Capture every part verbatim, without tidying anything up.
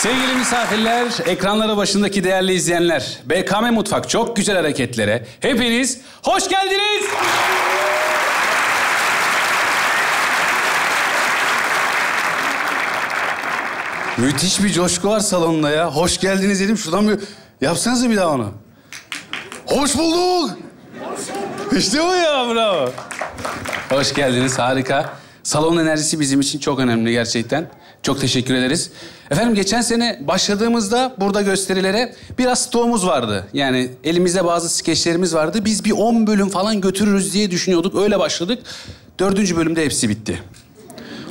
Sevgili misafirler, ekranlara başındaki değerli izleyenler, B K M Mutfak Çok Güzel Hareketlere hepiniz hoş geldiniz. Müthiş bir coşku var salonda ya. Hoş geldiniz dedim. Şuradan bir yapsanıza bir daha onu. Hoş bulduk. Hoş bulduk. İşte bu ya, bravo. Hoş geldiniz, harika. Salon enerjisi bizim için çok önemli gerçekten. Çok teşekkür ederiz. Efendim geçen sene başladığımızda burada gösterilere biraz stoğumuz vardı. Yani elimizde bazı skeçlerimiz vardı. Biz bir on bölüm falan götürürüz diye düşünüyorduk. Öyle başladık. Dördüncü bölümde hepsi bitti.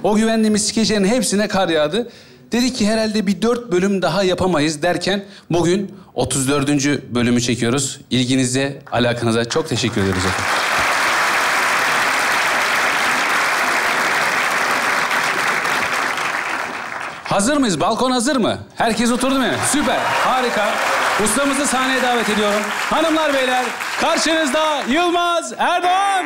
O güvendiğimiz skeçlerin hepsine kar yağdı. Dedik ki herhalde bir dört bölüm daha yapamayız derken bugün otuz dördüncü bölümü çekiyoruz. İlginize, alakanıza çok teşekkür ederiz efendim. Hazır mıyız? Balkon hazır mı? Herkes oturdu mu? Süper, harika. Ustamızı sahneye davet ediyorum. Hanımlar, beyler, karşınızda Yılmaz Erdoğan.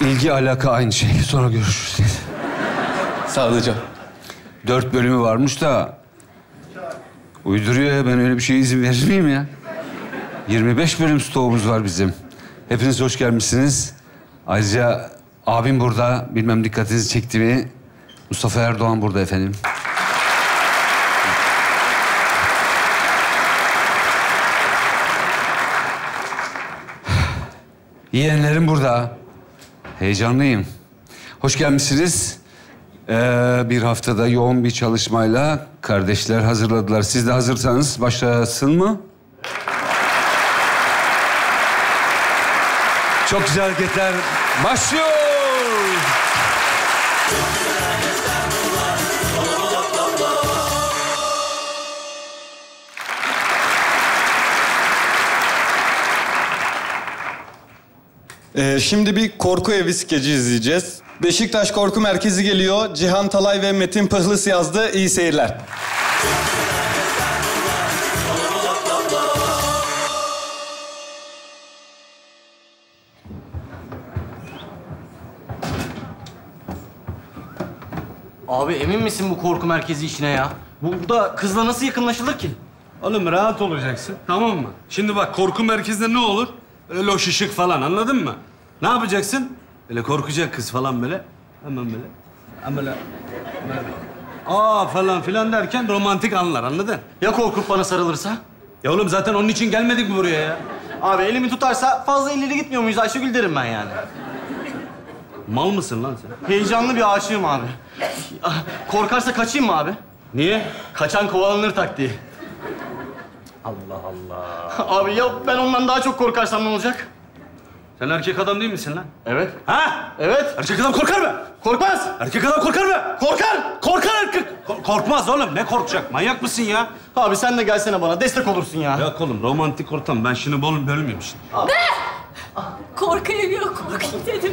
İlgi, alaka aynı şey. Sonra görüşürüz. Sağ olun hocam. Dört bölümü varmış da... Uyduruyor ya, ben öyle bir şeye izin verir miyim ya? yirmi beş bölüm stoğumuz var bizim. Hepiniz hoş gelmişsiniz. Ayrıca abim burada, bilmem dikkatinizi çekti mi? Mustafa Erdoğan burada efendim. Yeğenlerim burada. Heyecanlıyım. Hoş gelmişsiniz. Ee, bir haftada yoğun bir çalışmayla kardeşler hazırladılar. Siz de hazırsanız başlasın mı? Çok Güzel Hareketler başlıyor. Ee, şimdi bir korku evi skeci izleyeceğiz. Beşiktaş Korku Merkezi geliyor. Cihan Talay ve Metin Pıhlıs yazdı. İyi seyirler. Abi emin misin bu korku merkezi işine ya? Burada kızla nasıl yakınlaşılır ki? Oğlum rahat olacaksın, tamam mı? Şimdi bak, korku merkezinde ne olur? Böyle loş ışık falan, anladın mı? Ne yapacaksın? Böyle korkacak kız falan böyle. Hemen böyle. Hemen böyle. Aa falan filan derken romantik anlar, anladın? Ya korkup bana sarılırsa? Ya oğlum zaten onun için gelmedik mi buraya ya? Abi elimi tutarsa fazla ileri gitmiyor muyuz Ayşegül derim ben yani. Mal mısın lan sen? Heyecanlı bir aşığım abi. Korkarsa kaçayım mı abi? Niye? Kaçan kovalanır taktiği. Allah Allah. Abi ya ben ondan daha çok korkarsam ne olacak? Sen erkek adam değil misin lan? Evet. Ha? Evet. Erkek adam korkar mı? Korkmaz. Erkek adam korkar mı? Korkar. Korkar erkek. Ko- korkmaz oğlum. Ne korkacak? Manyak mısın ya? Abi sen de gelsene bana. Destek olursun ya. Yok oğlum. Romantik ortam. Ben şimdi bol bölmüyorum şimdi. Ne? Korkayım yok. Korkayım dedim.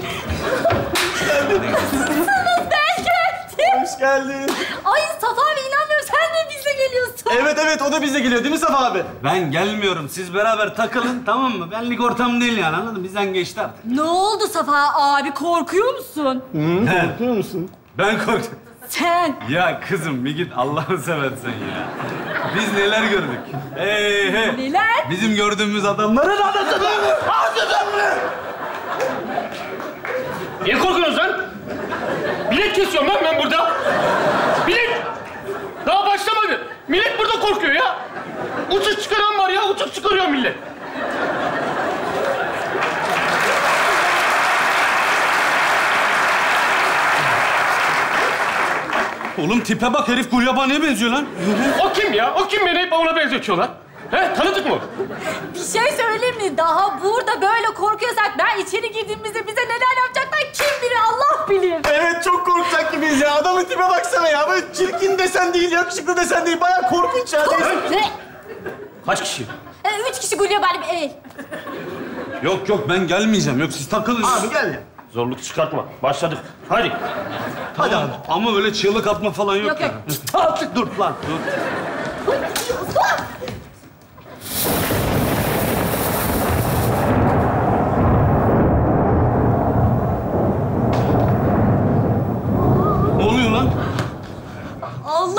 Nasılsınız? Ben geldim. Hoş geldin. Ay Safa abi inanmıyorum. Sen de bizle geliyorsun. Evet evet. O da bizle geliyor değil mi Safa abi? Ben gelmiyorum. Siz beraber takılın tamam mı? Benlik ortam değil yani, anladın mı? Bizden geçti artık. Ne oldu Safa abi? Korkuyor musun? Hı, korkuyor musun? Ben korktum. Sen. Ya kızım bir git Allah'ını seversen ya. Biz neler gördük. Hey hey. Neler? Bizim gördüğümüz adamların adası da mı? Niye korkuyorsun lan? Bilet kesiyorum lan ben burada. Bilet. Daha başlamadı. Millet burada korkuyor ya. Uçuk çıkaran var ya. Uçuk çıkarıyor millet. Oğlum tipe bak, herif gulyabaniye benziyor lan. O kim ya? O kim beni hep ona benzetiyor lan? He, tanıdık mı? Bir şey söyleyeyim mi? Daha burada böyle korkuyorsak ben içeri girdiğimizde bize neler yapacaklar kim bilir, Allah bilir. Evet, çok korkacak gibiyiz ya. Adamın tipe baksana ya. Böyle çirkin desen değil, yakışıklı desen değil. Bayağı korkunç ya. Ne? Kaç kişi? Ee, üç kişi gulyabani bir ev. Yok yok, ben gelmeyeceğim. Yok siz takılın. Abi gel ya. Zorluk çıkartma. Başladık. Hadi. Hadi tamam. Abi. Ama böyle çığlık atma falan yok. Yok ya. Yok. Artık dur lan. Dur.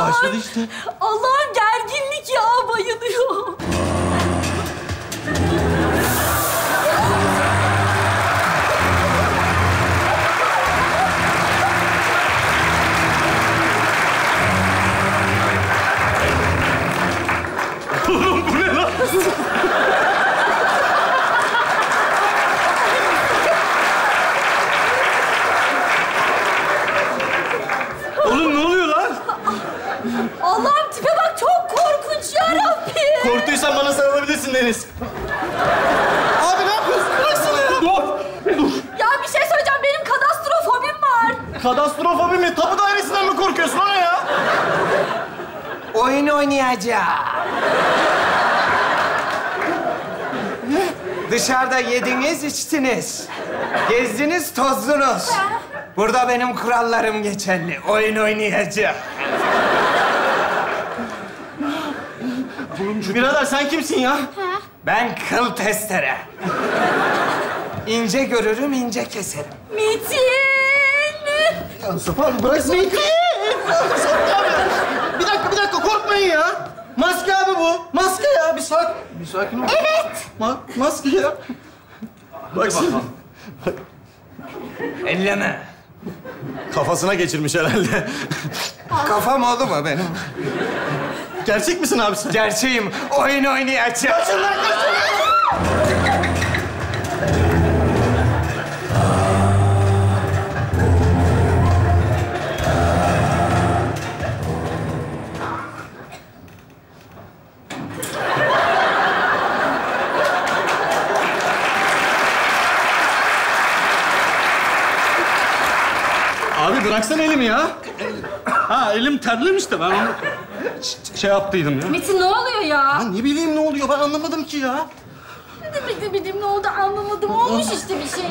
Allah'ım. Başladı işte. Allah'ım gerginlik ya, bayılıyorum. Oğlum bu ne lan? Oğlum ne oluyor lan? Allah'ım tipe bak, çok korkunç ya Rabbim. Korktuysan bana sarılabilirsin Deniz. Abi ne yapıyorsun? Bıraksana ya. Dur. Dur. Ya bir şey söyleyeceğim, benim kadastrofobim var. Kadastrofobi mi? Tapu dairesinden mi korkuyorsun ona ya? Oyun oynayacağım. Dışarıda yediniz, içtiniz. Gezdiniz, tozdunuz. Burada benim kurallarım geçerli. Oyun oynayacağım. Birader sen kimsin ya? Ha? Ben kıl testere. İnce görürüm, ince keserim. Metin! Ya Safa bıraksana. Metin! Bir dakika, bir dakika. Korkmayın ya. Maske abi bu. Maske ya. Bir sakin, bir sakin ol. Evet. Ma maske ya. Bak şimdi. Bak. Elleme. Kafasına geçirmiş herhalde. Kafam oldu mu benim? Gerçek misin abi sen? Gerçeğim. Oyun oynayacağım. Kaçın lan, kaçın. Bıraksana elimi ya. Ha, elim terlemişti. Ben onu şey yaptıydım ya. Metin ne oluyor ya? Ben ne bileyim ne oluyor? Ben anlamadım ki ya. Ne demek ne bileyim ne oldu? Anlamadım. Olmuş işte bir şey.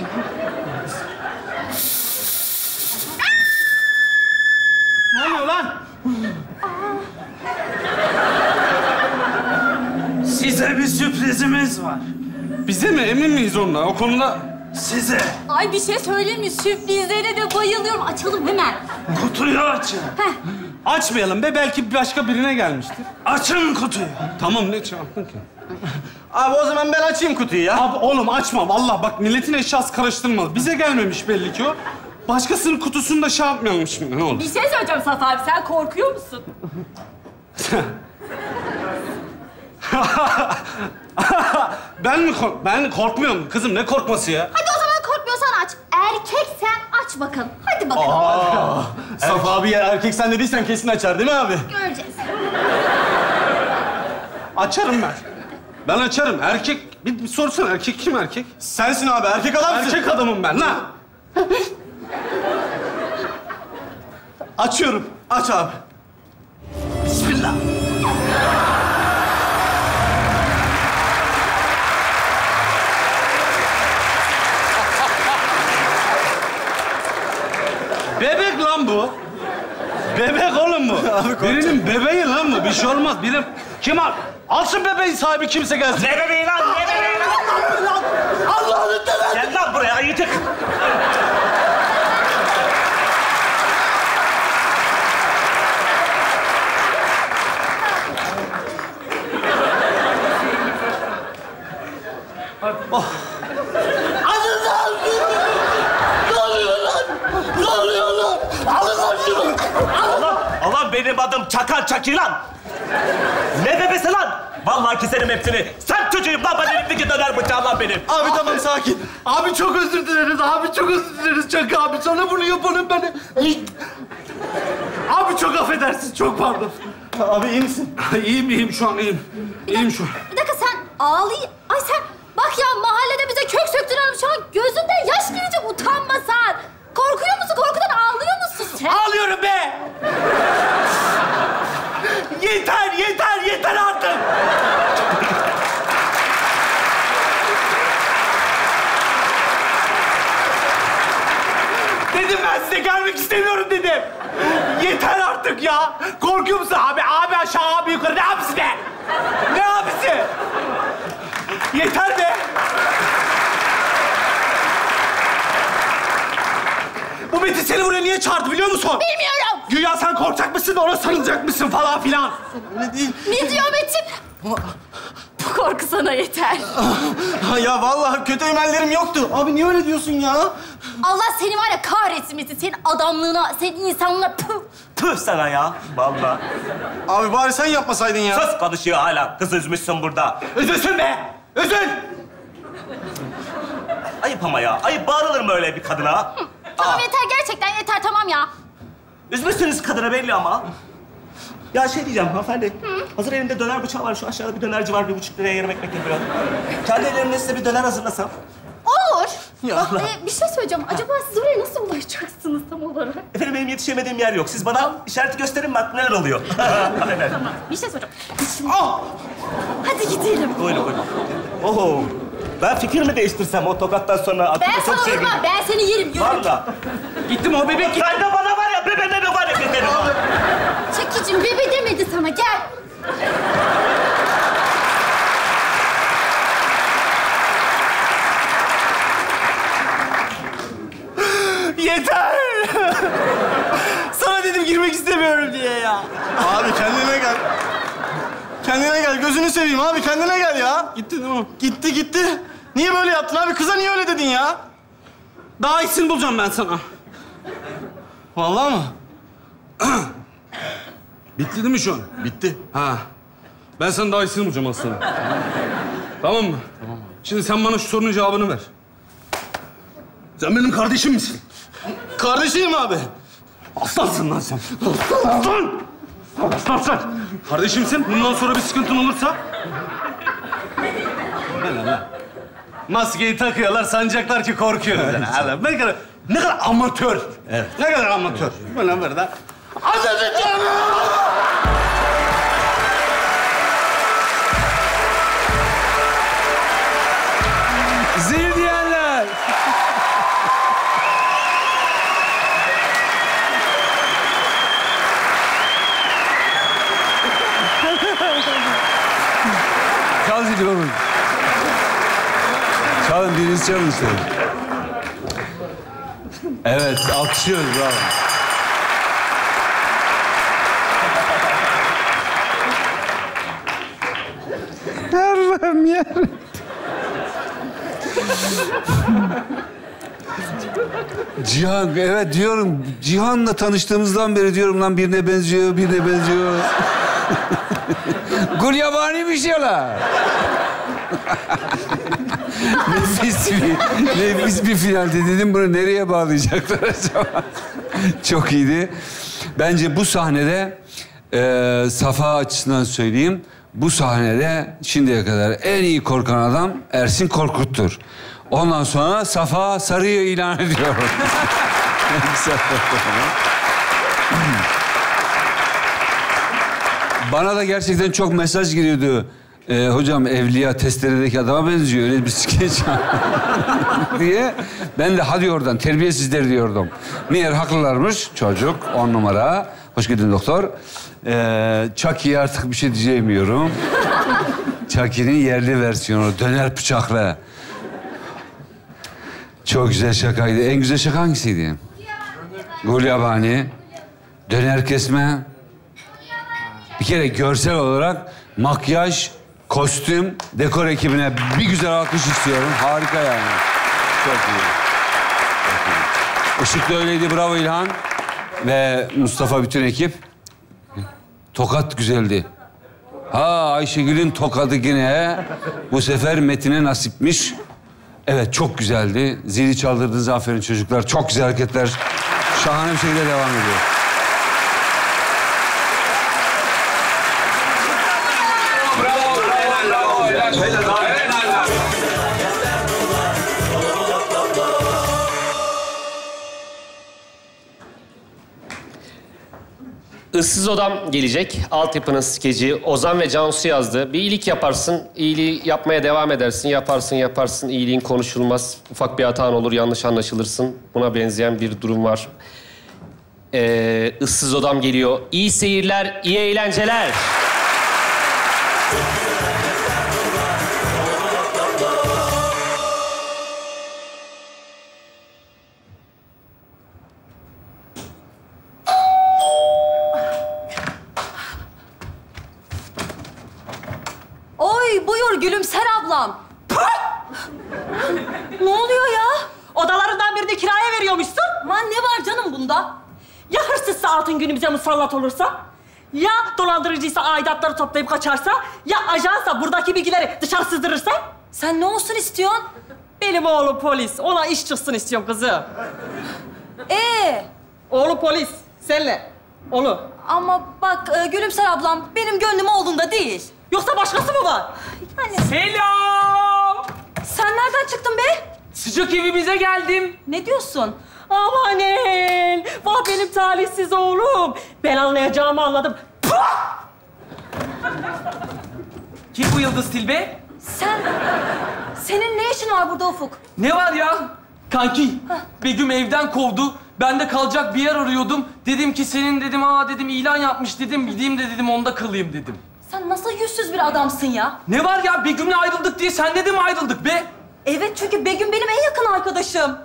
Ne oluyor lan? Size bir sürprizimiz var. Bize mi? Emin miyiz onunla? O konuda... Size. Ay bir şey söyleyeyim, sürprizlere de bayılıyorum. Açalım hemen. Kutuyu açın. Heh. Açmayalım be, belki başka birine gelmiştir. Açın kutuyu. Tamam, ne çarptın ki? Abi o zaman ben açayım kutuyu ya. Abi oğlum açma vallahi, bak milletin eşyası karıştırmalı. Bize gelmemiş belli ki o. Başkasının kutusunu da şey yapmayalım şimdi, ne olur. Bir şey söyleyeceğim Safa abi, sen korkuyor musun? Ben mi kork... Ben korkmuyorum. Kızım ne korkması ya? Hadi o zaman korkmuyorsan aç. Erkek sen aç bakalım. Hadi bakalım. Aa, Safa abi ya, erkek sen dediysen kesin açar değil mi abi? Göreceğiz. Açarım ben. Ben açarım. Erkek... Bir, bir sorsana, erkek kim erkek? Sensin abi. Erkek adamsın. Erkek adamım ben lan. Açıyorum. Aç abi. Bismillah. Bebek lan bu. Bebek oğlum bu. Birinin bebeği lan bu. Bir şey olmaz. Birim kim al? Alsın bebeğin sahibi kimse gelsin. Ne bebeği lan? Ne bebeği lan? Allah'ını seversen. Gel lan buraya yıtık. Oh. Benim adım Çakal Çaki lan! Ne bebesi lan? Vallahi keserim hepsini. Sen çocuğum lan, ben elindeki döner bıçağım lan benim. Abi, abi tamam sakin. Abi çok özür dileriz, abi çok özür dileriz Çakal abi. Sana bunu yapanım ben... Abi çok affedersin, çok pardon. Abi iyi misin? İyiyim, iyiyim şu an, iyiyim. İyiyim şu an. Bir dakika sen ağlay... Ay sen bak ya, mahallede bize kök söktürelim şu an. Gözünden yaş gelecek, utanma sen. Korkuyor musun? Korkudan ağlıyor musun sen? Ağlıyorum be! Yeter, yeter, yeter artık! Dedim ben size gelmek istemiyorum dedim. Yeter artık ya! Korkuyor musun abi? Abi aşağı, abi yukarı. Ne abisi de? Ne abisi? Yeter be! Bu Metin seni buraya niye çağırdı biliyor musun? Bilmiyorum. Güya sen korkacak mısın? mısın, ona sarılacak mısın falan filan. Öyle değil. Ne diyor Metin? Bu korku sana yeter. Ya vallahi kötü emellerim yoktu. Abi niye öyle diyorsun ya? Allah seni var ya kahretsin Metin. Senin adamlığına, senin insanlığına püh. Püh sana ya. Vallahi. Abi bari sen yapmasaydın ya. Sus, konuşuyor hala. Kız üzmüşsün burada. Üzülsün be. Üzül. Ayıp ama ya. Ayıp bağırılır mı öyle bir kadına? Tamam Aa. yeter. Gerçekten yeter. Tamam ya. Üzmüşsünüz kadına belli ama. Ya şey diyeceğim hanımefendi, hazır elinde döner bıçağı var. Şu aşağıda bir dönerci var, bir buçuk liraya yarım ekmek yapıyor. Kendi ellerimle size bir döner hazırlasam. Olur. Ya Allah. Ee, bir şey söyleyeceğim. Acaba siz oraya nasıl ulaşacaksınız tam olarak? Efendim benim yetişemediğim yer yok. Siz bana tamam. işareti gösterin bak neler oluyor. Tamam, bir şey soracağım. Şimdi... Oh! Hadi gidelim. Buyurun, buyurun. Oho. Ben fikrimi değiştirsem o tokattan sonra... Ben sana şey vurmam, ben seni yerim. Yürü. Valla. Gittim o bebek gitti. Sen de bana var ya, bebeğine de var ya bebeğine var. Çekicim, bebe demedi sana, gel. Yeter! Sana dedim girmek istemiyorum diye ya. Abi kendine gel. Kendine gel, gözünü seveyim abi, kendine gel ya. Gitti değil mi? Gitti, gitti. Niye böyle yaptın abi? Kıza niye öyle dedin ya? Daha iyisini bulacağım ben sana. Vallahi mı? Bitti değil mi şu an? Bitti. Ha. Ben sana daha iyisini bulacağım aslında. Tamam mı? Tamam abi. Şimdi sen bana şu sorunun cevabını ver. Sen benim kardeşim misin? Kardeşiyim abi. Aslansın lan sen. Aslan! Aslan sen! Kardeşimsin. Bundan sonra bir sıkıntın olursa... Ne lan? Maskeyi takıyorlar, sanacaklar ki korkuyoruz. Yani. Allah, ne kadar, ne kadar amatör. Evet. Ne kadar amatör. Bu lan burada. Azıcık canım! Çalın. Çalın, biriniz çalın işte. Evet, alkışlıyoruz, bravo. Yarım, yarım. Cihan, evet diyorum. Cihan'la tanıştığımızdan beri diyorum lan birine benziyor, birine benziyor. Gulyabani bir şey ola. Nefis bir, nefis bir finaldi. Dedim bunu nereye bağlayacaklar acaba? Çok iyiydi. Bence bu sahnede, e, Safa açısından söyleyeyim. Bu sahnede şimdiye kadar en iyi korkan adam Ersin Korkut'tur. Ondan sonra Safa Sarı'yı ilan ediyorum. Bana da gerçekten çok mesaj giriyordu. Ee, hocam Evliya testeredeki adama benziyor. Öyle bir skeç diye. Ben de hadi oradan terbiyesizler diyordum. Meğer haklılarmış çocuk. On numara. Hoş geldin doktor. Ee, Chucky'ye artık bir şey diyemiyorum. Chucky'nin yerli versiyonu. Döner bıçakla. Çok güzel şakaydı. En güzel şaka hangisiydi? Gulyabani. Döner kesme. Bir kere görsel olarak makyaj, kostüm, dekor ekibine bir güzel alkış istiyorum. Harika yani. Çok iyi. Çok iyi. Işık da öyleydi. Bravo İlhan. Ve Mustafa, bütün ekip. Tokat güzeldi. Ha, Ayşegül'ün tokadı yine. Bu sefer Metin'e nasipmiş. Evet, çok güzeldi. Zili çaldırdınız. Aferin çocuklar. Çok güzel hareketler. Şahane bir şekilde devam ediyor. Issız Odam gelecek. Altyapının skeci. Ozan ve Cansu yazdı. Bir iyilik yaparsın, iyiliği yapmaya devam edersin. Yaparsın, yaparsın, iyiliğin konuşulmaz. Ufak bir hatan olur, yanlış anlaşılırsın. Buna benzeyen bir durum var. Ee, Issız Odam geliyor. İyi seyirler, iyi eğlenceler. gülümser ablam. Ne oluyor ya? Odalarından birini kiraya veriyormuşsun. Aman ne var canım bunda? Ya hırsızsa altın günümüze musallat olursa? Ya dolandırıcıysa aidatları toplayıp kaçarsa? Ya ajansa buradaki bilgileri dışarı sızdırırsa? Sen ne olsun istiyorsun? Benim oğlum polis. Ona iş çıksın istiyorum kızım. Ee? Oğlu polis. Senle. Onu. Ama bak e, Gülümser ablam benim gönlüm oğlunda değil. Yoksa başkası mı var? Yani... Selam! Sen nereden çıktın be? Sıcak evimize geldim. Ne diyorsun? Amanen! Vah benim talihsiz oğlum. Ben anlayacağımı anladım. Puh! Kim bu Yıldız Tilbe? Sen... Senin ne işin var burada Ufuk? Ne var ya? Kanki, heh. Begüm evden kovdu. Ben de kalacak bir yer arıyordum. Dedim ki senin dedim, aa dedim ilan yapmış dedim. Gideyim de dedim onda kalayım dedim. Sen nasıl yüzsüz bir adamsın ya? Ne var ya? Begüm'le ayrıldık diye sen de mi ayrıldık be? Evet çünkü Begüm benim en yakın arkadaşım.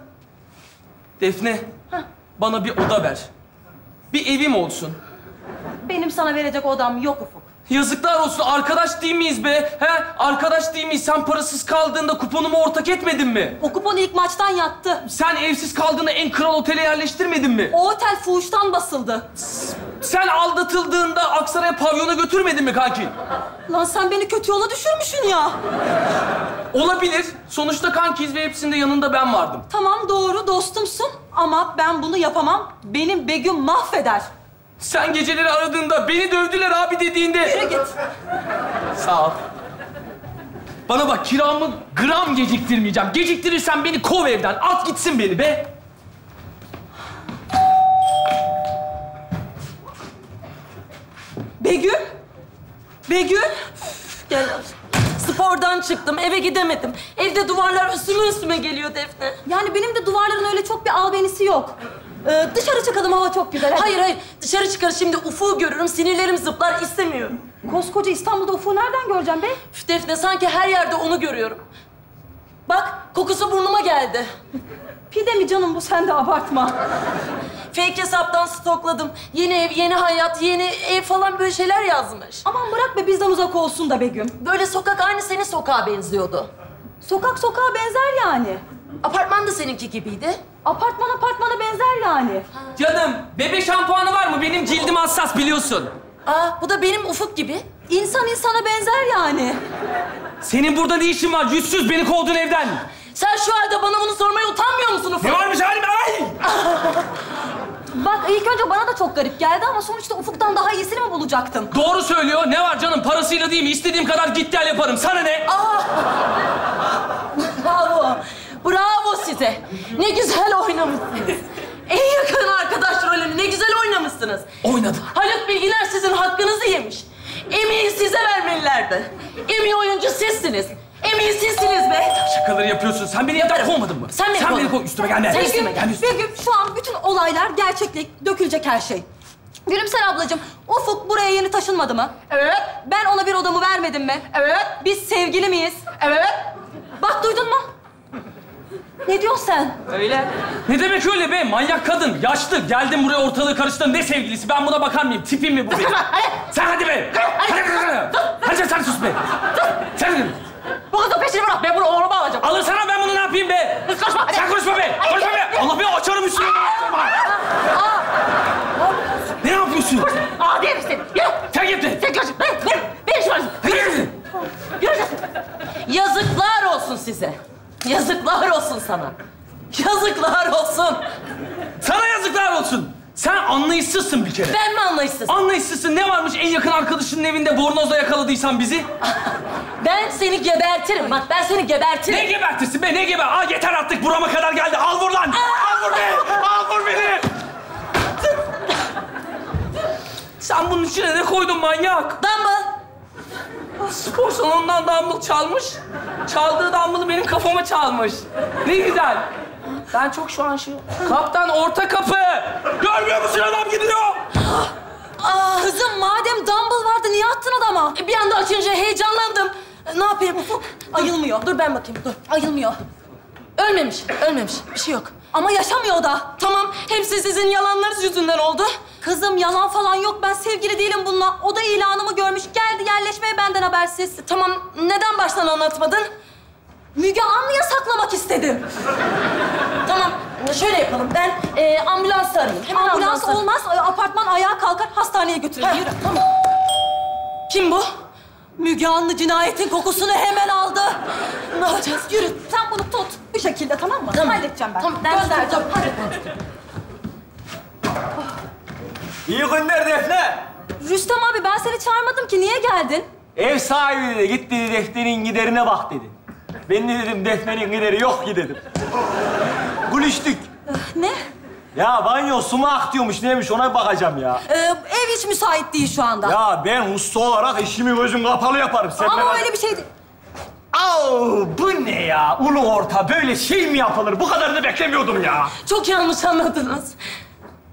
Defne, heh. Bana bir oda ver. Bir evim olsun. Benim sana verecek odam yok Ufuk. Yazıklar olsun. Arkadaş değil miyiz be? He? Arkadaş değil miyiz? Sen parasız kaldığında kuponumu ortak etmedin mi? O kuponu ilk maçtan yattı. Sen evsiz kaldığında en kral otele yerleştirmedin mi? O otel fuhuştan basıldı. Sen aldatıldığında Aksaray'a pavyona götürmedin mi kanki? Lan sen beni kötü yola düşürmüşsün ya. Olabilir. Sonuçta kankiyiz ve hepsinde yanında ben vardım. Tamam doğru dostumsun ama ben bunu yapamam. Benim Begüm mahveder. Sen geceleri aradığında, beni dövdüler abi dediğinde... Yürü git. Sağ ol. Bana bak, kiramı gram geciktirmeyeceğim. Geciktirirsen beni kov evden. At gitsin beni be. Begüm. Begüm. Gel. Spordan çıktım, eve gidemedim. Evde duvarlar üstüme üstüme geliyor Defne. Yani benim de duvarların öyle çok bir albenisi yok. Ee, dışarı çıkalım, hava çok güzel. Hadi. Hayır, hayır. Dışarı çıkar şimdi Ufuk'u görürüm, sinirlerim zıplar, istemiyorum. Koskoca İstanbul'da Ufuk'u nereden göreceğim be? Üf Defne, sanki her yerde onu görüyorum. Bak, kokusu burnuma geldi. Pide mi canım bu? Sen de abartma. Fake hesaptan stokladım. Yeni ev, yeni hayat, yeni ev falan böyle şeyler yazmış. Aman bırak be, bizden uzak olsun da Begüm. Böyle sokak aynı senin sokağa benziyordu. Sokak sokağa benzer yani. Apartman da seninki gibiydi. Apartman apartmana benzer yani. Canım, bebe şampuanı var mı? Benim cildim hassas biliyorsun. Aa, bu da benim Ufuk gibi. İnsan insana benzer yani. Senin burada ne işin var? Yüzsüz beni kovdun evden. Sen şu halde bana bunu sormaya utanmıyor musun Ufuk? Ne varmış halim? Ay! Bak ilk önce bana da çok garip geldi ama sonuçta Ufuk'tan daha iyisini mi bulacaktım? Doğru söylüyor. Ne var canım? Parasıyla değil mi? İstediğim kadar git gel yaparım. Sana ne? Aa! Bravo. Bravo size. Ne güzel oynamışsınız. En yakın arkadaş rolünü ne güzel oynamışsınız. Oynadım. Haluk Bilginer sizin hakkınızı yemiş. Emeği size vermelilerdi. Emeği oyuncu sizsiniz. Emeği sizsiniz be. Şakaları yapıyorsun. Sen beni evden kovmadın mı? Sen beni kovmadın. Sen beni kov. Üstüme gelme. Sen üstüme gelme. Begüm, şu an bütün olaylar gerçeklik, dökülecek her şey. Gülümser ablacığım, Ufuk buraya yeni taşınmadı mı? Evet. Ben ona bir odamı vermedim mi? Evet. Biz sevgili miyiz? Evet. Bak duydun mu? Ne diyorsun sen? Öyle. Ne demek öyle be? Manyak kadın, yaşlı. Geldim buraya ortalığı karıştırdın. Ne sevgilisi? Ben buna bakar mıyım? Tipim mi bu benim? Sen hadi be! Hadi be! Hadi sen sus be! Sen gidin. Bu kızın peşini bırak. Ben bunu oğluma alacağım. Alırsana ben bunu ne yapayım be? Kız konuşma. Sen konuşma be! Konuşma be! Allah be! Açarım üstüne. Ne yapıyorsun? Aa değil misin? Yürü! Sen git be! Sen görüşürüz. Ver! Ver şu an! Yürü! Yürü! Yazıklar olsun size. Yazıklar olsun sana. Yazıklar olsun. Sana yazıklar olsun. Sen anlayışsızsın bir kere. Ben mi anlayışsız? Anlayışsızsın. Ne varmış en yakın arkadaşının evinde bornozla yakaladıysan bizi? Ben seni gebertirim. Bak ben seni gebertirim. Ne gebertirsin be? Ne geber? Aa yeter artık. Burama kadar geldi. Al vur lan. Aa! Al vur beni. Al vur beni. Sen bunun içine ne koydun manyak? Dumble. Spor salonundan dumbbell çalmış. Çaldığı dumbbell'ı benim kafama çalmış. Ne güzel. Ben çok şu an şey... Kaptan orta kapı. Görmüyor musun adam gidiyor? Aa, kızım madem dumbbell vardı niye attın adama? E, bir anda açınca heyecanlandım. E, ne yapayım? Ayılmıyor. Dur ben bakayım. Dur. Ayılmıyor. Ölmemiş. Ölmemiş. Bir şey yok. Ama yaşamıyor o da. Tamam. Hepsi sizin yalanlarınız yüzünden oldu. Kızım yalan falan yok. Ben sevgili değilim bununla. O da ilanımı görmüş. Geldi yerleşti. sözleşmeye benden habersiz. Tamam, neden baştan anlatmadın? Müge Anlı'ya saklamak istedim. Tamam, şöyle yapalım. Ben e, ambulansı arayayım. Hemen ambulans ambulans olmaz, apartman ayağa kalkar, hastaneye götürür. Ha. Yürü, tamam. Kim bu? Müge Anlı cinayetin kokusunu hemen aldı. Ne yapacağız? Yürü, sen bunu tut. Bu şekilde, tamam mı? Tamam. Halledeceğim ben. Tamam, göndereceğim. İyi günler Defne. Rüstem abi, ben seni çağırmadım ki. Niye geldin? Ev sahibi dedi, git dedi, Defne'nin giderine bak dedi. Ben de dedim, Defne'nin gideri yok ki dedim. Gülüştük. Ne? Ya banyo su mu akıtıyormuş, neymiş ona bir bakacağım ya. Ee, ev hiç müsait değil şu anda. Ya ben usta olarak işimi gözüm kapalı yaparım. Sen ama öyle bir şey değil. Au, bu ne ya? Ulu orta böyle şey mi yapılır? Bu kadarını beklemiyordum ya. Çok yanlış anladınız.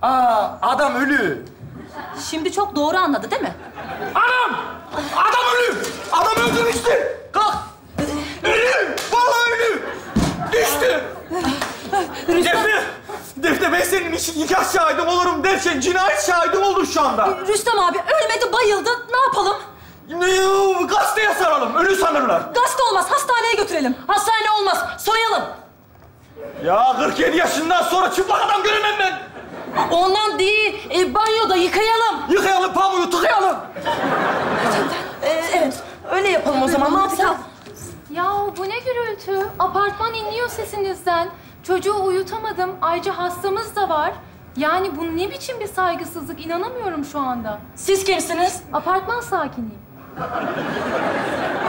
Aa, adam ölü. Şimdi çok doğru anladı değil mi? Anam! Adam ölü! Adam öldürmüştü. Kalk! Ölü! Vallahi ölü! Düştü! Defne! Defne, ben senin için nikah şahidim olurum derken cinayet şahidim oldum şu anda. Rüstem abi ölmedi, bayıldı. Ne yapalım? Gazeteye saralım. Ölü sanırlar. Gazete olmaz. Hastaneye götürelim. Hastane olmaz. Soyalım. Ya kırk yedi yaşından sonra çıplak adam göremem ben. Ondan değil, e, banyoda yıkayalım. Yıkayalım, pamuğu tıkayalım. Ee, evet, öyle yapalım o zaman. Ne yapacağız? Ya bu ne gürültü? Apartman inliyor sesinizden. Çocuğu uyutamadım. Ayrıca hastamız da var. Yani bu ne biçim bir saygısızlık? İnanamıyorum şu anda. Siz kimsiniz? Apartman sakiniyim.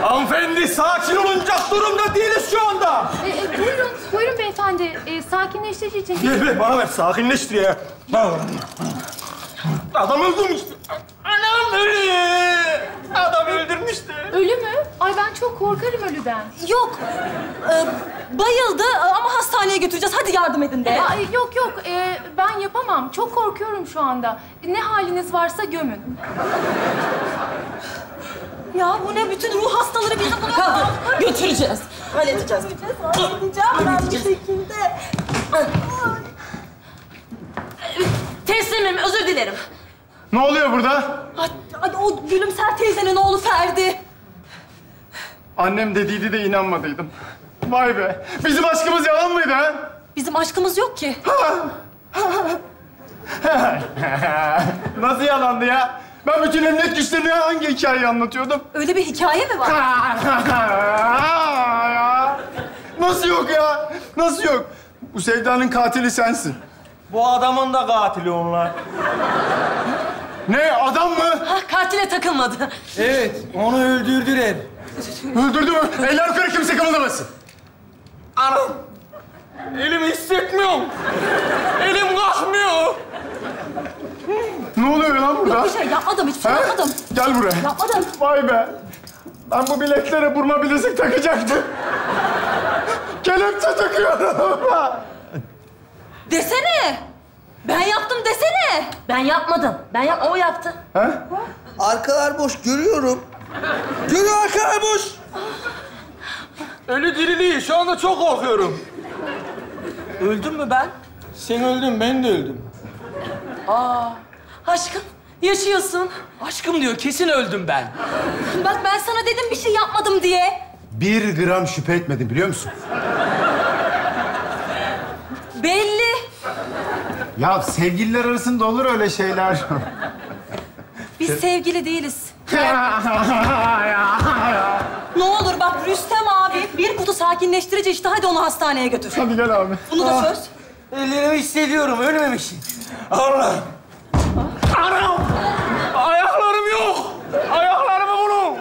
Hanımefendi, sakin olunacak durumda değiliz şu anda. E, e, buyurun, buyurun beyefendi. E, sakinleştirici için. Gel be, bana ver, sakinleştir ya. Adam öldürmüştü. Anam ölü. Adam öldürmüştü. Ölü mü? Ay ben çok korkarım ölüden. Yok, e, bayıldı ama hastaneye götüreceğiz. Hadi yardım edin de. E, a, yok yok, e, ben yapamam. Çok korkuyorum şu anda. Ne haliniz varsa gömün. Ya bu ne? Bütün ruh hastaları bizi buluyor. Kaldır. Götüreceğiz. Halledeceğiz. Götüreceğiz. Halledeceğim ben bir şekilde. Teslimim. Özür dilerim. Ne oluyor burada? Ay, ay, o gülümser teyzenin oğlu Ferdi. Annem dediydi de inanmadıydım. Vay be. Bizim aşkımız yalan mıydı ha? Bizim aşkımız yok ki. Nasıl yalandı ya? Ben bütün emniyet güçlerine hangi hikayeyi anlatıyordum? Öyle bir hikaye mi var? Nasıl yok ya? Nasıl yok? Bu sevdanın katili sensin. Bu adamın da katili onlar. Ne? Adam mı? Ha, katile takılmadı. Evet, onu öldürdüler. Öldürdü mü? Eller yukarı, kimse kımıldamasın. Anam! Elimi hissetmiyorum. Elim kalkmıyor. Ne oluyor lan burada? Yok bir şey ya, adam hiçbir şey yapmadım. Gel buraya. Ya adam. Vay be. Ben bu bileklere burma bilezik takacaktım. Kelepçe takıyorum. Desene. Ben yaptım desene. Ben yapmadım. Ben yap o yaptı. He? Arkalar boş, görüyorum. Görüyor, arkalar boş. Ölü diriliği. Şu anda çok korkuyorum. Öldüm mü ben? Sen öldün, ben de öldüm. Aa. Aşkım, yaşıyorsun. Aşkım diyor, kesin öldüm ben. Bak ben sana dedim bir şey yapmadım diye. Bir gram şüphe etmedim, biliyor musun? Belli. Ya sevgililer arasında olur öyle şeyler. Biz sevgili değiliz. Ne olur bak Rüstem abi, bir kutu sakinleştirici işte, hadi onu hastaneye götür. Hadi gel abi. Bunu da söz. Ellerimi hissediyorum, ölmemişim. Allah. Anam! Ayaklarım yok! Ayaklarımı bulun!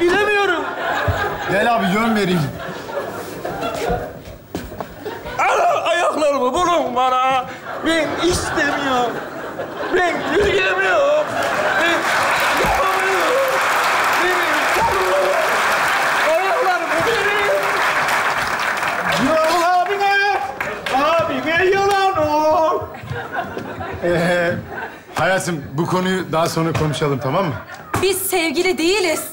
Bilemiyorum. Gel abi, yön vereyim. Anam! Ayaklarımı bulun bana! Ben istemiyorum. Ben yürüyemiyorum. Ben yapamıyorum. Benim canım. Ayaklarımı verin. Yol abine! Abime yalan ol! Ee, hayatım, bu konuyu daha sonra konuşalım, tamam mı? Biz sevgili değiliz.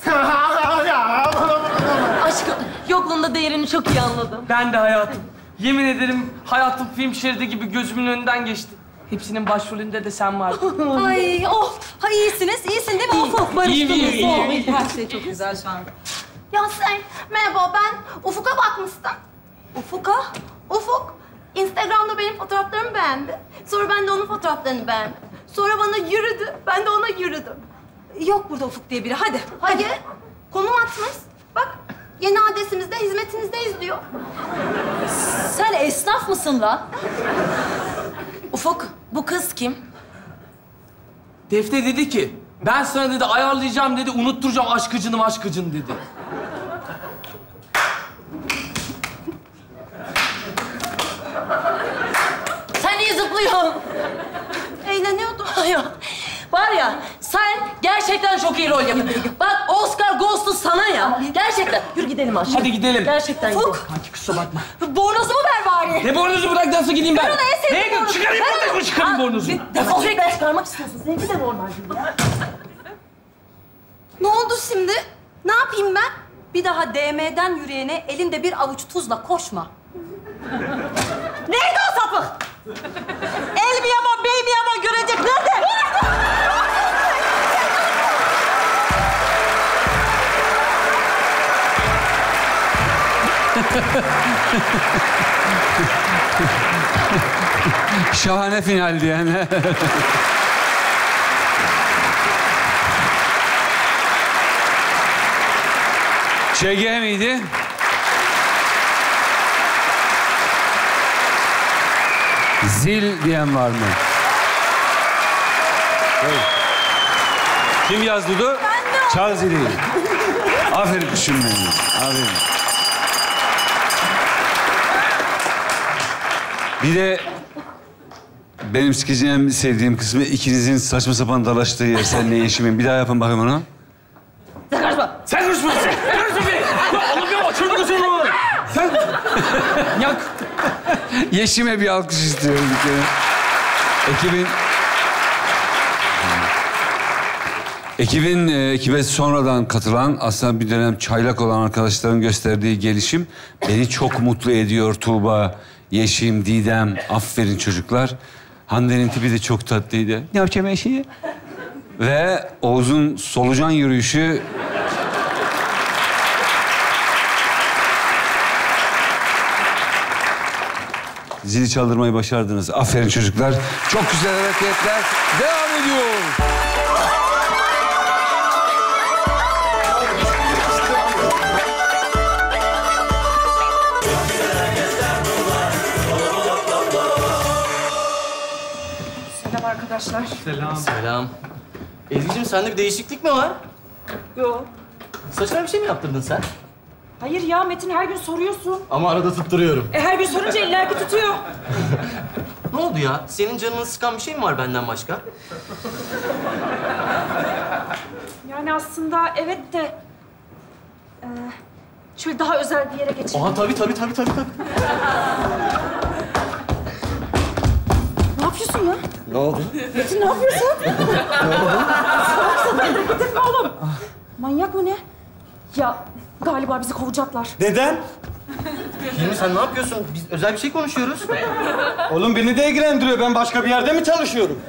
Aşkın yokluğunda değerini çok iyi anladım. Ben de hayatım. Yemin ederim hayatım film şeridi gibi gözümün önünden geçti. Hepsinin başrolünde de sen vardın. Ay oh! Ha, iyisiniz, iyisin değil mi? Of of, barıştınız. İyi, iyi, iyi, iyi. Her şey çok güzel şu anda. Ya sen, merhaba ben Ufuk'a bakmıştım. Ufuk'a? Ufuk, Instagram'da benim fotoğraflarımı beğendi. Sonra ben de onun fotoğraflarını beğendim. Sonra bana yürüdü, ben de ona yürüdüm. Yok burada Ufuk diye biri, hadi. Hadi. Hadi. Konum atmış. Bak, yeni adresimizde, hizmetinizdeyiz diyor. Sen esnaf mısın lan? Ufuk, bu kız kim? Defne dedi ki, ben sana dedi ayarlayacağım dedi, unutturacağım aşkıcını aşkıcını dedi. Sen niye zıplıyorsun? Eğleniyordum. Yok. Var ya, sen gerçekten çok iyi rol yapıyorsun. Bak, Oscar Ghost'u sana ya. Gerçekten. Yürü gidelim aşkım. Hadi gidelim. Gerçekten. Ufuk. Hadi kusura bakma. Bornozumu ver bari. Ne bornozu bırak, nasıl gideyim ben? Ben ona en sevdiğim bornozu. Çıkarayım bornozumu, çıkarayım bornozumu. Defol git. Çıkarmak istiyorsun. Seninki de normal gibi ya. Ne oldu şimdi? Ne yapayım ben? Bir daha D M'den yürüyene elinde bir avuç tuzla koşma. Neydi o sapık? El mi yama, bey mi yama görecek. Nerede? Şahane finaldi yani. Ç G miydi? Zil diyen var mı? Evet. Kim yazdı da? Çal zili. Aferin düşünmeyin. Aferin. Bir de benim skecin en sevdiğim kısmı ikinizin saçma sapan dalaştığı yer. Senle yeşimin. Bir daha yapın bakayım onu. Sen karışma. Sen karışma. Sen karışma be. Ya oğlum ya, açın gözünü. Sen. Yak. Yeşime bir alkış istiyorum bir kere. Ekibin... Ekibin, ekibe sonradan katılan, aslında bir dönem çaylak olan arkadaşların gösterdiği gelişim beni çok mutlu ediyor Tuğba. Yeşim, Didem, aferin çocuklar. Hande'nin tipi de çok tatlıydı. Ne yapacağım eşeği? Ve Oğuz'un solucan yürüyüşü... Zili çaldırmayı başardınız. Aferin çocuklar. Çok güzel hareketler devam ediyor. Arkadaşlar. Selam. Selam. Ezgi'cim, sende bir değişiklik mi var? Yok. Saçına bir şey mi yaptırdın sen? Hayır ya Metin, her gün soruyorsun. Ama arada tutturuyorum. E her gün sorunca illaki tutuyor. Ne oldu ya? Senin canını sıkan bir şey mi var benden başka? Yani aslında evet de... E, şöyle daha özel bir yere geçelim. Aha tabii tabii tabii tabii. tabii. Ne yapıyorsun lan? Ne oldu? Metin ne yapıyorsun? Ne oldu? Gitme oğlum. Ah. Manyak mı ne? Ya galiba bizi kovacaklar. Neden? Hilmi sen ne yapıyorsun? Biz özel bir şey konuşuyoruz. Oğlum beni de ilgilendiriyor. Ben başka bir yerde mi çalışıyorum?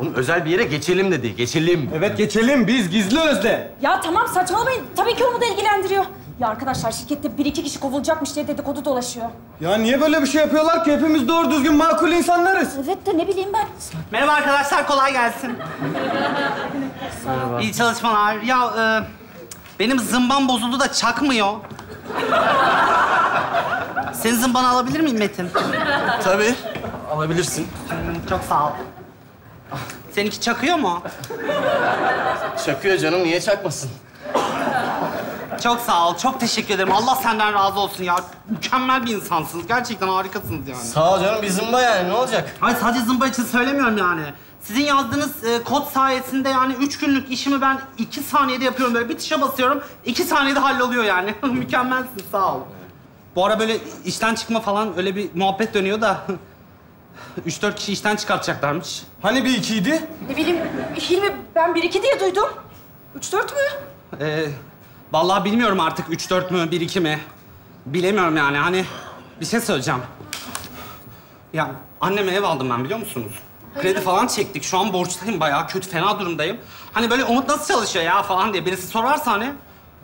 Oğlum özel bir yere geçelim dedi. Geçelim. Evet geçelim. Biz gizli özde. Ya tamam saçmalamayın. Tabii ki onu da ilgilendiriyor. Ya arkadaşlar şirkette bir iki kişi kovulacakmış diye dedikodu dolaşıyor. Ya niye böyle bir şey yapıyorlar ki? Hepimiz doğru düzgün makul insanlarız. Evet de ne bileyim ben. Merhaba arkadaşlar, kolay gelsin. Merhaba. İyi çalışmalar. Ya e, benim zımbam bozuldu da çakmıyor. Senin zımbanı alabilir miyim Metin? Tabii. Alabilirsin. Çok sağ ol. Seninki çakıyor mu? Çakıyor canım, niye çakmasın? Çok sağ ol. Çok teşekkür ederim. Allah senden razı olsun ya. Mükemmel bir insansınız. Gerçekten harikasınız yani. Sağ ol canım. Bir zımba yani. Ne olacak? Hayır, sadece zımba için söylemiyorum yani. Sizin yazdığınız e, kod sayesinde yani üç günlük işimi ben iki saniyede yapıyorum. Böyle bir tuşa basıyorum. iki saniyede halloluyor yani. Mükemmelsin. Sağ ol. Bu ara böyle işten çıkma falan öyle bir muhabbet dönüyor da... Üç dört kişi işten çıkartacaklarmış. Hani bir ikiydi? Ne bileyim. Hilmi ben bir iki diye duydum. Üç dört mü? Ee... Vallahi bilmiyorum artık üç dört mü, bir iki mi? Bilemiyorum yani. Hani bir şey söyleyeceğim. Ya Anneme ev aldım ben, biliyor musunuz? Kredi falan çektik. Şu an borçluyum bayağı. Kötü, fena durumdayım. Hani böyle Umut nasıl çalışıyor ya falan diye birisi sorarsa hani...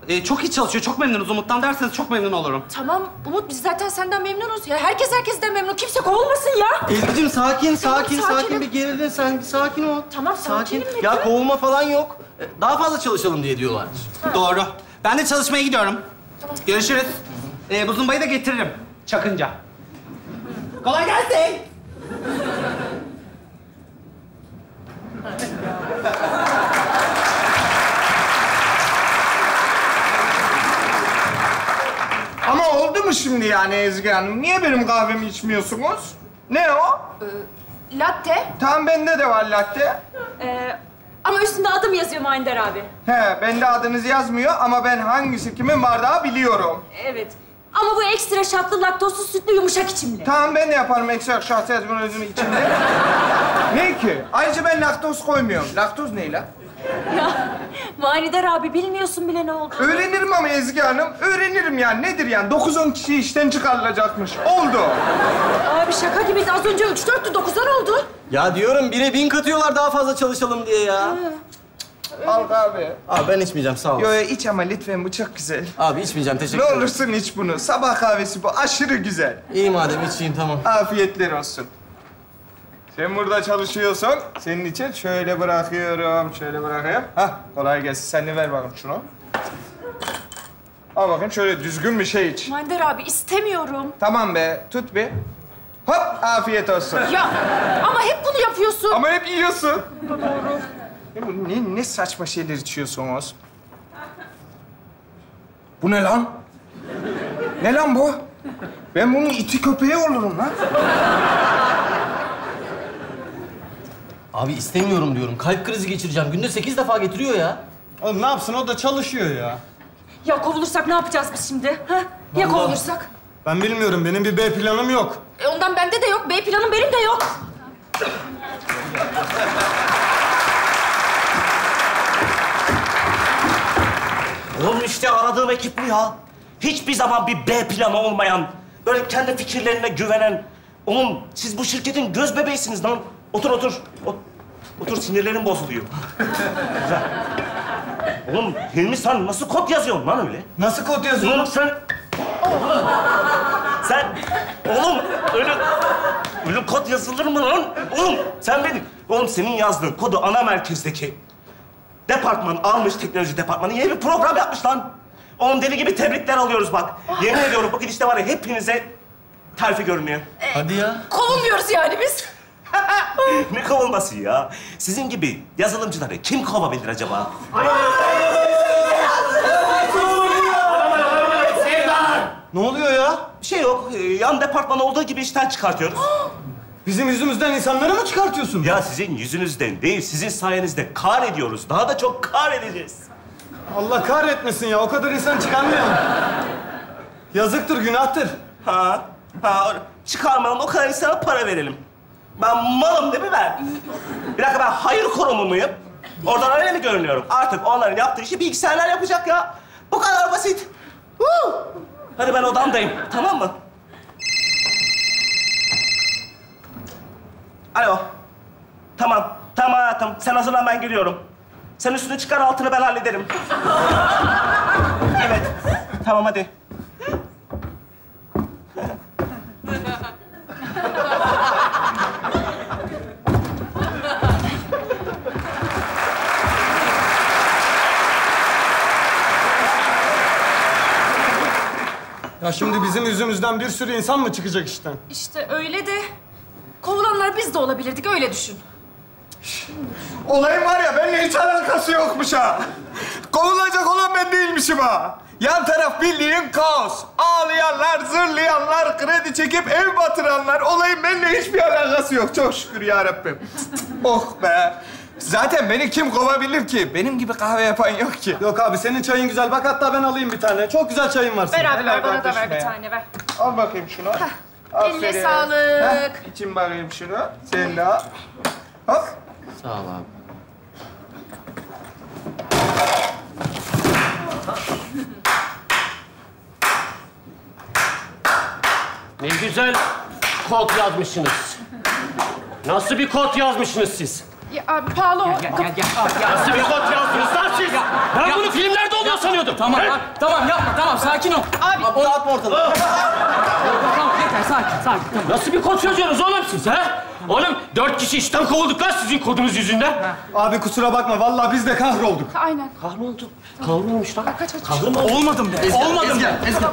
E, çok iyi çalışıyor, çok memnunuz Umut'tan derseniz çok memnun olurum. Tamam Umut, biz zaten senden memnunuz. Ya herkes herkesten memnun. Kimse kovulmasın ya. Ezgi'cim sakin, sakin, tamam, sakin. Bir gerildin sen. Bir sakin ol. Tamam, sakin. sakin. Ya kovulma falan yok. Daha fazla çalışalım diye diyorlar. Ha. Doğru. Ben de çalışmaya gidiyorum. Tamam. Görüşürüz. E, Buzumbayı da getiririm. Çakınca. Kolay gelsin. Ama oldu mu şimdi yani Ezgi Hanım? Niye benim kahvemi içmiyorsunuz? Ne o? Ee, latte. Tamam, bende de var latte. Ee, ama üstünde adım yazıyor Mahindar abi. He, bende adınız yazmıyor ama ben hangisi kimin bardağı biliyorum. Evet. Ama bu ekstra şartlı, laktozsuz, sütlü, yumuşak içimli. Tamam, ben de yaparım ekstra şartlı özümü içimli. Ne ki? Ayrıca ben laktoz koymuyorum. Laktoz ne la? Ya Manidar abi, bilmiyorsun bile ne oldu. Öğrenirim ama Ezgi Hanım. Öğrenirim yani. Nedir yani? dokuz on kişi işten çıkarılacakmış. Oldu. Abi şaka gibiyiz. Az önce üç dörttü, dokuz on oldu. Ya diyorum, bire bin katıyorlar daha fazla çalışalım diye ya. Ha. Al abi. Abi ben içmeyeceğim, sağ ol. Yo, iç ama lütfen, bu çok güzel. Abi içmeyeceğim, teşekkür ederim. Ne olursun iç bunu. Sabah kahvesi bu, aşırı güzel. İyi madem, içeyim, tamam. Afiyetler olsun. Sen burada çalışıyorsun, senin için şöyle bırakıyorum, şöyle bırakıyorum. Hah, kolay gelsin. Sen de ver bakalım şunu. Al bakayım, şöyle düzgün bir şey iç. Mahindar abi, istemiyorum. Tamam be, tut bir. Hop, afiyet olsun. Ya ama hep bunu yapıyorsun. Ama hep yiyorsun. Doğru. Ne, ne saçma şeyler içiyorsunuz? Bu ne lan? Ne lan bu? Ben bunun iti köpeği olurum lan. Abi istemiyorum diyorum. Kalp krizi geçireceğim. Günde sekiz defa getiriyor ya. Oğlum ne yapsın? O da çalışıyor ya. Ya kovulursak ne yapacağız biz şimdi? Ha? Ya kovulursak? Ben bilmiyorum. Benim bir B planım yok. E ondan bende de yok. B planım benim de yok. Oğlum işte aradığım ekip bu ya. Hiçbir zaman bir B planı olmayan, böyle kendi fikirlerine güvenen... Oğlum siz bu şirketin göz bebeğisiniz lan. Otur, otur. Ot otur, sinirlerim bozuluyor. Oğlum Hilmi, sen nasıl kod yazıyorsun lan öyle? Nasıl kod yazıyorsun? Oğlum sen... sen... Oğlum öyle... Öyle kod yazılır mı lan? Oğlum sen benim... Oğlum senin yazdığın kodu ana merkezdeki... Departman almış, teknoloji departmanı yeni bir program yapmış lan. Oğlum deli gibi tebrikler alıyoruz bak. Yemin ediyorum bugün işte var ya, hepinize terfi görünüyor. Ee, Hadi ya. Kovulmuyoruz yani biz. Ne kovulması ya? Sizin gibi yazılımcıları kim kovabilir acaba? Ne oluyor ya? Bir şey yok. Yan departman olduğu gibi işten çıkartıyoruz. Bizim yüzümüzden insanları mı çıkartıyorsun? Ya sizin yüzünüzden değil, sizin sayenizde kahrediyoruz. Daha da çok kahrediyoruz. Allah kahretmesin ya. O kadar insan çıkarmıyor. Yazıktır, günahtır. Ha, ha. Çıkarmayalım, o kadar insana para verelim. Ben malım değil mi ben? Bir dakika, ben hayır kurumu muyum? Oradan öyle mi görünüyorum? Artık onların yaptığı işi bilgisayarlar yapacak ya. Bu kadar basit. Woo! Hadi ben odamdayım, tamam mı? Alo. Tamam, tamam hayatım. Sen hazırlan, ben geliyorum. Sen üstünü çıkar, altını ben hallederim. Evet. Tamam, hadi. Ya şimdi bizim yüzümüzden bir sürü insan mı çıkacak işten? İşte öyle de... Kovulanlar biz de olabilirdik, öyle düşün. Olayım var ya, benimle hiç alakası yokmuş ha. Kovulacak olan ben değilmişim ha. Yan taraf bildiğin kaos. Ağlayanlar, zırlayanlar, kredi çekip ev batıranlar. Olayın benimle hiçbir alakası yok. Çok şükür ya Rabbim. Oh be. Zaten beni kim kovabilir ki? Benim gibi kahve yapan yok ki. Yok abi, senin çayın güzel. Bak hatta ben alayım bir tane. Çok güzel çayın var senin. Ver abi, ver, bana da ver bir tane, ver. Al bakayım şunu. Heh. Eline sağlık. Heh, içim bakayım şunu. Sen de al. Hop. Sağ ol abi. Ne güzel kod yazmışsınız. Nasıl bir kod yazmışsınız siz? Ya abi pahalı o. Gel, gel, gel, gel. Abi, gel. Nasıl bir kod yazdınız lan siz? Ya, ben ya, bunu filmlerde oluyor sanıyordum. Tamam, ha? Tamam yapma, tamam sakin ol. Abi, abi dağıtma ortalığı. Tamam, tamam yeter, sakin, sakin. Tamam. Nasıl bir kod yazıyorsunuz oğlum siz ha? Oğlum dört kişi işten kovulduk lan sizin kodunuz yüzünden. Ha. Abi kusura bakma, vallahi biz de kahrolduk. Aynen. Kahrolduk. Kahrolmuş lan. Kahrolma olmadım be. Ezgi, olmadım be. Ezgi.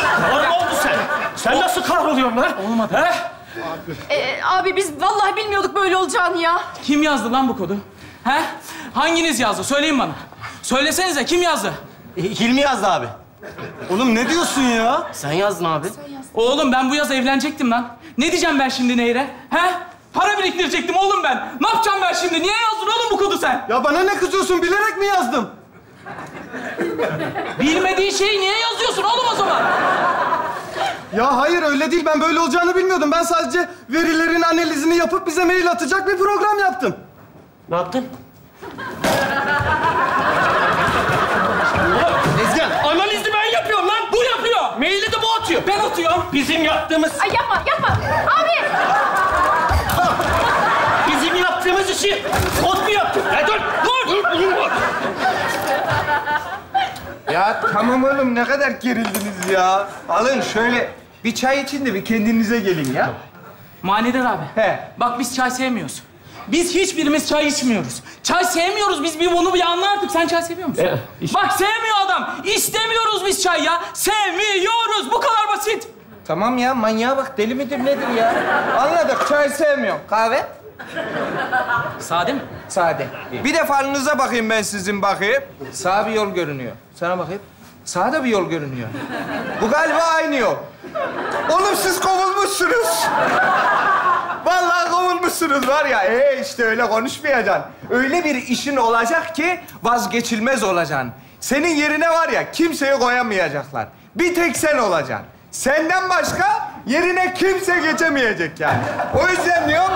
Kahrol oldu sen. Sen Ol. Nasıl kahroluyorsun lan? Olmadı. He? Abi. Ee, abi biz vallahi bilmiyorduk böyle olacağını ya. Kim yazdı lan bu kodu? He? Hanginiz yazdı? Söyleyin bana. Söylesenize kim yazdı? E, Hilmi yazdı abi. Oğlum ne diyorsun ya? Sen yazdın abi. Sen yazdın. Oğlum ben bu yaz evlenecektim lan. Ne diyeceğim ben şimdi Nehir'e? He? Para biriktirecektim oğlum ben. Ne yapacağım ben şimdi? Niye yazdın oğlum bu kodu sen? Ya bana ne kızıyorsun? Bilerek mi yazdım? Bilmediğin şeyi niye yazıyorsun oğlum o zaman? Ya hayır öyle değil. Ben böyle olacağını bilmiyordum. Ben sadece verilerin analizini yapıp bize mail atacak bir program yaptım. Ne yaptın? Ezgen, analizi ben yapıyorum lan. Bu yapıyor. Maili de bu atıyor. Ben atıyorum. Bizim yaptığımız... Ay yapma, yapma. Abi! Bizim yaptığımız işi kod mu yaptın? Ya dur, dur, dur, dur. Ya tamam oğlum, ne kadar gerildiniz ya. Alın şöyle bir çay için de bir kendinize gelin ya. Manidar abi, he. Bak biz çay sevmiyoruz. Biz hiçbirimiz çay içmiyoruz. Çay sevmiyoruz biz, bir bunu bir anla artık. Sen çay seviyor musun? E, işte. Bak sevmiyor adam. İstemiyoruz biz çay ya. Sevmiyoruz. Bu kadar basit. Tamam ya, manyağa bak. Deli midir nedir ya? Anladık, çay sevmiyor. Kahve? Sade mi? Sade. İyi. Bir de farınıza bakayım ben sizin bakayım. Sağa bir yol görünüyor. Sana bakayım. Sağa da bir yol görünüyor. Bu galiba aynı yol. Oğlum siz kovulmuşsunuz. Vallahi kovulmuşsunuz var ya. Ee işte öyle konuşmayacaksın. Öyle bir işin olacak ki vazgeçilmez olacaksın. Senin yerine var ya kimseyi koyamayacaklar. Bir tek sen olacaksın. Senden başka yerine kimse geçemeyecek yani. O yüzden diyorum...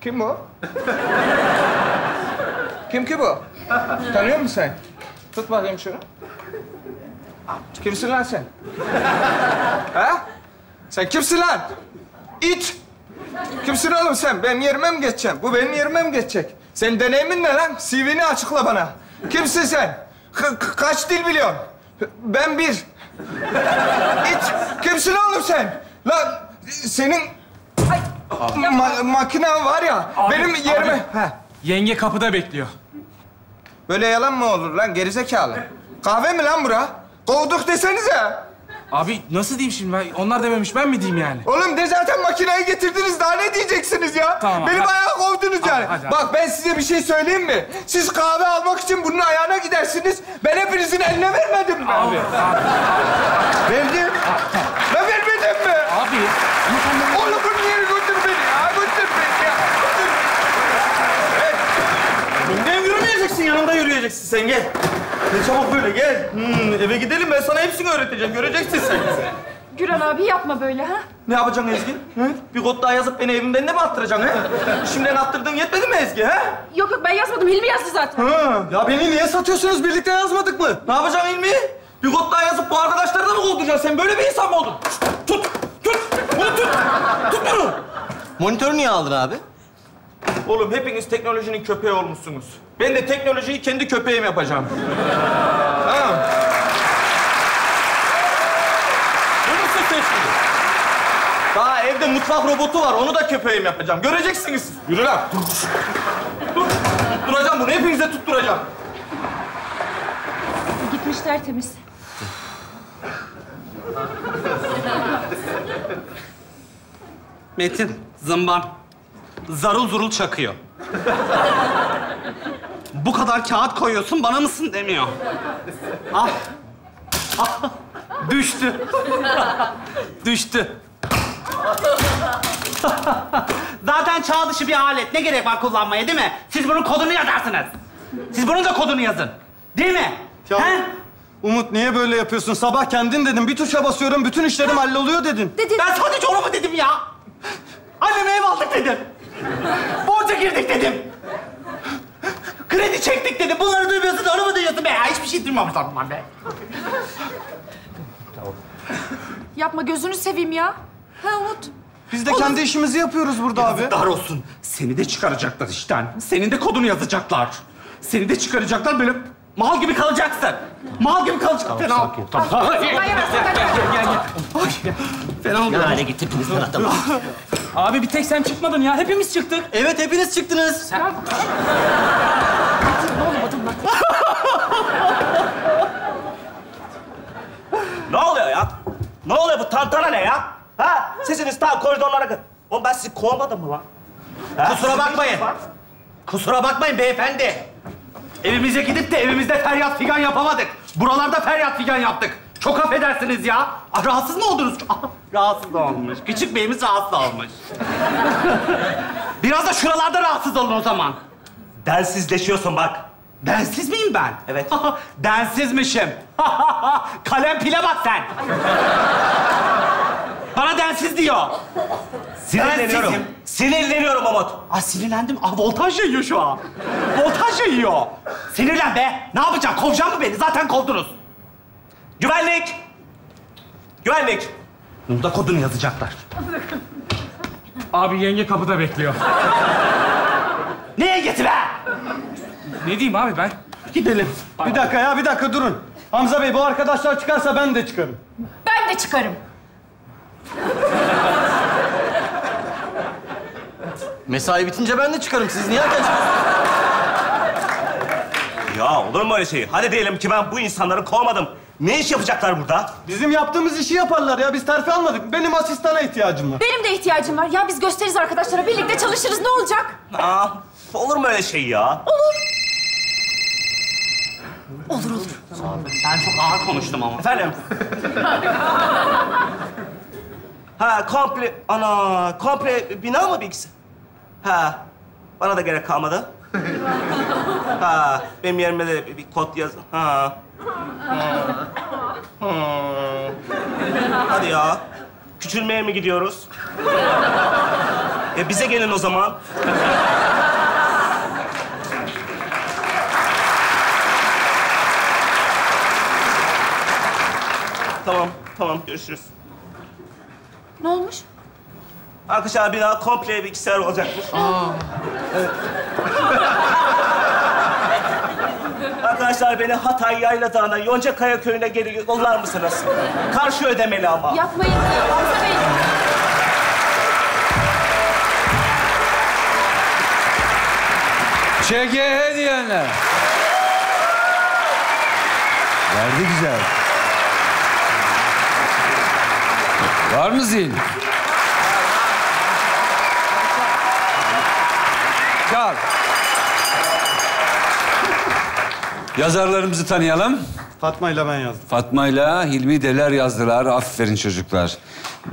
Kim o? Kim ki bu? Tanıyor musun sen? Tut bakayım şunu. Kimsin lan sen? Ha? Sen kimsin lan? İt! Kimsin oğlum sen? Benim yerime mi geçeceğim? Bu benim yerime mi geçecek? Senin deneyimin ne lan? C V'ni açıkla bana. Kimsin sen? Ka kaç dil biliyorsun? Ben bir. İt! Kimsin oğlum sen? Lan senin... Ma makinen var ya, abi, benim yerime... Abi, ha. Yenge kapıda bekliyor. Böyle yalan mı olur lan gerizekalı? Kahve mi lan bura? Kovduk desenize. Abi nasıl diyeyim şimdi? Ben, onlar dememiş, ben mi diyeyim yani? Oğlum de zaten makineyi getirdiniz. Daha ne diyeceksiniz ya? Tamam, beni hadi. Bayağı kovdunuz hadi, yani. Hadi, hadi. Bak ben size bir şey söyleyeyim mi? Siz kahve almak için bunun ayağına gidersiniz. Ben hepinizin eline vermedim mi? Abi. Verdim. Ben vermedim mi? Abi. Oğlum bunun yeri götür beni ya. Götür beni ya. Götür. Evet. Bundan yürümeyeceksin. Yanımda yürüyeceksin sen. Gel. Ne çabuk böyle gel. Hmm, eve gidelim ben sana hepsini öğreteceğim. Göreceksin sen. Güran abi yapma böyle ha. Ne yapacaksın Ezgi? Hı? Bir kod daha yazıp beni evimden ne mi attıracaksın ha? Şimdiden attırdığın yetmedi mi Ezgi ha? Yok yok ben yazmadım. Hilmi yazdı zaten. Ha. Ya beni niye satıyorsunuz? Birlikte yazmadık mı? Ne yapacaksın Hilmi? Bir kod daha yazıp bu arkadaşları da mı kovduracaksın? Sen böyle bir insan mı oldun? Tut! Tut! Bunu tut! Tut bunu! Monitörü niye aldın abi? Oğlum hepiniz teknolojinin köpeği olmuşsunuz. Ben de teknolojiyi kendi köpeğim yapacağım. Tamam. Bunu seçtim. Daha evde mutfak robotu var. Onu da köpeğim yapacağım. Göreceksiniz. Yürü lan. Dur. Dur. Tutturacağım bunu. Hepinize tutturacağım. Gitmişler temiz. Metin, zımban. Zarul zurul çakıyor. Bu kadar kağıt koyuyorsun, bana mısın demiyor. Ah! Ah! Düştü. Düştü. Zaten çağ dışı bir alet. Ne gerek var kullanmaya, değil mi? Siz bunun kodunu yazarsınız. Siz bunun da kodunu yazın. Değil mi? Ya, he? Umut, niye böyle yapıyorsun? Sabah kendin dedin. Bir tuşa basıyorum, bütün işlerim halloluyor dedin. Dedin. Ben sadece onu mu dedim ya? Anneme ev aldık dedim. Borca girdik dedim. Kredi çektik dedim. Bunları duymuyorsun da onu mu duyuyorsun be? Ya, hiçbir şey duymamışlar bunlar be. Tamam. Yapma, gözünü seveyim ya. Ha Umut? Biz de Olur. kendi işimizi yapıyoruz burada ya, abi. Dar olsun. Seni de çıkaracaklar işten. Senin de kodunu yazacaklar. Seni de çıkaracaklar, böyle mal gibi kalacaksın. Mal gibi kalacaksın. Fena ol. Tamam. Hayır. Hayır. Fena ol. Ne hale getirdiniz lan adamı? Abi bir tek sen çıkmadın ya. Hepimiz çıktık. Evet, hepiniz çıktınız. Sen... Ya... Ne olmadı lan? Ne oluyor ya? Ne oluyor bu tantana ne ya? Ha? Siziniz tam koridorlara kadar. Oğlum ben sizi kovmadım mı lan? Ha? Kusura bakmayın. Kusura bakmayın beyefendi. Evimize gidip de evimizde feryat figan yapamadık. Buralarda feryat figan yaptık. Çok affedersiniz ya. Ah, rahatsız mı oldunuz? Ah, rahatsız olmuş. Küçük beyimiz rahatsız olmuş. Biraz da şuralarda rahatsız olun o zaman. Densizleşiyorsun bak. Densiz miyim ben? Evet. Densizmişim. Kalem pile bak sen. Bana densiz diyor. Sinirleniyorum. Densizim. Sinirleniyorum Umut. Ah, sinirlendim. Ah, voltaj yayıyor şu an. Voltaj yayıyor. Sinirlen be. Ne yapacağım? Kovacak mı beni? Zaten kovdunuz. Güvenlik. Güvenlik. Bunu da kodunu yazacaklar. Abi, yenge kapıda bekliyor. Ne yengesi be? Ne diyeyim abi ben? Gidelim. Bay bir dakika abi. ya, bir dakika durun. Hamza Bey, bu arkadaşlar çıkarsa ben de çıkarım. Ben de çıkarım. Mesai bitince ben de çıkarım. Siz niye erken çıkıyorsunuz? Ya olur mu öyle şey? Hadi diyelim ki ben bu insanları kovmadım. Ne iş yapacaklar burada? Bizim yaptığımız işi yaparlar ya. Biz terfi almadık. Benim asistana ihtiyacım var. Benim de ihtiyacım var. Ya biz gösteririz arkadaşlara. Birlikte çalışırız. Ne olacak? Aa, olur mu öyle şey ya? Olur. Olur, olur. Ben çok ağır konuştum ama. Efendim? Ha, komple... Ana, komple bina mı bilgisi? Ha, bana da gerek kalmadı. Ha, benim yerime de bir, bir kod yazın. Ha. Ha. Ha. Hadi ya. Küçülmeye mi gidiyoruz? E, bize gelin o zaman. Tamam, tamam. Görüşürüz. Ne olmuş? Arkadaşlar, bina komple bilgisayar olacakmış. Aa, evet. Arkadaşlar, beni Hatay Yayladağı'na, Yoncakaya Köyü'ne geri yollar mısınız? Karşı ödemeli ama. Yapmayın. Yapmayın. ÇGH diyenler. Verdi güzel. Var mı zil? Çal. Yazarlarımızı tanıyalım. Fatma ile ben yazdım. Fatma ile Hilmi Deler yazdılar. Aferin çocuklar.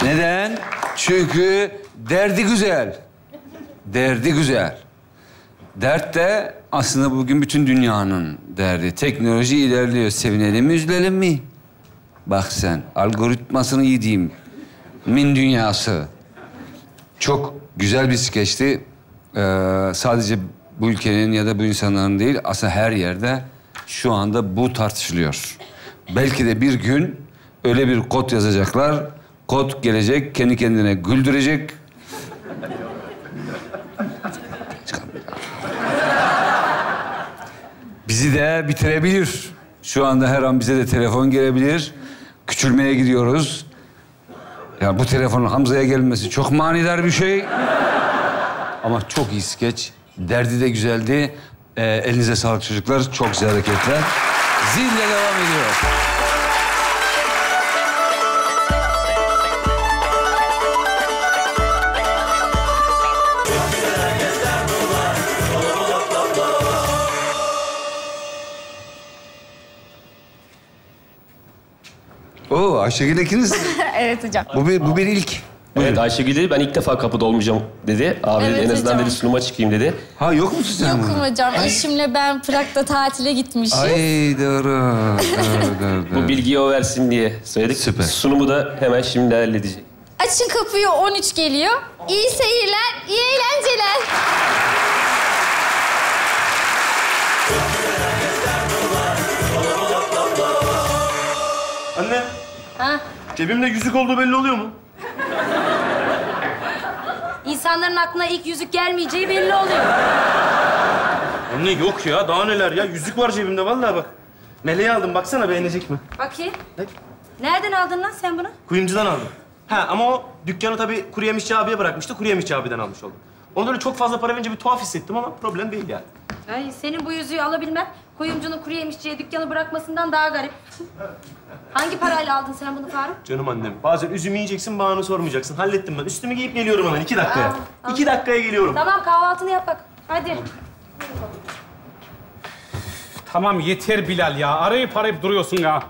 Neden? Çünkü derdi güzel. Derdi güzel. Dert de aslında bugün bütün dünyanın derdi. Teknoloji ilerliyor. Sevinelim mi, üzülelim mi? Bak sen, algoritmasını yediğim min dünyası. Çok güzel bir skeçti. Ee, sadece bu ülkenin ya da bu insanların değil, aslında her yerde şu anda bu tartışılıyor. Belki de bir gün öyle bir kod yazacaklar. Kod gelecek, kendi kendine güldürecek. Bizi de bitirebilir. Şu anda her an bize de telefon gelebilir. Küçülmeye gidiyoruz. Ya bu telefonun Hamza'ya gelmesi çok manidar bir şey. Ama çok iyi skeç. Derdi de güzeldi. Ee, elinize sağlık çocuklar. Çok güzel hareketler. Zille devam ediyor. Oo, Ayşegül ikiniz. Evet hocam. Bu bir, bu bir ilk. Buyurun. Evet, Ayşegül dedi ben ilk defa kapıda olmayacağım dedi. Abi evet, en azından hocam dedi sunuma çıkayım dedi. Ha yok musun sen? Yokum bunu? Hocam. Ay. Eşimle ben Prag'da tatile gitmişiz. Ay doğru. doğru, doğru, doğru. Bu bilgiyi o versin diye söyledik. Süper. Sunumu da hemen şimdi halledecek. Açın kapıyı, on üç geliyor. İyi seyirler, iyi eğlenceler. Anne. Ha? Cebimde yüzük olduğu belli oluyor mu? İnsanların aklına ilk yüzük gelmeyeceği belli oluyor. Anne yok ya, daha neler ya. Yüzük var cebimde vallahi bak. Meleği aldım, baksana beğenecek mi? Bakayım. Ne? Nereden aldın lan sen bunu? Kuyumcudan aldım. Ha ama o dükkanı tabii kuru yemişçi abiye bırakmıştı. Kuru yemişçi abiden almış oldum. Ondan çok fazla para verince bir tuhaf hissettim ama problem değil yani. Ay senin bu yüzüğü alabilmem kuyumcunun kuru yemişçiye dükkanı bırakmasından daha garip. Hangi parayla aldın sen bunu Faruk? Canım annem, bazen üzümü yiyeceksin, bağını sormayacaksın. Hallettim ben. Üstümü giyip geliyorum hemen. İki dakikaya. Aa, İki dakikaya geliyorum. Tamam, kahvaltını yap bak. Hadi. Tamam, yeter Bilal ya. Arayıp arayıp duruyorsun ya.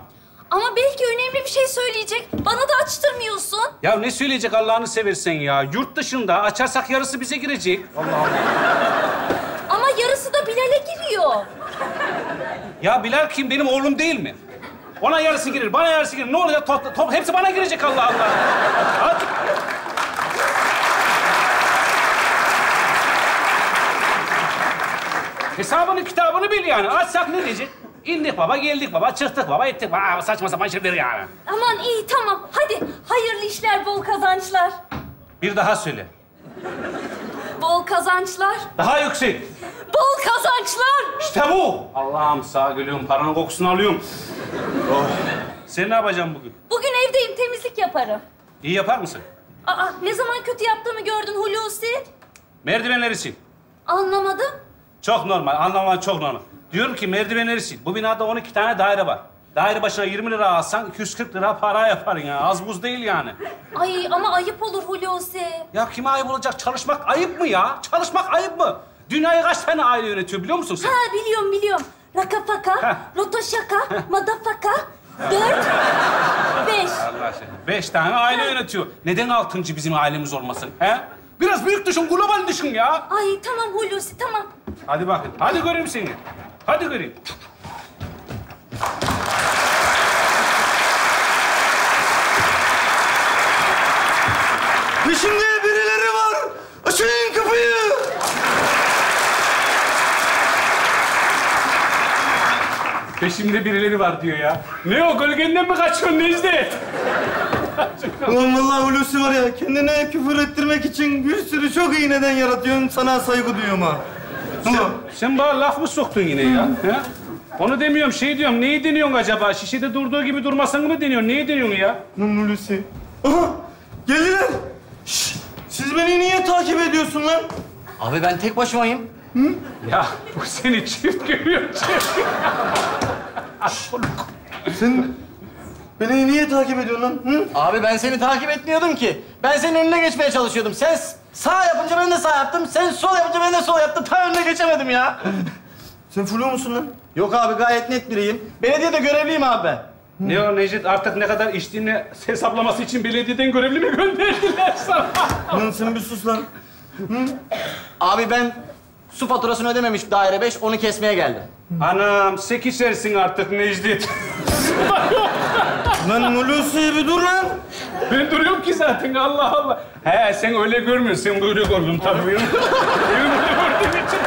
Ama belki önemli bir şey söyleyecek. Bana da açtırmıyorsun. Ya ne söyleyecek Allah'ını seversen ya? Yurt dışında açarsak yarısı bize girecek. Allah Allah. Ama yarısı da Bilal'e giriyor. Ya Bilal kim? Benim oğlum değil mi? Ona yarısı girir, bana yarısı girir. Ne olacak? Top, top, hepsi bana girecek Allah Allah. Hadi. Hesabını, kitabını bil yani. Açsak ne diyecek? İndik baba, geldik baba, çıktık baba, ettik baba. Aa, saçma sapan şeyleri yani. Aman iyi, tamam. Hadi hayırlı işler, bol kazançlar. Bir daha söyle. Bol kazançlar. Daha yüksek. Bol kazançlar. İşte bu. Allah'ım sağ gülüm, paranın kokusunu alıyorum. Oh. Sen ne yapacaksın bugün? Bugün evdeyim, temizlik yaparım. İyi yapar mısın? Aa, ne zaman kötü yaptığımı gördün Hulusi? Merdivenleri sil. Anlamadım. Çok normal, anlaman çok normal. Diyorum ki merdivenleri sil. Bu binada on iki tane daire var. Daire başına yirmi lira alsan iki yüz kırk lira para yaparın ya. Az buz değil yani. Ay ama ayıp olur Hulusi. Ya kime ayıp olacak? Çalışmak ayıp mı ya? Çalışmak ayıp mı? Dünyayı kaç tane aile yönetiyor biliyor musun sen? Ha biliyorum biliyorum. Rakafaka, rotoşaka, madafaka, dört, beş. Allah seni. Beş tane aile ha. yönetiyor. Neden altıncı bizim ailemiz olmasın? He? Biraz büyük düşün, global düşün ya. Ay tamam Hulusi, tamam. Hadi bakın, hadi göreyim seni. Hadi göreyim. Peşimde birileri var. Açın kapıyı. Peşimde birileri var diyor ya. Ne o? Gölgenden mi kaçıyorsun Necdi? Ulan vallahi Hulusi var ya. Kendine küfür ettirmek için bir sürü çok iyi neden yaratıyorsun. Sana saygı duyuyorum ha. Sen, sen bana laf mı soktun yine ya? He? Onu demiyorum, şey diyorum. Neyi deniyorsun acaba? Şişede durduğu gibi durmasın mı deniyorsun? Neyi deniyorsun ya? Lan Hulusi. Aha! Geldiler. Şişt, siz beni niye takip ediyorsun lan? Abi ben tek başımayım. Hı? Ya bu seni çift görüyor, çift. Sen beni niye takip ediyorsun lan? Hı? Abi ben seni takip etmiyordum ki. Ben senin önüne geçmeye çalışıyordum. Sen sağ yapınca ben de sağ yaptım. Sen sol yapınca ben de sol yaptım. Tam önüne geçemedim ya. Sen flu musun lan? Yok abi gayet net biriyim. Belediyede görevliyim abi ben. Ne o Necdet? Artık ne kadar içtiğini hesaplaması için belediyeden görevli mi gönderdiler sana? Lan sen bir sus lan. Hı? Abi ben su faturasını ödememiş daire beş, onu kesmeye geldim. Anam, sekizersin artık Necdet. Lan Hulusi bir dur lan. Ben duruyorum ki zaten, Allah Allah. He, sen öyle görmüyorsun, sen böyle gördün tabii. Benim böyle gördüğüm için.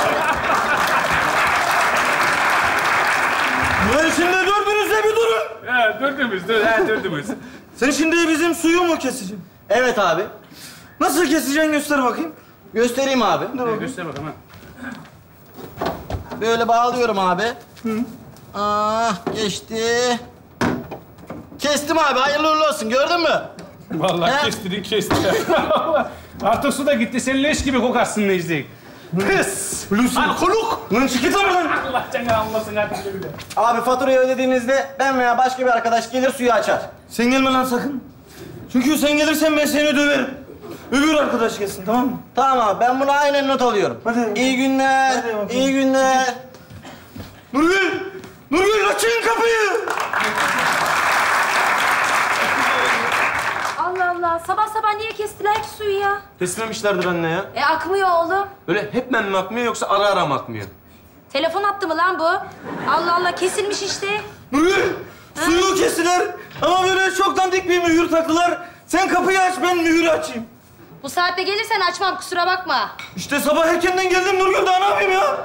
Lan şimdi dördünüzle bir durun. He, dördümüz, dör, he, dördümüz. Sen şimdi bizim suyu mu keseceksin? Evet abi. Nasıl keseceksin göster bakayım. Göstereyim abi. Ee, göster bakalım ha. Böyle bağlıyorum abi. Hı. Ah, geçti. Kestim abi, hayırlı uğurlu olsun. Gördün mü? Vallahi kestirin, kestin. Artık su da gitti, sen leş gibi kokarsın Necdi. Pıs! Alkoluk! Lan çıkit lan lan! Allah canını almasın artık öyle. Abi faturayı ödediğinizde ben veya başka bir arkadaş gelir suyu açar. Sen gelme lan sakın. Çünkü sen gelirsen ben seni döverim. Öbür arkadaş gelsin, tamam mı? Tamam abi, ben bunu aynen not alıyorum. Hadi. İyi günler, hadi iyi günler. Nurgül! Nurgül açın kapıyı! Allah Allah, sabah sabah niye kestiler suyu ya? Testlemişlerdir anne ya. E akmıyor oğlum. Böyle hep men mi akmıyor yoksa ara ara mı akmıyor? Telefon attı mı lan bu? Allah Allah, kesilmiş işte. Mühür! Suyu kestiler ama böyle çok dandik bir mühür taktılar. Sen kapıyı aç, ben mühürü açayım. Bu saatte gelirsen açmam, kusura bakma. İşte sabah erkenden geldim Nurgül, daha ne yapayım ya?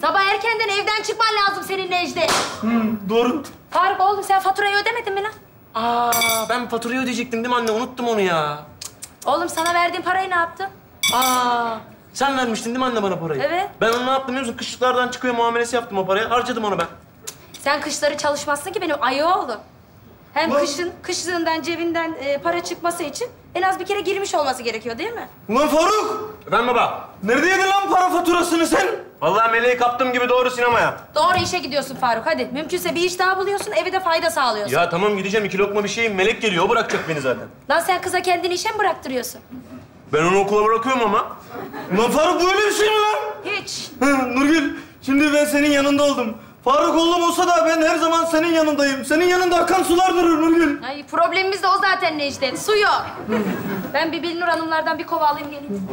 Sabah erkenden evden çıkman lazım senin Necdet. Hmm, doğru. Faruk oğlum, sen faturayı ödemedin mi lan? Aa, ben faturayı ödeyecektim değil mi anne? Unuttum onu ya. Oğlum, sana verdiğim parayı ne yaptın? Aa, sen vermiştin değil mi anne bana parayı? Evet. Ben onu ne yaptım biliyor musun? Kışlıklardan çıkıyor muamelesi yaptım o parayı. Harcadım onu ben. Sen kışları çalışmazsın ki benim ayı oğlum. Hem ulan, kışın, kışlığından, cebinden e, para çıkması için en az bir kere girmiş olması gerekiyor değil mi? Ulan Faruk! Efendim baba? Nerede yedin lan para faturasını sen? Vallahi meleği kaptığım gibi doğru sinemaya. Doğru işe gidiyorsun Faruk, hadi. Mümkünse bir iş daha buluyorsun, eve de fayda sağlıyorsun. Ya tamam gideceğim, iki lokma bir şeyim. Melek geliyor, o bırakacak beni zaten. Lan sen kıza kendini işe mi bıraktırıyorsun? Ben onu okula bırakıyorum ama. Ulan Faruk, bu öyle bir şey mi lan? Hiç. Nurgül, şimdi ben senin yanında oldum. Faruk oğlum olsa da ben her zaman senin yanındayım. Senin yanında akan sular durur Nurgül. Ay, problemimiz de o zaten Necdet. Su yok. Ben bir Bilnur Hanımlardan bir kova alayım geleyim.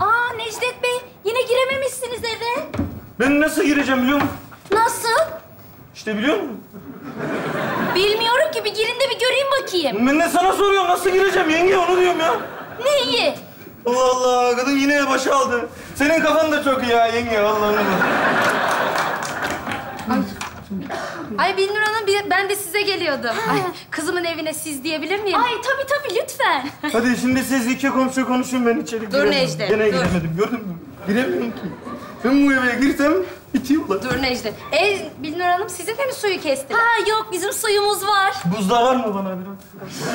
Aa Necdet Bey, yine girememişsiniz eve. Ben nasıl gireceğim biliyor musun? Nasıl? İşte biliyor musun? Bilmiyorum ki, bir girin de bir göreyim bakayım. Ben de sana soruyorum, nasıl gireceğim yenge, onu diyorum ya. Neyi? Allah Allah, kadın yine başı aldı. Senin kafan da çok iyi ya yenge, vallahi. Ay, Ay Bilnur Hanım, ben de size geliyordum. Ay, kızımın evine siz diyebilir miyim? Ay tabii tabii, lütfen. Hadi şimdi siz iki komşu konuşun, ben içeri gireyim. Dur Necdet, dur. Gene giremedim, gördün mü? Giremiyorum ki. Ben bu eve girsem bitiyor lan. Dur Necdet. E, Bilnur Hanım, sizin de mi suyu kestiler? Ha yok, bizim suyumuz var. Buzdağı var mı bana biraz?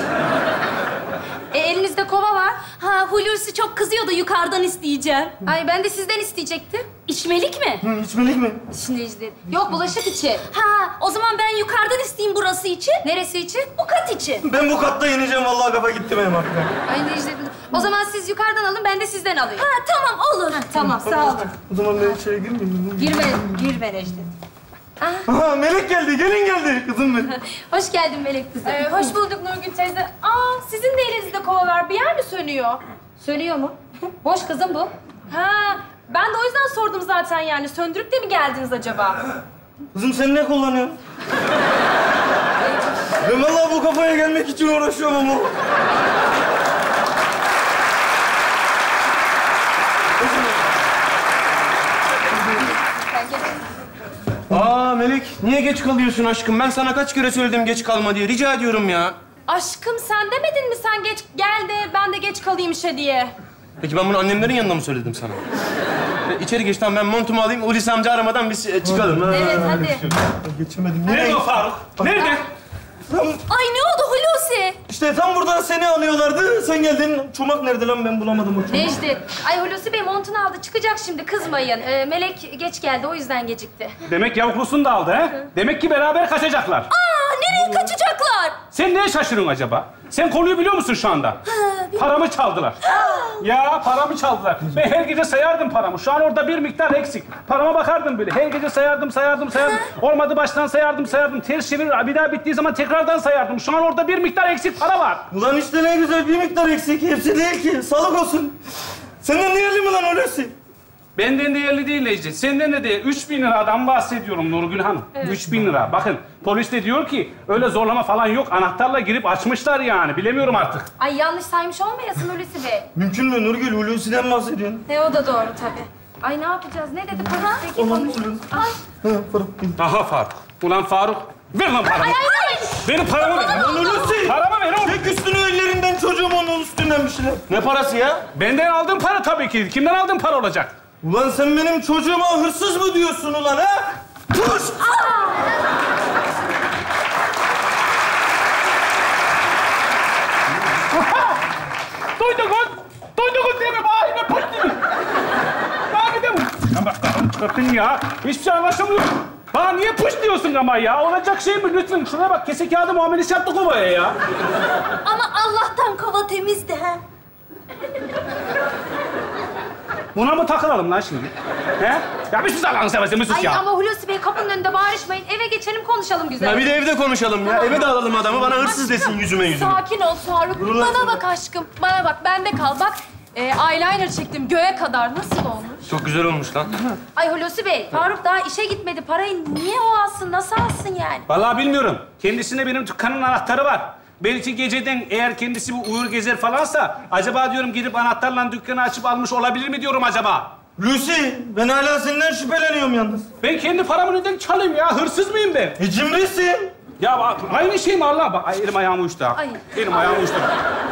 E, elinizde kova var. Ha, Hulusi çok kızıyor da yukarıdan isteyeceğim. Hı. Ay ben de sizden isteyecektim. İçmelik mi? Hı, içmelik mi? Şimdi Necdet. Yok, bulaşık için. Ha, o zaman ben yukarıdan isteyeyim burası için. Neresi için? Bu kat için. Ben bu katta yeneceğim, vallahi kafa gitti benim aklıma. Ay Necdet, o zaman siz yukarıdan alın, ben de sizden alayım. Ha tamam, olur. Ha, tamam, sağ olun. O zaman ben içeri girmeyeyim. Girme, girme Necdet. Aha. Aha, Melek geldi, gelin geldi kızım benim. Hoş geldin Melek kızım. Ee, hoş bulduk Nurgül teyze. Aa, sizin de elinizde kova var. Bir yer mi sönüyor? Sönüyor mu? Boş kızım bu. Ha, ben de o yüzden sordum zaten yani. Söndürüp de mi geldiniz acaba? Kızım sen ne kullanıyorsun? Ben vallahi bu kafaya gelmek için uğraşıyorum ama. Aa Melek, niye geç kalıyorsun aşkım? Ben sana kaç kere söyledim geç kalma diye. Rica ediyorum ya. Aşkım sen demedin mi sen geç gel de ben de geç kalayım işe diye? Peki ben bunu annemlerin yanında mı söyledim sana? İçeri geç, tamam ben montumu alayım. Hulusi amca aramadan biz e, çıkalım. Ha, evet ha, hadi. Geçemedim. Nerede o Faruk? Nerede? Tam... Ay ne oldu Hulusi? İşte tam buradan seni alıyorlardı. Sen geldin. Çomak nerede lan? Ben bulamadım o çomak. Necdet. Ay Hulusi Bey montunu aldı. Çıkacak şimdi. Kızmayın. Ee, Melek geç geldi. O yüzden gecikti. Demek yavuklusunu da aldı ha? Demek ki beraber kaçacaklar. Aa nereye kaçacaklar? Sen neye şaşırıyorsun acaba? Sen konuyu biliyor musun şu anda? Ha, paramı çaldılar. Ya paramı çaldılar. Ben her gece sayardım paramı. Şu an orada bir miktar eksik. Parama bakardım böyle. Her gece sayardım, sayardım, sayardım. Olmadı baştan sayardım, sayardım. Ters çevir, bir daha bittiği zaman tekrardan sayardım. Şu an orada bir miktar eksik para var. Ulan işte ne güzel bir miktar eksik. Hepsi değil ki. Sağlık olsun. Senden değerli mi lan öylesi? Benden değerli değil Necdet. Senden de değerli. Üç bin liradan bahsediyorum Nurgül Hanım. Evet. Üç bin lira. Bakın polis de diyor ki öyle zorlama falan yok. Anahtarla girip açmışlar yani. Bilemiyorum artık. Ay yanlış saymış olmayasın Hulusi Bey. Mümkün mü Nurgül? Hulusi'den bahsediyorsun. Ne o da doğru tabii. Ay ne yapacağız? Ne dedi polis? Peki konuşalım. Ay. Ha, Faruk. Aha Faruk. Ulan Faruk. Ver lan paramı. Ay, ay, ay. Benim paramı ver. Hulusi. Paramı ver oğlum. Tek üstünü ellerinden çocuğum onun üstünden bir şeyler. Ne parası ya? Benden aldığın para tabii ki. Kimden aldığın para olacak? Ulan sen benim çocuğuma hırsız mı diyorsun ulan ha? Kuş! Duydunuz! Duydunuz değil mi? Bahine pırt gibi! Bahine mi? Ya bak kafamı çıkarttın ya. Hiçbir şey anlaşılmıyor. Bana niye pış diyorsun ama ya? Olacak şey mi? Lütfen şuraya bak. Kese kağıdı muamelesi yaptı kovaya ya. Ama Allah'tan kova temizdi ha. Buna mı takılalım lan şimdi? He? Ya bir sus Allah'ını seversen, bir sus ya. Ay ama Hulusi Bey, kapının önünde bağırışmayın. Eve geçelim, konuşalım güzel. Ya bir de evde konuşalım ya. Eve de alalım adamı, bana hırsız desin yüzüme yüzüme. Sakin ol Faruk. Bana sana. Bak aşkım, bana bak. Bende kal bak. E, eyeliner çektim göğe kadar. Nasıl olmuş? Çok güzel olmuş lan. Ay Hulusi Bey, Faruk daha işe gitmedi. Parayı niye o alsın, nasıl alsın yani? Vallahi bilmiyorum. Kendisine benim dükkanın anahtarı var. Belki geceden eğer kendisi bu uyur gezer falansa... ...acaba diyorum gidip anahtarla dükkanı açıp almış olabilir mi diyorum acaba? Lucy, ben hala senden şüpheleniyorum yalnız. Ben kendi paramı neden çalayım ya? Hırsız mıyım ben? E cimrisin. Ya aynı şey mi Allah? Bak, elim ayağımı uçtu. Ay. Elim Ay. ayağımı uçtu.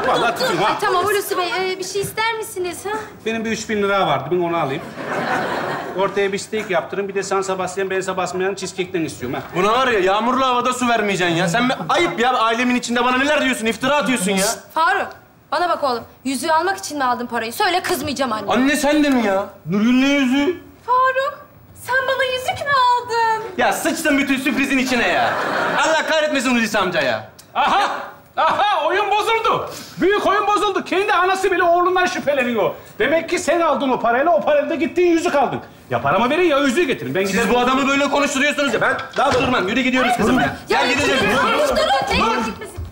Vallahi tutun ha. Tamam Hulusi Bey, e, bir şey ister misiniz? Ha? Benim bir üç bin lira vardı, ben onu alayım. Ortaya bir steak yaptırın, bir de sen Sebastian, ben Sebastian'ın cheesecake'den istiyorum. Ha. Buna var ya, yağmurlu havada su vermeyeceksin ya. Sen ayıp ya, ailemin içinde bana neler diyorsun, iftira atıyorsun ya. Şişt, Faruk, bana bak oğlum. Yüzüğü almak için mi aldın parayı? Söyle, kızmayacağım anne. Anne sen de mi ya? Nurgül'ün ne yüzüğü? Faruk, sen bana yüzük mü aldın? Ya sıçtın bütün sürprizin içine ya. Allah kahretmesin Hulusi amca ya. Aha! Ya. Aha! Oyun bozuldu. Büyük oyun bozuldu. Kendi anası bile oğlundan şüpheleniyor. Demek ki sen aldın o parayla, o parayla da gittiğin yüzük aldın. Ya paramı verin ya yüzüğü getirin. Ben siz bu adamı böyle konuşturuyorsunuz ya. Ben daha durmam. Yürü gidiyoruz kızım ya. Gel gideceğiz.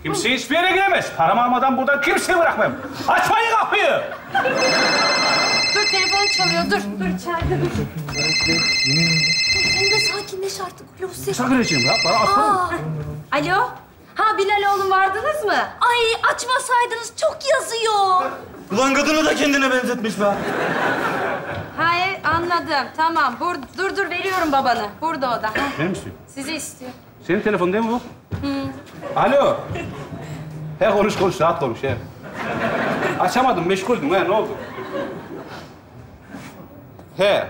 Kimse hiçbir yere giremez. Paramı almadan buradan kimseyi bırakmayayım. Açmayın kapıyı. Dur, telefon çalıyor. Dur, dur içeride dur. Sen de sakinleş artık Hulusi. Sakinleşeyim ya. Bana açma. Alo? Ha Bilal oğlum vardınız mı? Ay açmasaydınız çok yazıyor. Ulan kadını da kendine benzetmiş be. Hayır anladım. Tamam. Bur dur dur veriyorum babanı. Burada o da. Ne istiyor? Sizi istiyor. Senin telefon değil mi bu? Hı. Alo. He konuş konuş rahat konuş he. Açamadım meşguldüm he ne oldu? He.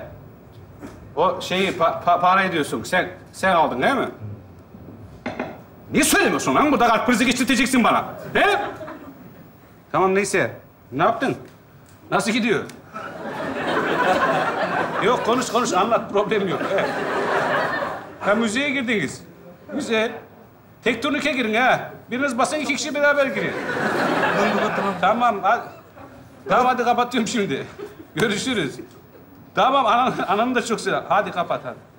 O şeyi pa pa para ediyorsun. Sen sen aldın değil mi? Niye söylemiyorsun lan? Burada kalp krizi geçirteceksin bana. He? Tamam neyse. Ne yaptın? Nasıl gidiyor? Yok konuş konuş anlat problem yok. He. Ha müzeye girdiniz. Güzel. Tek turnike girin ha. Biriniz basın iki kişi beraber girin. Tamam. Tamam hadi. Tamam hadi kapatıyorum şimdi. Görüşürüz. Tamam anan, ananı da çok selam. Hadi kapat hadi.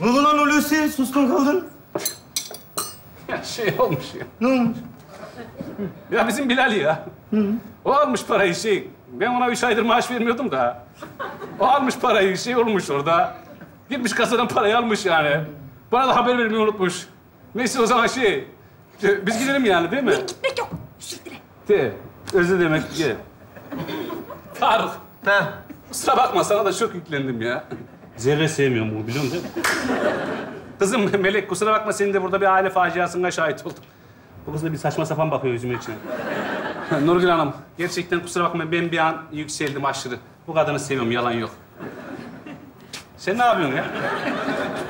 Ne oldu lan Hulusi? Sustun kaldın. Ya şey olmuş ya. Ne olmuş? Ya bizim Bilal ya. Hı hı. O almış parayı şey. Ben ona üç aydır maaş vermiyordum da. O almış parayı şey olmuş orada. Gitmiş kasadan parayı almış yani. Bana da haber vermeyi unutmuş. Neyse o zaman şey. Biz gidelim yani değil mi? Yok gitmek yok. Şiftire. De. Özür dilemek ki. Faruk. He. Kusura bakma sana da çok yüklendim ya. Zerre sevmiyorum bunu, biliyorsun değil mi? Kızım Melek, kusura bakma senin de burada bir aile faciasına şahit oldum. Bu kız da bir saçma sapan bakıyor yüzümün içine. Nurgül Hanım, gerçekten kusura bakma ben bir an yükseldim aşırı. Bu kadını seviyorum, yalan yok. Sen ne yapıyorsun ya?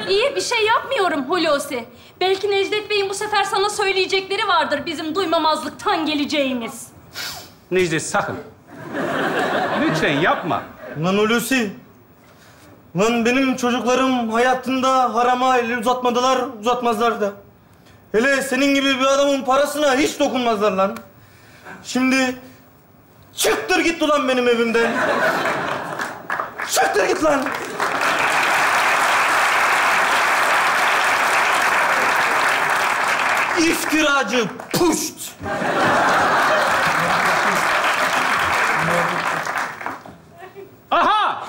İyi, bir şey yapmıyorum Hulusi. Belki Necdet Bey'in bu sefer sana söyleyecekleri vardır bizim duymamazlıktan geleceğimiz. Necdet, sakın. Lütfen yapma. Lan Hulusi. Lan benim çocuklarım hayatında harama el uzatmadılar, uzatmazlar da. Hele senin gibi bir adamın parasına hiç dokunmazlar lan. Şimdi çıktır git ulan benim evimden. Çıktır git lan. İftiracı puşt. Aha!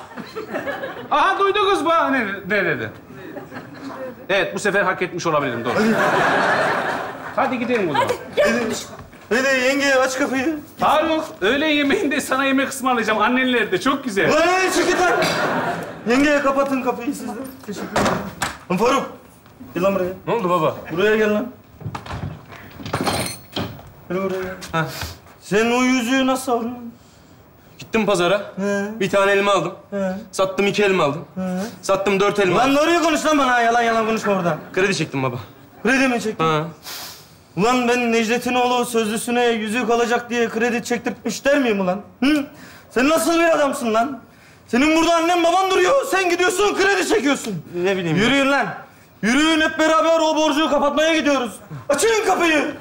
Aha duydunuz mu? Ne, ne dedi? Evet, bu sefer hak etmiş olabilirim, doğru. Hadi, hadi gidelim o zaman. Hadi, gel. Hadi yenge, aç kapıyı. Faruk, öğle yemeğinde sana yemek ısmarlayacağım. Annenlerde, çok güzel. Vay, çık git lan. Yenge, kapatın kapıyı siz de. Teşekkür ederim. Faruk, gel lan buraya. Ne oldu baba? Buraya gel lan. Gel buraya gel. Ha. Sen o yüzüğü nasıl aldın? Gittim pazara, he. Bir tane elma aldım, he. Sattım iki elma aldım, he. Sattım dört elma aldım. Lan doğruyu konuş lan bana, yalan yalan konuşma oradan. Kredi çektim baba. Kredi mi çektin? Ha. Ulan ben Necdet'in oğlu sözlüsüne yüzük alacak diye kredi çektirtmiş der miyim ulan? Hı? Sen nasıl bir adamsın lan? Senin burada annen baban duruyor, sen gidiyorsun kredi çekiyorsun. Ne bileyim. Yürüyün ya. Lan. Yürüyün hep beraber o borcu kapatmaya gidiyoruz. Açın kapıyı.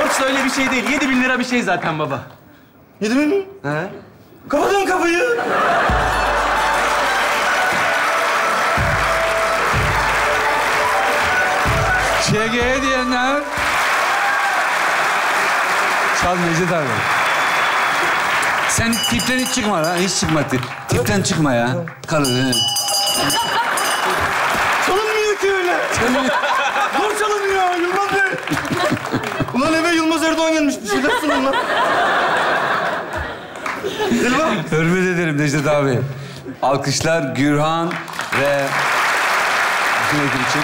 Borç da öyle bir şey değil. Yedi bin lira bir şey zaten baba. Yedi bin mi? He. Kapatın kapıyı. ÇG diyenler... Çal Necdet abi. Sen tipten hiç çıkma lan. Hiç çıkma tip. Tipten çıkma ya. Kalın. Çalınmıyor ki öyle. Dur çalınmıyor Yılmaz Bey. Ulan eve Yılmaz Erdoğan gelmiş. Bir şeyler sunun lan. Hürmet ederim Necdet abi. Alkışlar Gürhan ve... Hürmetim için.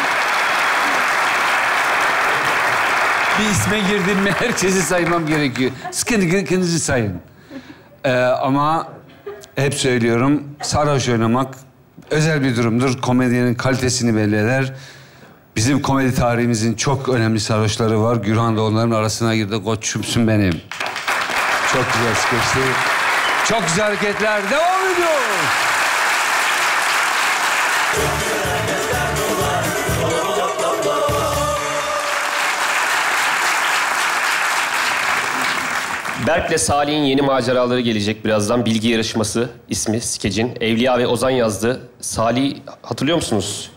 Bir isme girdim mi herkesi saymam gerekiyor. Sıkıntınızı sayın. Ee, ama hep söylüyorum, sarhoş oynamak özel bir durumdur. Komedinin kalitesini belli eder. Bizim komedi tarihimizin çok önemli sarhoşları var. Gürhan da onların arasına girdi. Koçumsun benim. Çok güzel skeçti. Çok güzel hareketler devam ediyor. Berk'le Salih'in yeni maceraları gelecek birazdan. Bilgi yarışması ismi skecin. Evliya ve Ozan yazdı. Salih hatırlıyor musunuz?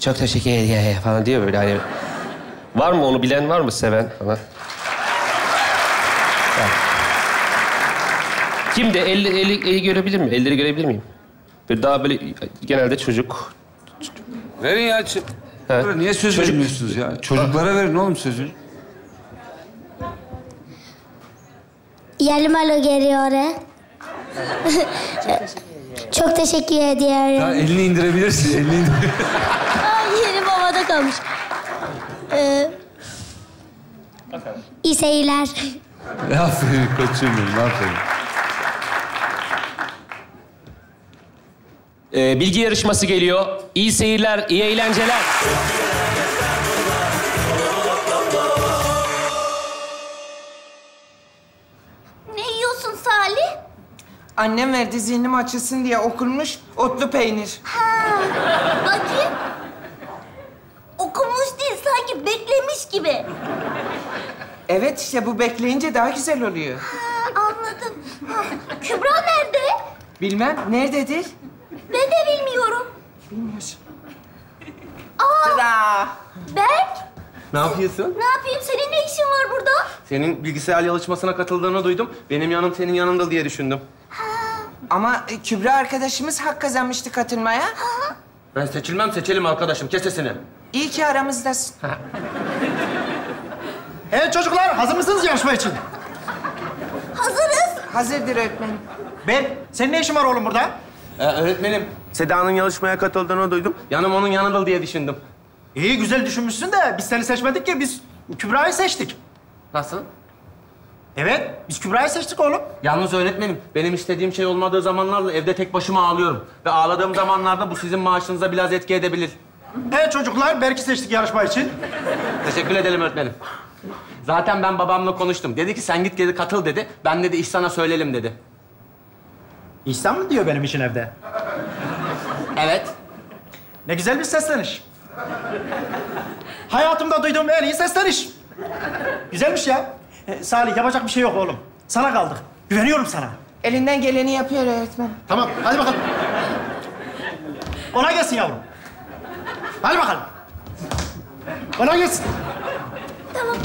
Çok teşekkür ederim falan diyor böyle hani. Var mı onu bilen var mı seven falan. Kim de eli, eli, eli görebilir mi? Elleri görebilir miyim? Böyle daha böyle genelde çocuk. Verin ya. Evet. Niye söz çocuk... vermiyorsunuz ya? Çocuklara verin oğlum sözünü. Yelmalo geliyor. Çok teşekkür ediyorum. Ya elini indirebilirsin, elini indir. Yerim havada kalmış. Ee, iyi seyirler. Aferin koçum benim, aferin. Ee, bilgi yarışması geliyor. İyi seyirler, iyi eğlenceler. Annem verdi, zihnim açılsın diye okunmuş otlu peynir. Ha, bakayım. Okunmuş değil, sanki beklemiş gibi. Evet işte, bu bekleyince daha güzel oluyor. Ha, anladım. Ha, Kübra nerede? Bilmem, nerededir? Ben de bilmiyorum. Bilmiyorsun. Aa, Berk. Ne yapıyorsun? Ne yapayım? Senin ne işin var burada? Senin bilgisayar yarışmasına katıldığını duydum. Benim yanım senin yanında diye düşündüm. Ha. Ama Kübra arkadaşımız hak kazanmıştı katılmaya. Ha. Ben seçilmem, seçelim arkadaşım. Kes sesini. İyi ki aramızdasın. Ha. Evet çocuklar, hazır mısınız yarışma için? Hazırız. Hazırdır öğretmenim. Ben, senin ne işin var oğlum burada? Ee, öğretmenim, Seda'nın yarışmaya katıldığını duydum. Yanım onun yanında diye düşündüm. İyi, güzel düşünmüşsün de biz seni seçmedik ki, biz Kübra'yı seçtik. Nasıl? Evet, biz Kübra'yı seçtik oğlum. Yalnız öğretmenim, benim istediğim şey olmadığı zamanlarla evde tek başıma ağlıyorum. Ve ağladığım zamanlarda bu sizin maaşınıza biraz etki edebilir. Evet çocuklar, Berk'i seçtik yarışma için. Teşekkür edelim öğretmenim. Zaten ben babamla konuştum. Dedi ki sen git geri katıl dedi. Ben dedi İhsan'a söyleyelim dedi. İhsan mı diyor benim için evde? Evet. Ne güzel bir sesleniş. Hayatımda duyduğum en iyi sesleniş. Güzelmiş ya. Ee, Salih, yapacak bir şey yok oğlum. Sana kaldık. Güveniyorum sana. Elinden geleni yapıyor öğretmen. Tamam, hadi bakalım. Kolay gelsin yavrum. Hadi bakalım. Kolay gelsin. Tamam.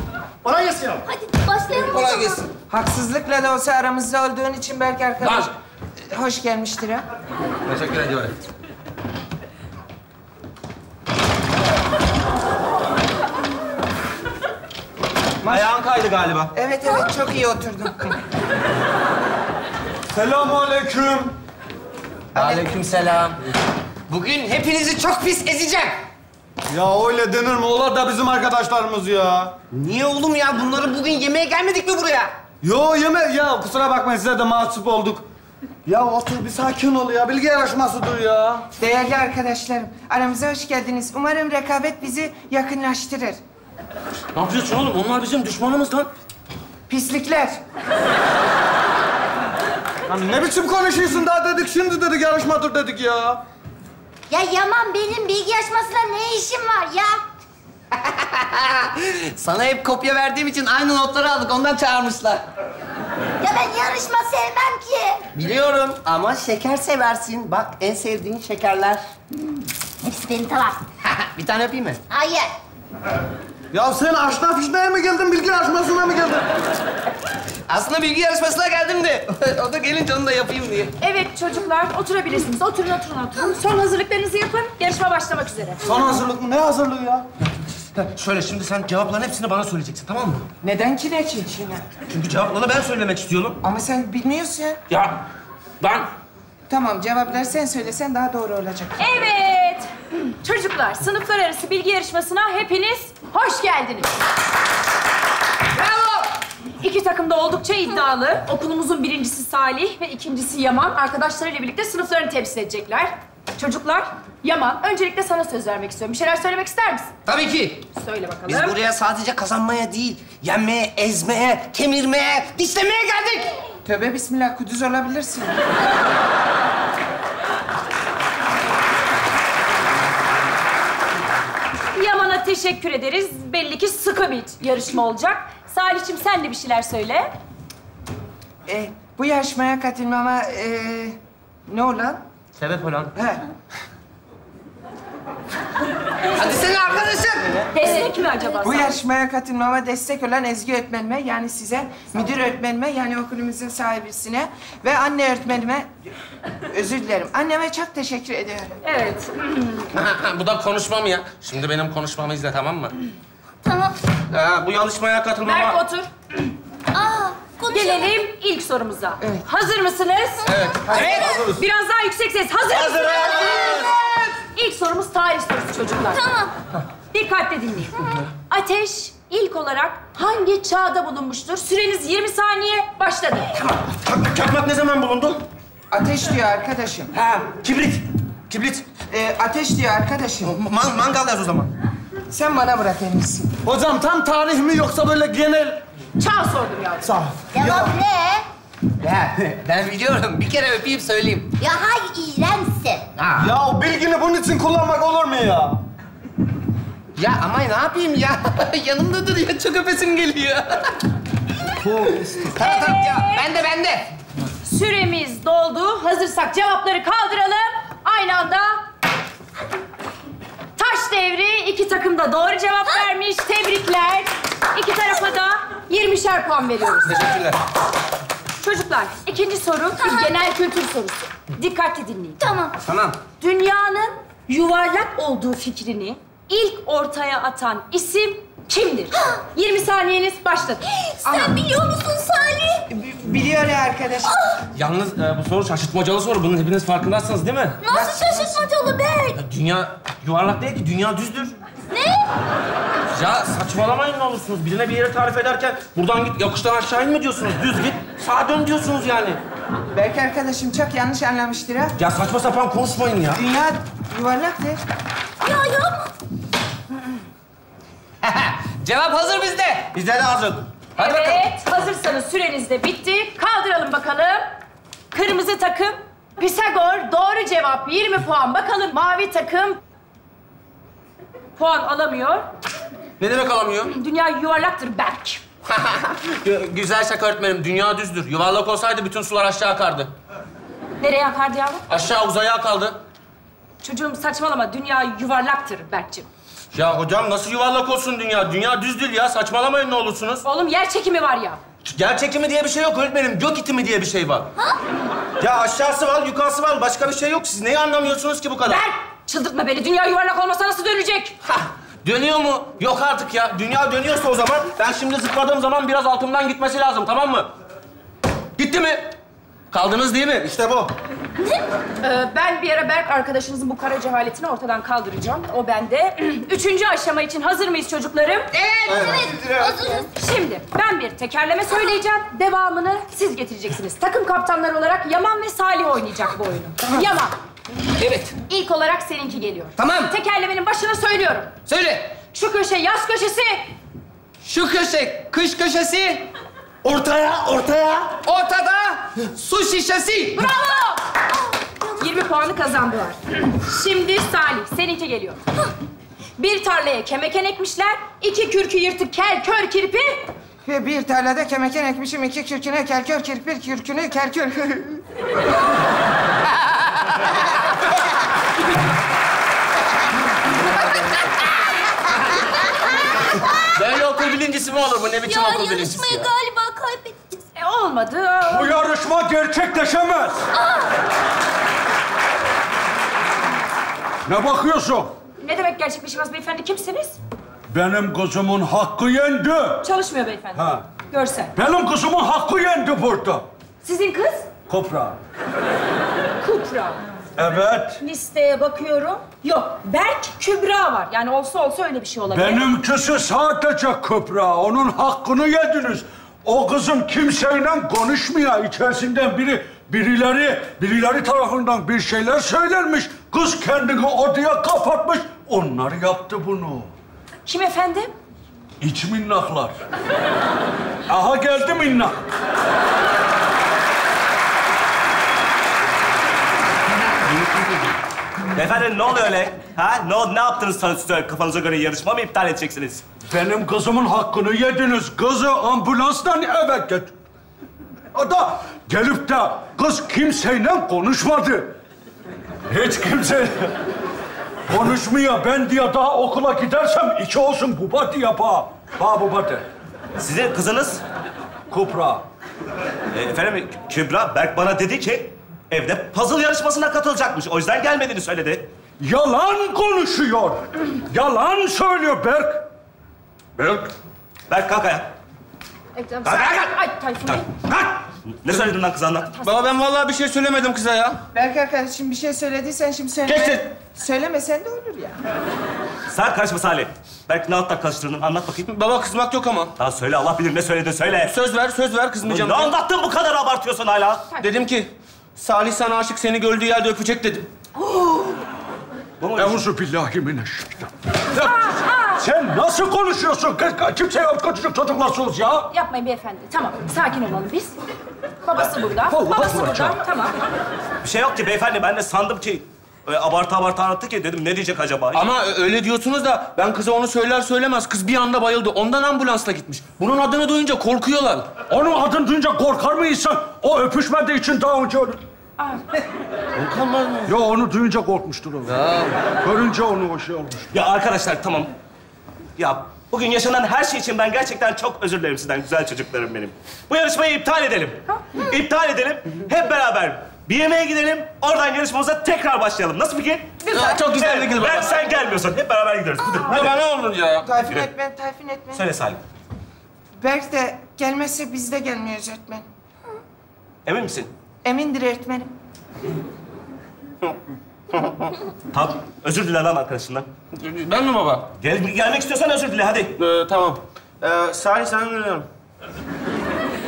Kolay gelsin yavrum. Hadi başlayalım. Kolay gelsin. Haksızlıkla da olsa aramızda olduğun için belki arkadaş... Lan. Hoş gelmiştir ha. Teşekkür ediyorum. Ayağın kaydı galiba. Evet, evet. Çok iyi oturdum. Selamünaleyküm. Aleykümselam. Bugün hepinizi çok pis ezeceğim. Ya öyle denir mi? Onlar da bizim arkadaşlarımız ya. Niye oğlum ya? Bunları bugün yemeğe gelmedik mi buraya? Yo yeme... Ya kusura bakmayın, size de mahsup olduk. Ya otur, bir sakin ol ya. Bilgi yarışmasıdır ya. Değerli arkadaşlarım, aramıza hoş geldiniz. Umarım rekabet bizi yakınlaştırır. Ne yapıyorsun oğlum? Onlar bizim düşmanımız lan. Pislikler. Lan ne biçim konuşuyorsun daha dedik, şimdi dedik yarışmadır dedik ya. Ya Yaman, benim bilgi yarışmasına ne işim var ya? Sana hep kopya verdiğim için aynı notları aldık. Ondan çağırmışlar. Ya ben yarışma sevmem ki. Biliyorum ama şeker seversin. Bak en sevdiğin şekerler. Hmm. Hepsi benim tamam. Bir tane yapayım mı? Hayır. Ya sen aşna fişneye mi geldin, bilgi yarışmasına mı geldin? Aslında bilgi yarışmasına geldim de o da gelince onu da yapayım diye. Evet çocuklar, oturabilirsiniz. Oturun, oturun, oturun. Son hazırlıklarınızı yapın. Yarışma başlamak üzere. Son hazırlık mı? Ne hazırlığı ya? Şöyle, şimdi sen cevapların hepsini bana söyleyeceksin, tamam mı? Neden ki ne ki? Çünkü cevapları ben söylemek istiyorum. Ama sen bilmiyorsun. Ya, ben... Tamam, cevapları sen söylesen daha doğru olacak. Evet! Çocuklar, sınıflar arası bilgi yarışmasına hepiniz hoş geldiniz. Bravo! İki takım da oldukça iddialı. Okulumuzun birincisi Salih ve ikincisi Yaman. Arkadaşlarıyla birlikte sınıflarını temsil edecekler. Çocuklar, Yaman, öncelikle sana söz vermek istiyorum. Bir şeyler söylemek ister misin? Tabii ki. Söyle bakalım. Biz buraya sadece kazanmaya değil, yenmeye, ezmeye, kemirmeye, dişlemeye geldik. Tövbe bismillah, kuduz olabilirsin. Yaman'a teşekkür ederiz. Belli ki sıkı bir yarışma olacak. Salih'cim, sen de bir şeyler söyle. E, bu yarışmaya katılmama e, ne olan? Sebep olan. He. Hadi senin arkadaşın. Destek mi acaba? Bu yarışmaya katılmama destek olan Ezgi öğretmenime, yani size, müdür öğretmenime, yani okulumuzun sahibisine ve anne öğretmenime, özür dilerim, anneme çok teşekkür ediyorum. Evet. Bu da konuşmam ya. Şimdi benim konuşmamı izle, tamam mı? Tamam. Ee, bu yarışmaya katılmama... Berk otur. Aa. Gelelim ilk sorumuza. Evet. Hazır mısınız? Evet. Evet. Hazırız. Biraz daha yüksek ses. Hazır mısınız? Hazırız. Hazırız. İlk sorumuz tarih sorusu çocuklar. Tamam. Dikkatle dinleyin. Ateş ilk olarak hangi çağda bulunmuştur? Süreniz yirmi saniye. Başladı. Tamam. Çakmak, çakmak ne zaman bulundu? Ateş diyor arkadaşım. Ha, kibrit. Kibrit. Ee, ateş diyor arkadaşım. Man mangal yaz o zaman. Sen bana bırak en iyisi. Hocam tam tarih mi yoksa böyle genel... Çağ sordum yani. Sağ ol. Ya, ya ne? Ya, ben biliyorum. Bir kere öpeyim söyleyeyim. Ya hay iğrensin. Ha. Ya bilgini bunun için kullanmak olur mu ya? Ya ama ne yapayım ya? Yanımda dur ya. Çok öpesim geliyor. Tamam tamam ya. Bende bende. Süremiz doldu. Hazırsak cevapları kaldıralım. Aynı anda... Taş devri. İki takım da doğru cevap vermiş. Tebrikler. İki tarafa da yirmişer puan veriyoruz. Teşekkürler. Çocuklar, ikinci soru tamam. Bir genel kültür sorusu. Dikkatli dinleyin. Tamam. Tamam. Dünyanın yuvarlak olduğu fikrini ilk ortaya atan isim kimdir? yirmi saniyeniz başladı. Sen Ana. biliyor musun Salih? B biliyor ya arkadaş. Ah. Yalnız e, bu soru şaşırtmacalı soru. Bunun hepiniz farkındasınız değil mi? Nasıl şaşırtmacalı be? Ya, dünya yuvarlak değil ki, dünya düzdür. Ne? Ya saçmalamayın ne olursunuz. Birine bir yere tarif ederken buradan git, yokuştan aşağı in mi diyorsunuz? Düz git, sağa dön diyorsunuz yani. Belki arkadaşım çok yanlış anlamıştır ha. Ya saçma sapan konuşmayın ya. Dünya yuvarlaktır. Ya yapma. Cevap hazır bizde. Bizde de hazır. Hadi evet, bakalım. Evet, hazırsanız süreniz de bitti. Kaldıralım bakalım. Kırmızı takım, Pisagor, doğru cevap yirmi puan. Bakalım mavi takım... Puan alamıyor. Ne demek alamıyor? Dünya yuvarlaktır Berk. Güzel şaka öğretmenim. Dünya düzdür. Yuvarlak olsaydı bütün sular aşağı akardı. Nereye akardı yavrum? Aşağı uzaya akardı. Çocuğum saçmalama. Dünya yuvarlaktır Berk'cim. Ya hocam nasıl yuvarlak olsun dünya? Dünya düzdür ya. Saçmalamayın ne olursunuz. Oğlum yer çekimi var ya. Yer çekimi diye bir şey yok öğretmenim. Gök itimi diye bir şey var. Ha? Ya aşağısı var, yukarısı var. Başka bir şey yok. Siz neyi anlamıyorsunuz ki bu kadar? Berk! Çıldırtma beni. Dünya yuvarlak olmasa nasıl dönecek? Hah! Dönüyor mu? Yok artık ya. Dünya dönüyorsa o zaman ben şimdi zıpladığım zaman biraz altımdan gitmesi lazım, tamam mı? Gitti mi? Kaldınız değil mi? İşte bu. ee, ben bir ara Berk arkadaşınızın bu kara cehaletini ortadan kaldıracağım. O bende. Üçüncü aşama için hazır mıyız çocuklarım? Evet, evet. Hazırız. Şimdi ben bir tekerleme söyleyeceğim. Devamını siz getireceksiniz. Takım kaptanları olarak Yaman ve Salih oynayacak bu oyunu. Yaman. Evet. İlk olarak seninki geliyor. Tamam. Tekerlemenin başına söylüyorum. Söyle. Şu köşe yaz köşesi. Şu köşe kış köşesi. Ortaya, ortaya. Ortada su şişesi. Bravo. yirmi puanı kazandılar. Şimdi Salih, seninki geliyor. Bir tarlaya kemeken ekmişler, iki kürkü yırtık kel kör kirpi. Ve bir tarlada kemeken ekmişim, iki kürküne kel kör kirpi, kürkünü kel kör. Böyle okul bilincisi mi olur bu? Ne biçim ya, okul bilincisi ya? Ya yarışmayı galiba kaybettik. E olmadı. Bu yarışma gerçekleşemez. Aa. Ne bakıyorsun? Ne demek gerçekleşemez beyefendi? Kimsiniz? Benim kızımın hakkı yendi. Çalışmıyor beyefendi. Ha. Görsen. Benim kızımın hakkı yendi burada. Sizin kız? Kopra. Kupra. Evet. Listeye bakıyorum. Yok, Berk Kübra var. Yani olsa olsa öyle bir şey olabilir. Benimkisi sadece Kübra. Onun hakkını yediniz. O kızım kimseyle konuşmuyor. İçerisinden biri, birileri, birileri tarafından bir şeyler söylenmiş. Kız kendini odaya kapatmış. Onlar yaptı bunu. Kim efendim? İç minnaklar. Aha geldi minnak. Efendim ne oluyor öyle? Ha? Ne oldu? Ne yaptınız tanıştı? Kafanıza göre yarışma mı iptal edeceksiniz? Benim kızımın hakkını yediniz. Kızı ambulanstan eve getirdi. O da gelip de kız kimseyle konuşmadı. Hiç kimse konuşmuyor. Ben diye daha okula gidersem iki olsun buba diye ba. Ba buba de. Sizin kızınız? Kübra. E, efendim Kübra, Berk bana dedi ki evde puzzle yarışmasına katılacakmış. O yüzden gelmediğini söyledi. Yalan konuşuyor. Yalan söylüyor Berk. Berk. Berk kalk ayağa. Kalk ayağa. Ay Tayfun Bey. Kalk. Ne söyledin lan kıza anlat. Baba ben vallahi bir şey söylemedim kıza ya. Berk arkadaşım bir şey söylediysen şimdi söyle. Geçsin. Söylemesen de olur ya. Sen karışma Salih. Berk ne alttan karıştırdın anlat bakayım. Baba kızmak yok ama. Daha söyle Allah bilir ne söyledin söyle. Söz ver söz ver kızmayacağım. Ne anlattın bu kadar abartıyorsun hala? Dedim ki Salih sana aşık, seni gördüğü yerde öpecek dedim. Euzubillahimineşşeytan. Sen nasıl konuşuyorsun? Kimseye kaçacak çocuklarsınız ya. Yapmayın beyefendi. Tamam, sakin olalım biz. Babası burada, vallahi babası burada. Tamam. Bir şey yok ki beyefendi. Ben de sandım ki abartı abartı anlattı ki dedim ne diyecek acaba? Ama öyle diyorsunuz da ben kıza onu söyler söylemez kız bir anda bayıldı. Ondan ambulansla gitmiş. Bunun adını duyunca korkuyorlar. Onun adını duyunca korkar mı insan? O öpüşmediği için daha önce ölür. Korkanlar mı? Ya onu duyunca korkmuştur o. Ya. Görünce onu o şey olmuş. Ya arkadaşlar tamam. Ya bugün yaşanan her şey için ben gerçekten çok özür dilerim sizden güzel çocuklarım benim. Bu yarışmayı iptal edelim. İptal edelim. Hep beraber. Bir yemeğe gidelim, oradan yarışmamıza tekrar başlayalım. Nasıl fikir? Güzel. Çok güzel evet, fikir. Ben sen gelmiyorsun. Hep beraber gidiyoruz. Baba ne olur ya? Tayfun Etmen, Tayfun Etmen. Söyle Salim. Berk de gelmezse biz de gelmiyoruz öğretmen. Emin misin? Emindir öğretmenim. Tamam. Özür dile lan arkadaşından. Ben mi baba? Gel, gelmek istiyorsan özür dile hadi. Ee, tamam. Ee, Salih sana dönüyorum.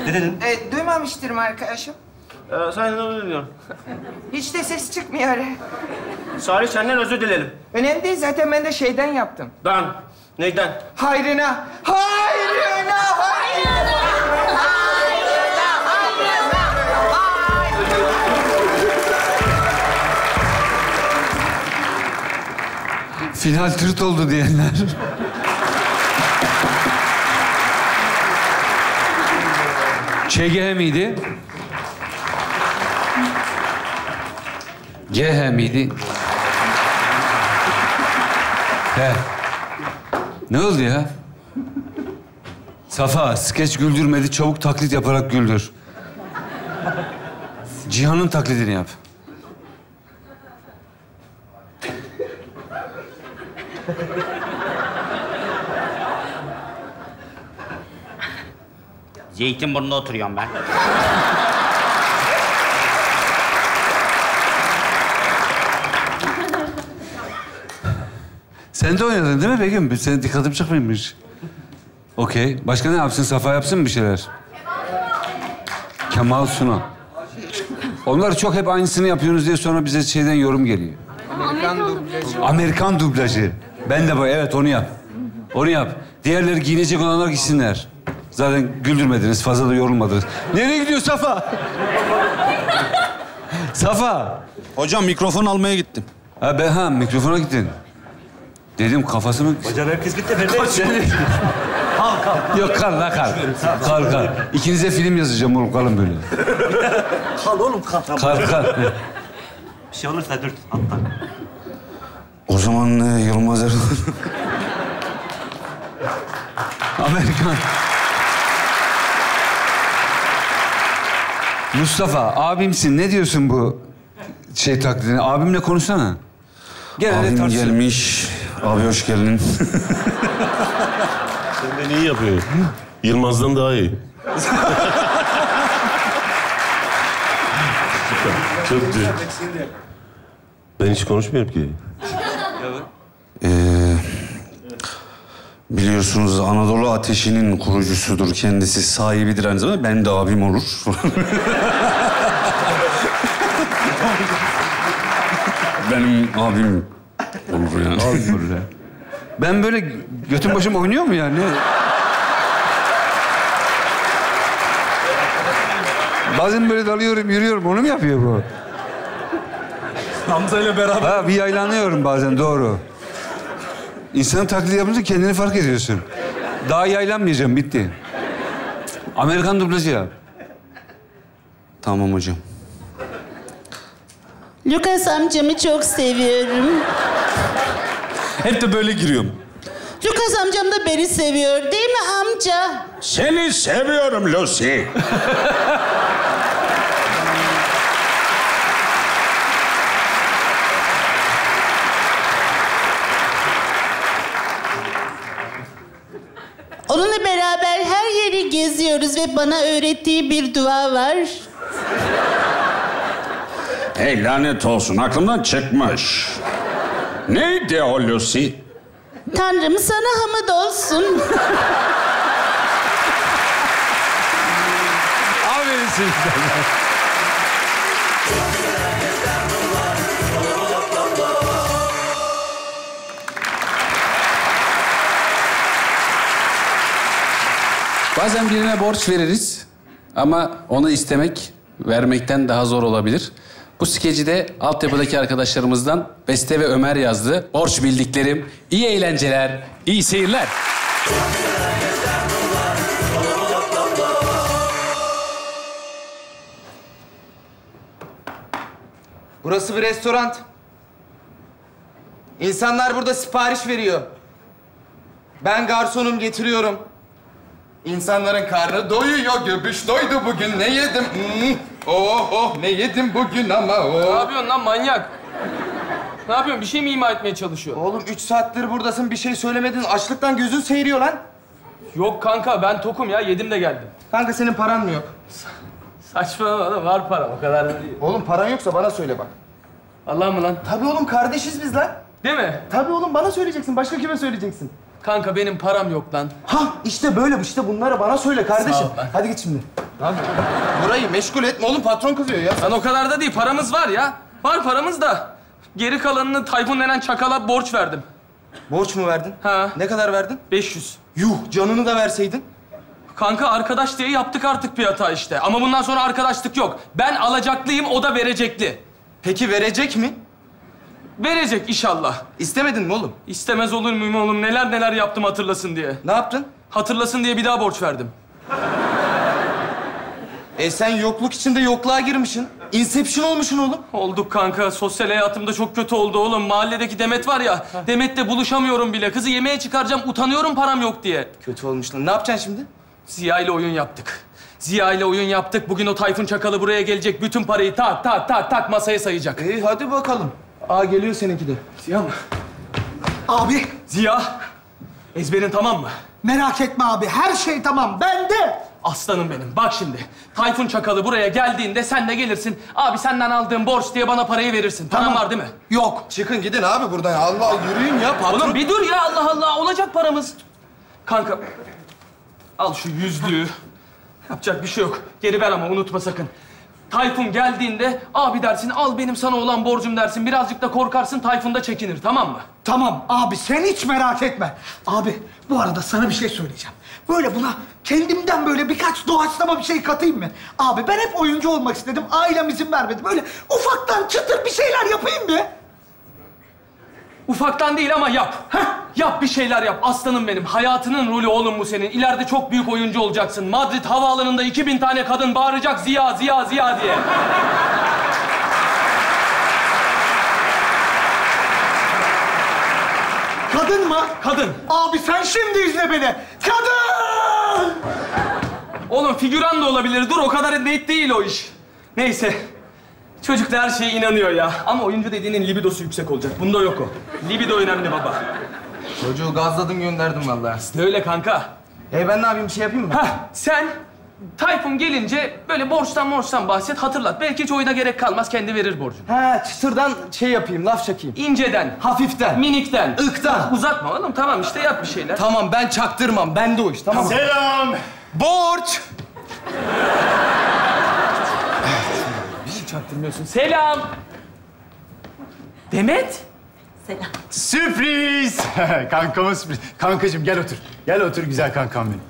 Ne dedin? Ee, duymamıştır arkadaşım. Ee, sen ne özür diliyorum? Hiç de ses çıkmıyor. Salih senden özür dilerim. Önemli değil zaten ben de şeyden yaptım. Ben? Neyden? Hayrına! Hayrına! Hayrına! Hayrına! Hayrına! Hayrına! Final türt oldu diyenler. ÇG miydi? G H miydi? He. Ne oldu ya? Safa, skeç güldürmedi, çabuk taklit yaparak güldür. Cihan'ın taklidini yap. Zeytinburnu'nda oturuyorum ben. Sen de oynadın değil mi Begüm? Senin dikkatim çıkmıyormuş. Okey. Başka ne yapsın? Safa yapsın mı bir şeyler? Kemal Sunal. Onlar çok hep aynısını yapıyorsunuz diye sonra bize şeyden yorum geliyor. Amerikan dublajı. Amerikan dublajı. Ben de böyle. Evet onu yap. Onu yap. Diğerleri giyinecek olanlar gitsinler. Zaten güldürmediniz. Fazla da yorulmadınız. Nereye gidiyor Safa? Safa. Hocam mikrofon almaya gittim. Ha ben ha mikrofona gittin. Dedim kafasını... Hocam herkes gitti. Kaç seni? Kalk kalk. Yok kal la kal. Kal kal. İkinize film yazacağım oğlum, kalın böyle. Kal oğlum kal. Kal kal. Bir şey olursa dürt atla. O zaman e, Yılmaz Erdoğan. Amerikan. Mustafa, abimsin. Ne diyorsun bu şey taklidine? Abimle konuşsana. Gel, abim tartışalım. Gelmiş. Abi hoş geldin. Senden iyi yapıyor. Yılmaz'dan daha iyi. Çok güzel. Ben hiç konuşmuyorum ki. Ee, biliyorsunuz Anadolu Ateşi'nin kurucusudur. Kendisi sahibidir aynı zamanda. Ben de abim olur. Benim abim olur yani. Abim olur ya. Ben böyle götüm başım oynuyor mu yani? Bazen böyle dalıyorum, yürüyorum. Onu mu yapıyor bu? Hamza ile beraber... Ha, bir yaylanıyorum bazen, doğru. İnsanın taklidi yapınca kendini fark ediyorsun. Daha yaylanmayacağım, bitti. Amerikan dublajı ya. Tamam hocam. Lucas amcamı çok seviyorum. Hep de böyle giriyorum. Lucas amcam da beni seviyor, değil mi amca? Seni seviyorum Lucy. Onunla beraber her yeri geziyoruz ve bana öğrettiği bir dua var. Hey lanet olsun, aklımdan çıkmış. Neydi o Lucy? Tanrım sana hamd olsun. Aferin size. Bazen birine borç veririz ama onu istemek, vermekten daha zor olabilir. Bu skeci de altyapıdaki arkadaşlarımızdan Beste ve Ömer yazdı. Borç bildiklerim, iyi eğlenceler, iyi seyirler. Burası bir restoran. İnsanlar burada sipariş veriyor. Ben garsonum, getiriyorum. İnsanların karnı doyuyor, göbüş doydu bugün. Ne yedim? Hmm. Oh oh, ne yedim bugün ama oh. Ne yapıyorsun lan manyak? Ne yapıyorsun? Bir şey mi ima etmeye çalışıyorsun? Oğlum üç saattir buradasın, bir şey söylemedin. Açlıktan gözün seyiriyor lan. Yok kanka, ben tokum ya. Yedim de geldim. Kanka senin paran mı yok? Sa saçmalama lan, var param. O kadar da değil. Oğlum paran yoksa bana söyle bak. Allah mı lan? Tabii oğlum, kardeşiz biz lan. Değil mi? Tabii oğlum, bana söyleyeceksin. Başka kime söyleyeceksin? Kanka benim param yok lan. Hah işte böyle, işte bunları bana söyle kardeşim. Hadi git şimdi. Lan burayı meşgul etme oğlum, patron kızıyor ya. Lan o kadar da değil, paramız var ya. Var paramız da. Geri kalanını Tayfun denen çakala borç verdim. Borç mu verdin? Ha. Ne kadar verdin? beş yüz. Yuh, canını da verseydin. Kanka arkadaş diye yaptık artık bir hata işte. Ama bundan sonra arkadaşlık yok. Ben alacaklıyım, o da verecekli. Peki verecek mi? Verecek inşallah. İstemedin mi oğlum? İstemez olur muyum oğlum? Neler neler yaptım hatırlasın diye. Ne yaptın? Hatırlasın diye bir daha borç verdim. E sen yokluk içinde yokluğa girmişsin. Inception olmuşsun oğlum. Olduk kanka. Sosyal hayatımda çok kötü oldu oğlum. Mahalledeki Demet var ya, ha. Demet'le buluşamıyorum bile. Kızı yemeğe çıkaracağım, utanıyorum param yok diye. Kötü olmuş lan. Ne yapacaksın şimdi? Ziya ile oyun yaptık. Ziya ile oyun yaptık. Bugün o Tayfun çakalı buraya gelecek. Bütün parayı tak tak tak tak masaya sayacak. İyi, hadi bakalım. Aa, geliyor seninki de. Ziya mı? Abi. Ziya, ezberin tamam mı? Merak etme abi, her şey tamam. Ben de. Aslanım benim, bak şimdi. Tayfun çakalı buraya geldiğinde sen de gelirsin. Abi senden aldığım borç diye bana parayı verirsin. Tamam, var değil mi? Yok. Çıkın gidin abi buradan. Allah yürüyün ya patron. Oğlum bir dur ya, Allah Allah. Olacak paramız. Kanka, al şu yüzlüğü. Yapacak bir şey yok. Geri ver ama unutma sakın. Tayfun geldiğinde abi dersin, al benim sana olan borcum dersin. Birazcık da korkarsın, Tayfun da çekinir, tamam mı? Tamam abi, sen hiç merak etme. Abi bu arada sana bir şey söyleyeceğim. Böyle buna kendimden böyle birkaç doğaçlama bir şey katayım mı? Abi ben hep oyuncu olmak istedim, ailem izin vermedi. Böyle ufaktan çıtır bir şeyler yapayım mı? Ufaktan değil ama yap. Heh, yap bir şeyler yap. Aslanım benim. Hayatının rolü oğlum bu senin. İleride çok büyük oyuncu olacaksın. Madrid havaalanında iki bin tane kadın bağıracak Ziya, Ziya, Ziya diye. Kadın mı? Kadın. Abi sen şimdi izle beni. Kadın! Oğlum figüran da olabilir. Dur o kadar net değil o iş. Neyse. Çocuk da her şeye inanıyor ya. Ama oyuncu dediğinin libidosu yüksek olacak. Bunda yok o. Libido önemli baba. Çocuğu gazladım gönderdim vallahi. İşte öyle kanka. E ben ne yapayım? Bir şey yapayım mı? Hah, sen Tayfun gelince böyle borçtan morçtan bahset, hatırlat. Belki hiç oyuna gerek kalmaz, kendi verir borcunu. He, çıtırdan şey yapayım, laf çakayım. İnceden. Hafiften. Minikten. Iktan. Uzatma oğlum, tamam işte yap bir şeyler. Tamam, ben çaktırmam, bende o iş, tamam mı? Selam. Borç. Çaktırmıyorsun. Selam. Demet. Selam. Sürpriz. Kankama sürpriz. Kankacığım gel otur. Gel otur güzel kankam benim.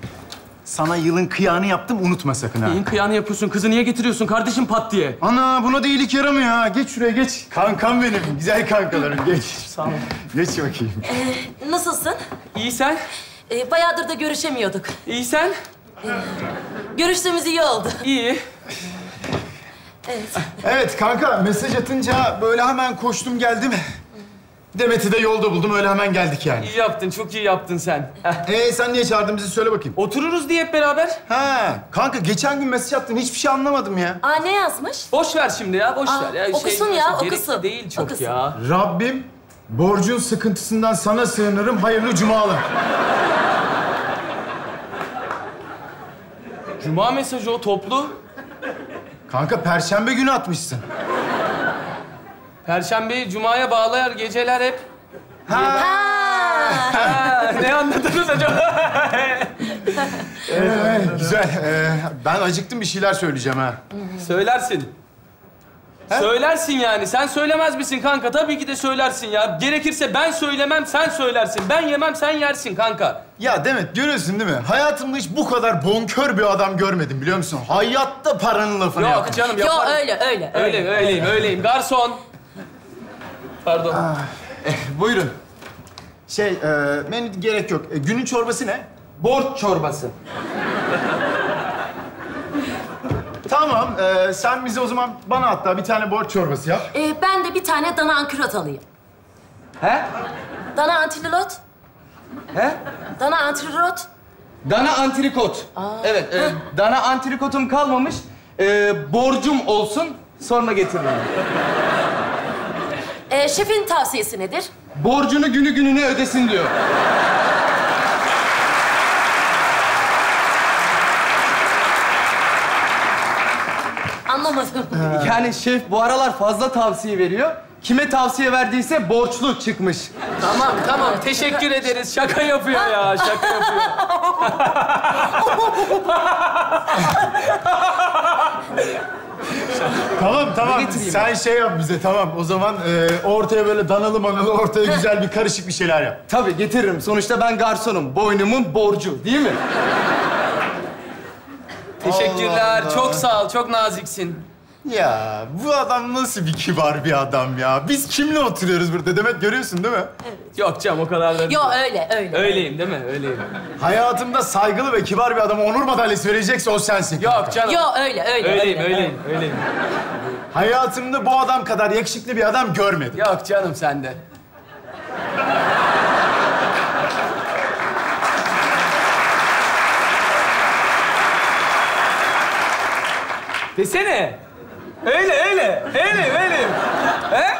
Sana yılın kıyağını yaptım, unutma sakın ha. Neyin kıyağını yapıyorsun? Kızı niye getiriyorsun kardeşim pat diye? Ana buna da iyilik yaramıyor ha. Geç şuraya geç. Kankam benim. Güzel kankalarım geç. Sağ ol. Geç bakayım. Ee, nasılsın? İyi sen? Ee, bayağıdır da görüşemiyorduk. İyi sen? Ee, görüştüğümüz iyi oldu. İyi. Evet. Evet kanka, mesaj atınca böyle hemen koştum geldim. Demet'i de yolda buldum, öyle hemen geldik yani. İyi yaptın, çok iyi yaptın sen. Ee sen niye çağırdın bizi söyle bakayım. Otururuz diye hep beraber. Ha kanka geçen gün mesaj attın, hiçbir şey anlamadım ya. Aa ne yazmış? Boş ver şimdi ya, boş Aa, ver. Ya, okusun şey, ya, okusun. Değil çok okusun. Ya. Rabbim borcun sıkıntısından sana sığınırım, hayırlı cumalar. Cuma mesajı o toplu. Kanka perşembe günü atmışsın. Perşembeyi cumaya bağlar geceler hep. Ha. Ha. Ha. Ne anladınız acaba? ee, güzel. Ee, ben acıktım bir şeyler söyleyeceğim ha. Söylersin. He? Söylersin yani. Sen söylemez misin kanka? Tabii ki de söylersin ya. Gerekirse ben söylemem, sen söylersin. Ben yemem, sen yersin kanka. Ya Demet, görüyorsun değil mi? Hayatımda hiç bu kadar bonkör bir adam görmedim biliyor musun? Hayatta paranın lafını yapmış. Yok canım, yaparım. Yok öyle, öyle. Öyle, öyleyim, öyleyim. Garson. Pardon. Ah, eh, buyurun. Şey, e, menü gerek yok. E, günün çorbası ne? Borç çorbası. Tamam, e, sen bize o zaman bana hatta bir tane borç çorbası yap. Ee, ben de bir tane dana ankilot alayım. He? Dana antilot. He? Dana antilot. Dana antrikot. Aa. Evet, e, dana antrikotum kalmamış. E, borcum olsun, sonra getiririm. Ee, şefin tavsiyesi nedir? Borcunu günü gününe ödesin diyor. Anlamadım. Ha. Yani şef bu aralar fazla tavsiye veriyor. Kime tavsiye verdiyse borçlu çıkmış. Tamam, tamam. Teşekkür ederiz. Şaka yapıyor ya, şaka yapıyor. Tamam, tamam. Sen ya? Şey yap bize, tamam. O zaman e, ortaya böyle danalı manalı, ortaya güzel bir karışık bir şeyler yap. Tabii, getiririm. Sonuçta ben garsonum. Boynumun borcu, değil mi? Teşekkürler. Allah Allah. Çok sağ ol. Çok naziksin. Ya bu adam nasıl bir kibar bir adam ya. Biz kimle oturuyoruz burada? Demet görüyorsun değil mi? Evet. Yok canım o kadar da. Yok öyle, öyle. Öyleyim değil mi? Öyleyim. Hayatımda saygılı ve kibar bir adama onur madalyası verecekse o sensin. Yok canım. Yok öyle, öyle. Öyleyim, öyle, öyleyim, öyle. öyleyim. Hayatımda bu adam kadar yakışıklı bir adam görmedim. Yok canım sen de. Desene. Öyle, öyle. Öyle, öyle. He?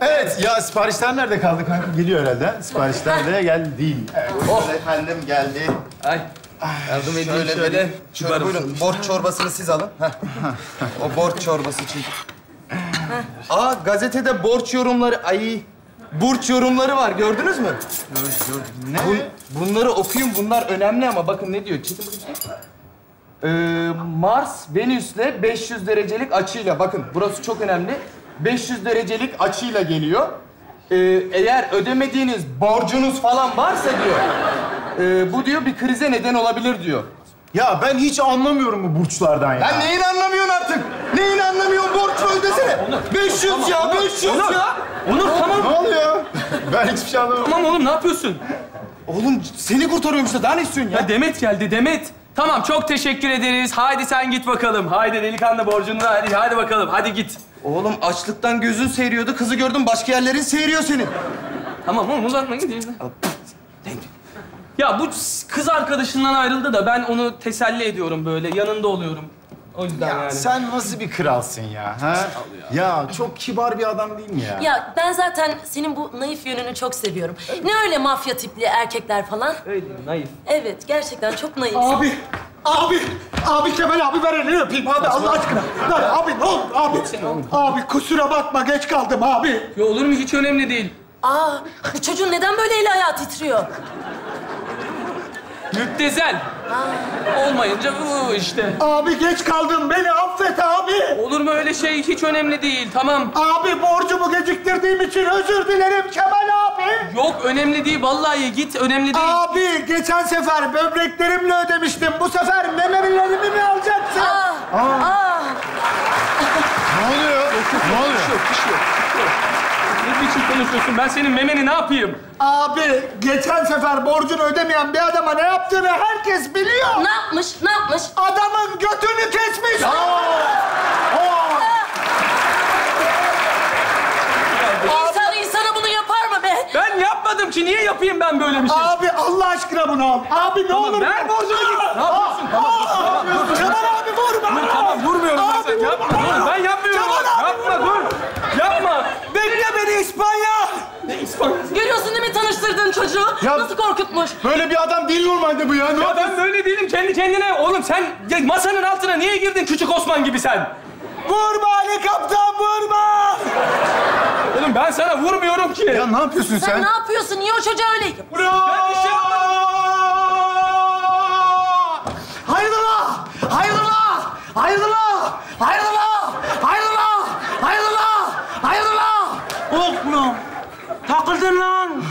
Evet, ya siparişler nerede kaldı kanka? Geliyor herhalde. Siparişler de geldi. Evet, oh. Efendim geldi. Ay. Yardım edeyim şöyle. Şöyle, şöyle, şöyle buyurun, borç çorbasını siz alın. Heh. O borç çorbası için. Aa, gazetede borç yorumları... Ay, burç yorumları var. Gördünüz mü? Ne? Bun, bunları okuyun. Bunlar önemli ama bakın ne diyor. Çekin bakayım. Ee, Mars, Venüs'le beş yüz derecelik açıyla, bakın burası çok önemli, beş yüz derecelik açıyla geliyor. Ee, eğer ödemediğiniz borcunuz falan varsa diyor, e, bu diyor bir krize neden olabilir diyor. Ya ben hiç anlamıyorum bu burçlardan ya. Lan neyini anlamıyorsun artık? Neyini anlamıyorsun? Borç ödesene. Onur, beş yüz ya, beş yüz Onur. Ya. Onur tamam. Ne oluyor? Ben hiçbir şey anlamadım. Tamam oğlum, ne yapıyorsun? Oğlum seni kurtarıyorum işte. Daha ne istiyorsun ya? Ya Demet geldi, Demet. Tamam, çok teşekkür ederiz. Haydi sen git bakalım. Haydi delikanlı borcunu da hadi, hadi bakalım. Hadi git. Oğlum açlıktan gözün seyiriyordu. Kızı gördüm, başka yerlerin seyiriyor senin. Tamam oğlum, uzatma gideyim. Ya bu kız arkadaşından ayrıldı da ben onu teselli ediyorum böyle. Yanında oluyorum. O yüzden ya yani. Sen nasıl bir kralsın ya? Ha? Ya. Ya çok kibar bir adam değil mi ya? Ya ben zaten senin bu naif yönünü çok seviyorum. Evet. Ne öyle mafya tipli erkekler falan? Öyle naif. Evet, gerçekten çok naif. Abi, abi, abi Kemal abi ver elini öpeyim abi Allah aşkına. Ver abi, ne oldu abi? Abi kusura bakma, geç kaldım abi. Ya olur mu, hiç önemli değil. Aa, bu çocuğun neden böyle eli ayağı titriyor? Müptezel. Aa. Olmayınca bu işte. Abi geç kaldım, beni affet abi. Olur mu öyle şey, hiç önemli değil, tamam. Abi borcumu geciktirdiğim için özür dilerim Kemal abi. Yok önemli değil, vallahi git, önemli değil. Abi geçen sefer böbreklerimle ödemiştim, bu sefer memelilerimi mi alacaksın? Aa. Aa. Aa. Ne oluyor? Ne oluyor? Bir şey yok, bir şey yok. Ne biçim konuşuyorsun? Ben senin memeni ne yapayım? Abi, geçen sefer borcunu ödemeyen bir adama ne yaptığını herkes biliyor. Ne yapmış, ne yapmış? Adamın götünü kesmiş. Aa! Aa! İnsan insana bunu yapar mı be? Ben yapmadım ki, niye yapayım ben böyle bir şey? Abi, Allah aşkına bunu al. Abi, ne tamam, olur. Ver borcunu git. Ne yapıyorsun? Tamam, tamam. Kemal abi vurma. Dur, tamam, vurmuyorum abi, ben sen. Yapma, dur. Ben yapmıyorum. Yapma, dur. Yapma. Bekle beni İspanya. Ne İspanya? Görüyorsun değil mi tanıştırdığın çocuğu? Ya, nasıl korkutmuş? Böyle bir adam değil normalde bu ya. Ne ya yapıyorsun? Ben böyle değilim. Kendi kendine. Oğlum sen masanın altına niye girdin küçük Osman gibi sen? Vurma Ali Kaptan, vurma! Oğlum ben sana vurmuyorum ki. Ya ne yapıyorsun sen? Sen ne yapıyorsun? Niye o çocuğa öyle? Bro! Ben bir şey yapmadım. Hayrola! Hayrola! Hayrola! Hayrola! Hayrola! Hayrola! Hayrola! Oğlum, takıldın lan.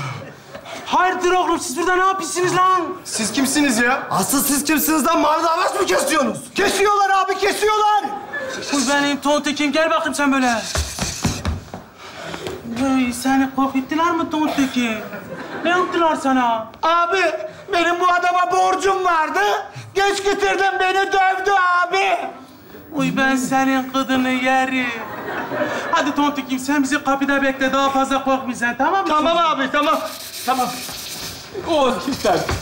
Hayırdır oğlum, siz burada ne yapıyorsunuz lan? Siz kimsiniz ya? Asıl siz kimsiniz lan? Mağarada avaz mı kesiyorsunuz? Kesiyorlar abi, kesiyorlar. Kız benim tontekim, gel bakayım sen böyle. Hey, seni korkuttular mı tonteki? Ne yaptılar sana? Abi, benim bu adama borcum vardı. Geç getirdim, beni dövdü abi. Uy ben senin kızını yerim. Hadi tontikim, sen bizi kapıda bekle, daha fazla korkmayacaksın, tamam mı? Tamam abi, tamam. Tamam. Oğlum,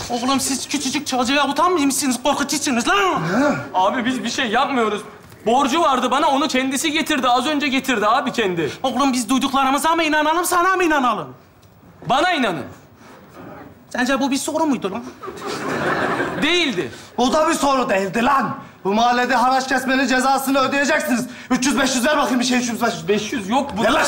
Oğlum siz küçücük çocuğa utanmıyor musunuz? Korkutuyorsunuz lan. Ha. Abi biz bir şey yapmıyoruz. Borcu vardı bana, onu kendisi getirdi. Az önce getirdi abi kendi. Oğlum biz duyduklarımıza mı inanalım, sana mı inanalım? Bana inanın. Sence bu bir soru muydu lan? Değildi. Bu da bir soru değildi lan. Bu mahallede haraç kesmenin cezasını ödeyeceksiniz. üç yüz beş yüz ver bakayım bir şey. üç yüz beş yüz. beş yüz yok bu. Ne lan?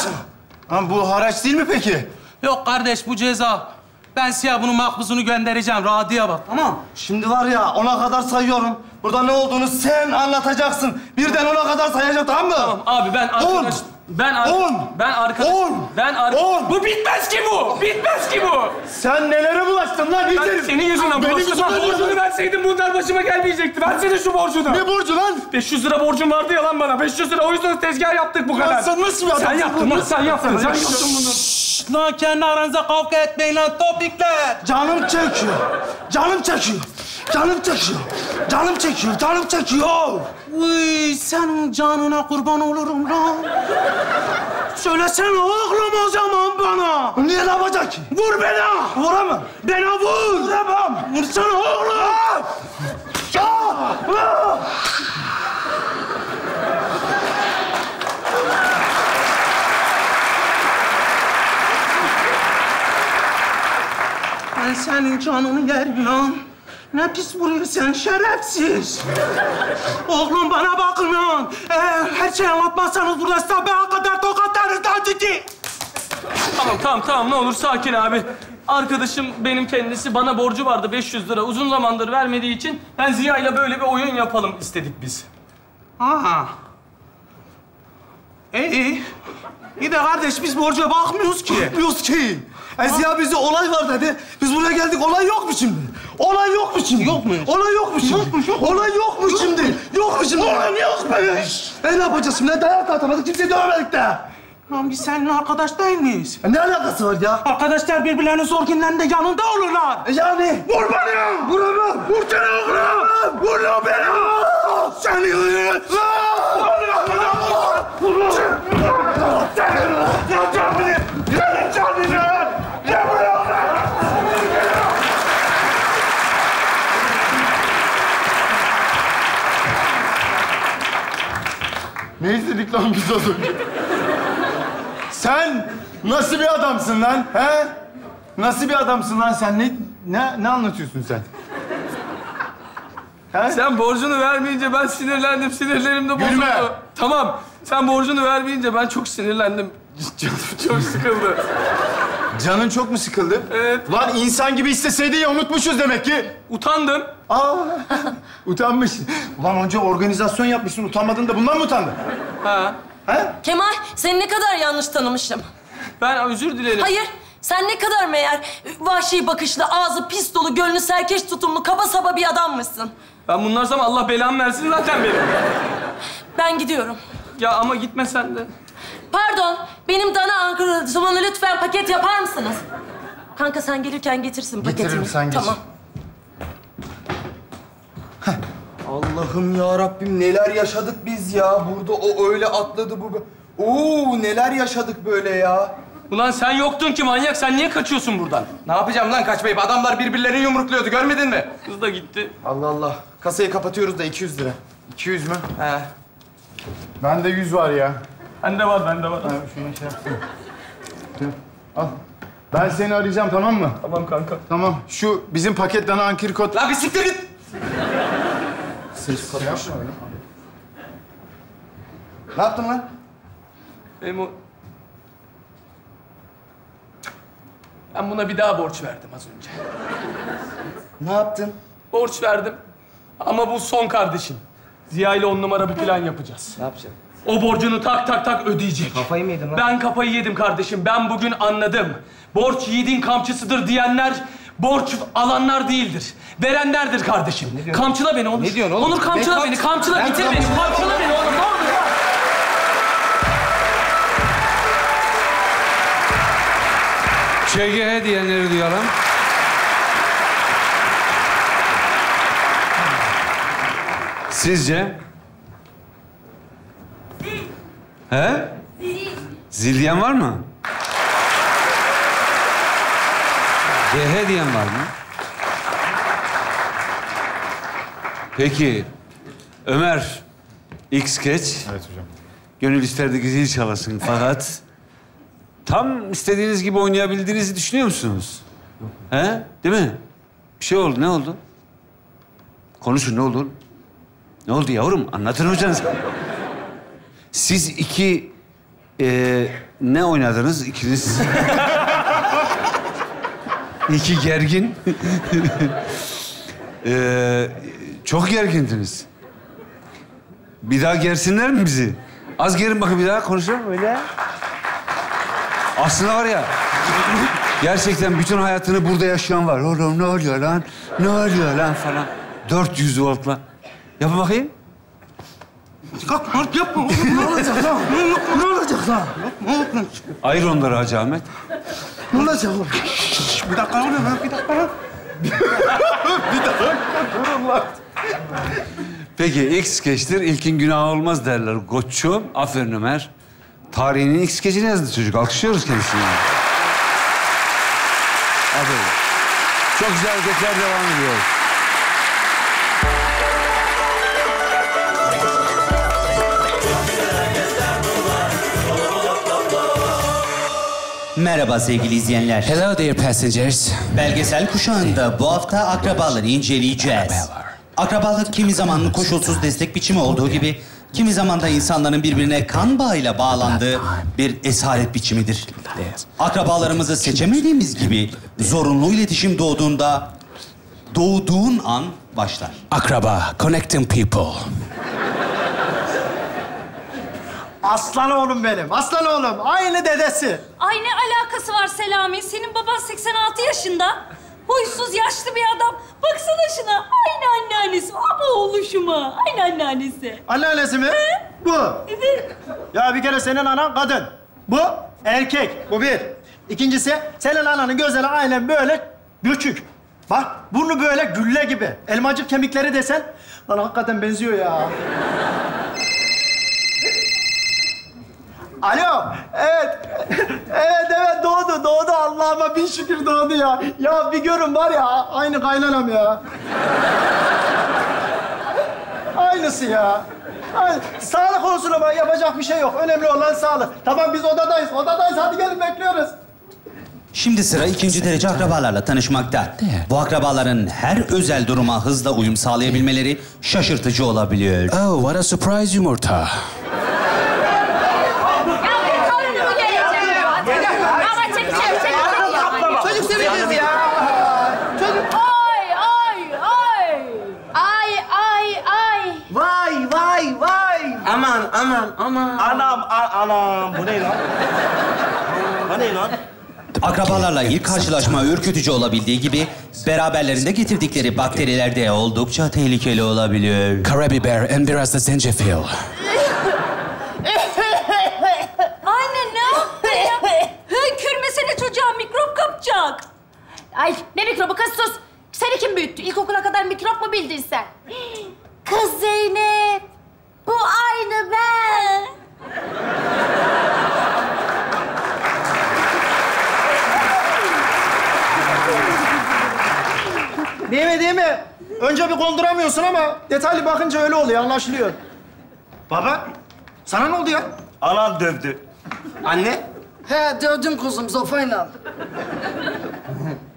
Lan bu haraç değil mi peki? Yok kardeş, bu ceza. Ben siyah bunun makbuzunu göndereceğim. Radiye bak, tamam. Şimdi var ya, ona kadar sayıyorum. Burada ne olduğunu sen anlatacaksın. Birden ona kadar sayacağım, tamam mı? Tamam abi, ben arkadaş... On. Ben ar on. Ben arkadaş... On. Ben ar on. Bu bitmez ki bu! Bitmez ki bu! Sen nelere bulaştın lan? Ben senin, senin yüzünden bulaştım. Borcunu verseydim bunlar başıma gelmeyecekti. Versene şu borcunu. Ne borcu lan? beş yüz lira borcum vardı ya lan bana. beş yüz lira. O yüzden tezgah yaptık bu kadar. Lan sen nasıl bir adamsın? Sen yaptın lan, sen yaptın. Sen yaptın bunu. Şşşt lan, kendi aranıza kavga etmeyin lan topikler. Canım çekiyor. Canım çekiyor. Canım çekiyor. Canım çekiyor. Canım çekiyor. Uy sen canına kurban olurum lan. Söylesene oğlum o zaman bana. Niye ne yapacak ki? Vur beni. Vuramam. Beni vur. Vuramam. Vursana oğlum. Aa! Aa! Aa! Ben senin canını yerim lan. Ne pis vuruyorsun şerefsiz. Oğlum bana bakın lan. Eğer her şeyi anlatmazsanız burada sabaha kadar tokatlarız lan ciddi. Tamam tamam tamam, ne olur sakin abi. Arkadaşım benim kendisi, bana borcu vardı beş yüz lira. Uzun zamandır vermediği için ben Ziya'yla böyle bir oyun yapalım istedik biz. Aha. E, iyi. İyi de kardeş biz borca bakmıyoruz ki. Bakmıyoruz ki. E Ziya bize olay var dedi. Biz buraya geldik, olay yok mu şimdi? Olay yok mu şimdi? Yok mu? Olay yok mu şimdi? Yokmuş, yok. Olay yok mu yok şimdi? Mu? Yok mu şimdi? Olay yok mu? E ne yapacağız şimdi? Dayak da atamadık, kimseyi dövmedik de. Lan biz seninle arkadaş değil miyiz? E ne alakası var ya? Arkadaşlar birbirlerinin zor günlerinde yanında olurlar. E yani? Vur bana! Vur onu! Vur seni oğlum! Vur lan beni! Seni lan! Vur lan! Seni lan! Lan canını! Lan canını lan! Lan buraya lan! Ne izledik lan biz az önce? Sen nasıl bir adamsın lan, he? Nasıl bir adamsın lan sen? Ne ne, ne anlatıyorsun sen? He? Sen borcunu vermeyince ben sinirlendim, sinirlerim de bozuldu. Gülme. Tamam, sen borcunu vermeyince ben çok sinirlendim. Canım çok sıkıldı. Canın çok mu sıkıldı? Evet. Lan insan gibi isteseydi ya, unutmuşuz demek ki. Utandım. Aa, utanmış. Ulan önce organizasyon yapmışsın, utanmadın da bundan mı utandın? Ha. Ha? Kemal, seni ne kadar yanlış tanımışım. Ben özür dilerim. Hayır, sen ne kadar meğer vahşi bakışlı, ağzı pis dolu, gönlü serkeş tutumlu, kaba saba bir adammışsın. Ben bunlarsam Allah belamı versin zaten benim. Ben gidiyorum. Ya ama gitme sen de. Pardon, benim dana Ankara zumanı lütfen paket yapar mısınız? Kanka sen gelirken getirsin paketini. Getiririm, sen geç. Tamam. Heh. Allah'ım ya Rabbim, neler yaşadık biz ya. Burada o öyle atladı, bu... Oo, neler yaşadık böyle ya. Ulan sen yoktun ki manyak. Sen niye kaçıyorsun buradan? Ne yapacağım lan kaçmayıp? Adamlar birbirlerini yumrukluyordu. Görmedin mi? Kız da gitti. Allah Allah. Kasayı kapatıyoruz da iki yüz lira. iki yüz mü? He. Bende yüz var ya. Bende var, bende var. Ha, şunu şey yapsana. Al. Ben seni arayacağım, tamam mı? Tamam kanka. Tamam. Şu bizim paketten antrikot... Lan bir siktir git! Ses kapmış. Şey ne yaptın lan? Benim o... Ben buna bir daha borç verdim az önce. Ne yaptın? Borç verdim. Ama bu son kardeşim. Ziya ile on numara bir plan yapacağız. Ne yapacağım? O borcunu tak tak tak ödeyecek. Kafayı mı yedin lan? Ben kafayı yedim kardeşim. Ben bugün anladım. Borç yiğidin kamçısıdır diyenler... Borç alanlar değildir. Verenlerdir kardeşim. Kamçıla beni Onur. Ne diyorsun oğlum? Onur kamçıla ben beni. Kamçı... Kamçıla ben bitir kamçı... beni. Kamçıla beni oğlum. Ne oldu ya? ÇGH diyenleri duyalım. Sizce? Zil. He? Zil. Zil diyen var mı? G H diyen var mı? Peki, Ömer X geç. Evet hocam. Gönül isterdi ki zil çalasın fakat... ...tam istediğiniz gibi oynayabildiğinizi düşünüyor musunuz? Yok. He? Değil mi? Bir şey oldu, ne oldu? Konuşun, ne oldu? Ne oldu yavrum? Anlatın hocanız. Siz iki... E, ...ne oynadınız ikiniz? İki gergin. ee, çok gergindiniz. Bir daha gersinler mi bizi? Az gerin bakın, bir daha konuşalım öyle. Aslında var ya... ...gerçekten bütün hayatını burada yaşayan var. Oğlum ne oluyor lan? Ne oluyor lan falan. dört yüz voltla. Yapın bakayım. Kalk, kalk yapma oğlum. Ne olacak lan? Ne olacak lan? Ayır onları Hacı Ahmet. Ne olacak oğlum? Bir dakika oğlum, bir dakika lan. Bir dakika, durun lan. Peki, X skeçtir. İlkin günahı olmaz derler Goççuğum. Aferin Ömer. Tarihinin ilk skeçini yazdı çocuk. Alkışlıyoruz kendisini. Aferin. Çok güzel hareketler devam ediyor. Merhaba sevgili izleyenler. Hello dear passengers. Belgesel kuşağında bu hafta akrabaları inceleyeceğiz. Akrabalık kimi zaman koşulsuz destek biçimi olduğu gibi... ...kimi zaman da insanların birbirine kan bağıyla bağlandığı bir esaret biçimidir. Akrabalarımızı seçemediğimiz gibi zorunlu iletişim doğduğunda... ...doğduğun an başlar. Akraba, connecting people. Aslan oğlum benim, aslan oğlum. Aynı dedesi. Ay ne alakası var Selami? Senin baban seksen altı yaşında. Huysuz, yaşlı bir adam. Baksana şuna. Aynı anneannesi. Ama oğluşuma. Aynı anneannesi. Anneannesi mi? He? Bu. Evet. Ya bir kere senin anan kadın. Bu erkek. Bu bir. İkincisi, senin ananın gözleri aynen böyle göçük. Bak, burnu böyle gülle gibi. Elmacık kemikleri desen, lan hakikaten benziyor ya. Alo, evet, evet, evet doğdu, doğdu. Allah'ıma bin şükür doğdu ya. Ya bir görün var ya, aynı kaynanam ya. Aynısı ya. Aynı. Sağlık olsun ama yapacak bir şey yok. Önemli olan sağlık. Tamam, biz odadayız, odadayız. Hadi gelin, bekliyoruz. Şimdi sıra ikinci derece akrabalarla tanışmakta. Bu akrabaların her özel duruma hızla uyum sağlayabilmeleri şaşırtıcı olabiliyor. Oh, what a surprise yumurta. Aman, aman, aman. Anam, anam. Bu ne lan? Bu ne lan? Akrabalarla ilk karşılaşma ürkütücü olabildiği gibi beraberlerinde getirdikleri bakteriler de oldukça tehlikeli olabiliyor. Karabiber and biraz da zencefil. Anne ne yaptın ya? Hükürmesene çocuğa, mikrop kapacak. Ay ne mikrobu kız, sus. Seni kim büyüttü? İlkokula kadar mikrop mu bildin sen? Kız Zeynep. Bu aynı ben. Değil mi, değil mi? Önce bir konduramıyorsun ama detaylı bakınca öyle oluyor, anlaşılıyor. Baba, sana ne oldu ya? Alan dövdü. Anne? He, dövdüm kuzum, zopayla.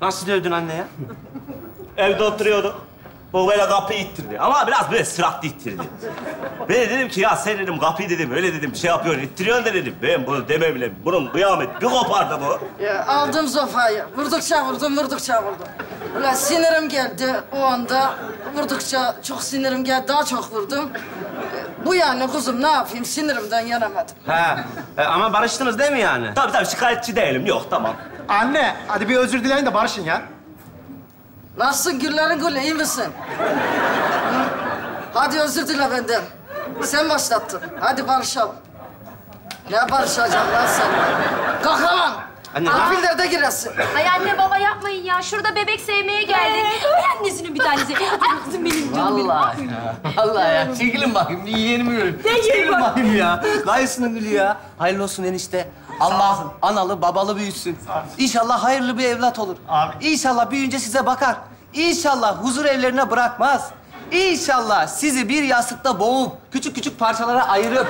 Nasıl dövdün anne ya? Evde oturuyordu. Babayla kapıyı ittirdi ama biraz böyle süratli ittirdi. Ben de dedim ki ya sen dedim kapıyı dedim öyle dedim şey yapıyorsun ittiriyorsun da dedim. Ben bunu demem bile bunun kıyamet bir kopardı bu. Ya aldım sofayı, vurdukça vurdum, vurdukça vurdum. Ulan sinirim geldi o anda, vurdukça çok sinirim geldi, daha çok vurdum. Bu yani kuzum, ne yapayım, sinirimden yanamadım. Ha, ama barıştınız değil mi yani? Tabii tabii, şikayetçi değilim, yok tamam. Anne hadi bir özür dileyin de barışın ya. Nasılsın güllerin gülü, iyi misin? Hadi özür dile benden. Sen başlattın. Hadi barışalım. Ne barışacağım lan sen? Kalk lan! Afillerde giresin. Ay anne baba yapmayın ya. Şurada bebek sevmeye geldik. Ay annesinin bir tanesi. Ay kızım benim canım benim. Vallahi ya. Vallahi ya. Çekilin bakayım. Yeğenimi görüyorum. Çekilin bakayım ya. Gayısının gülü ya. Hayırlı olsun enişte. Allah analı babalı büyüsün. İnşallah hayırlı bir evlat olur. Amin. İnşallah büyüyünce size bakar. İnşallah huzur evlerine bırakmaz. İnşallah sizi bir yastıkta boğup, küçük küçük parçalara ayırıp,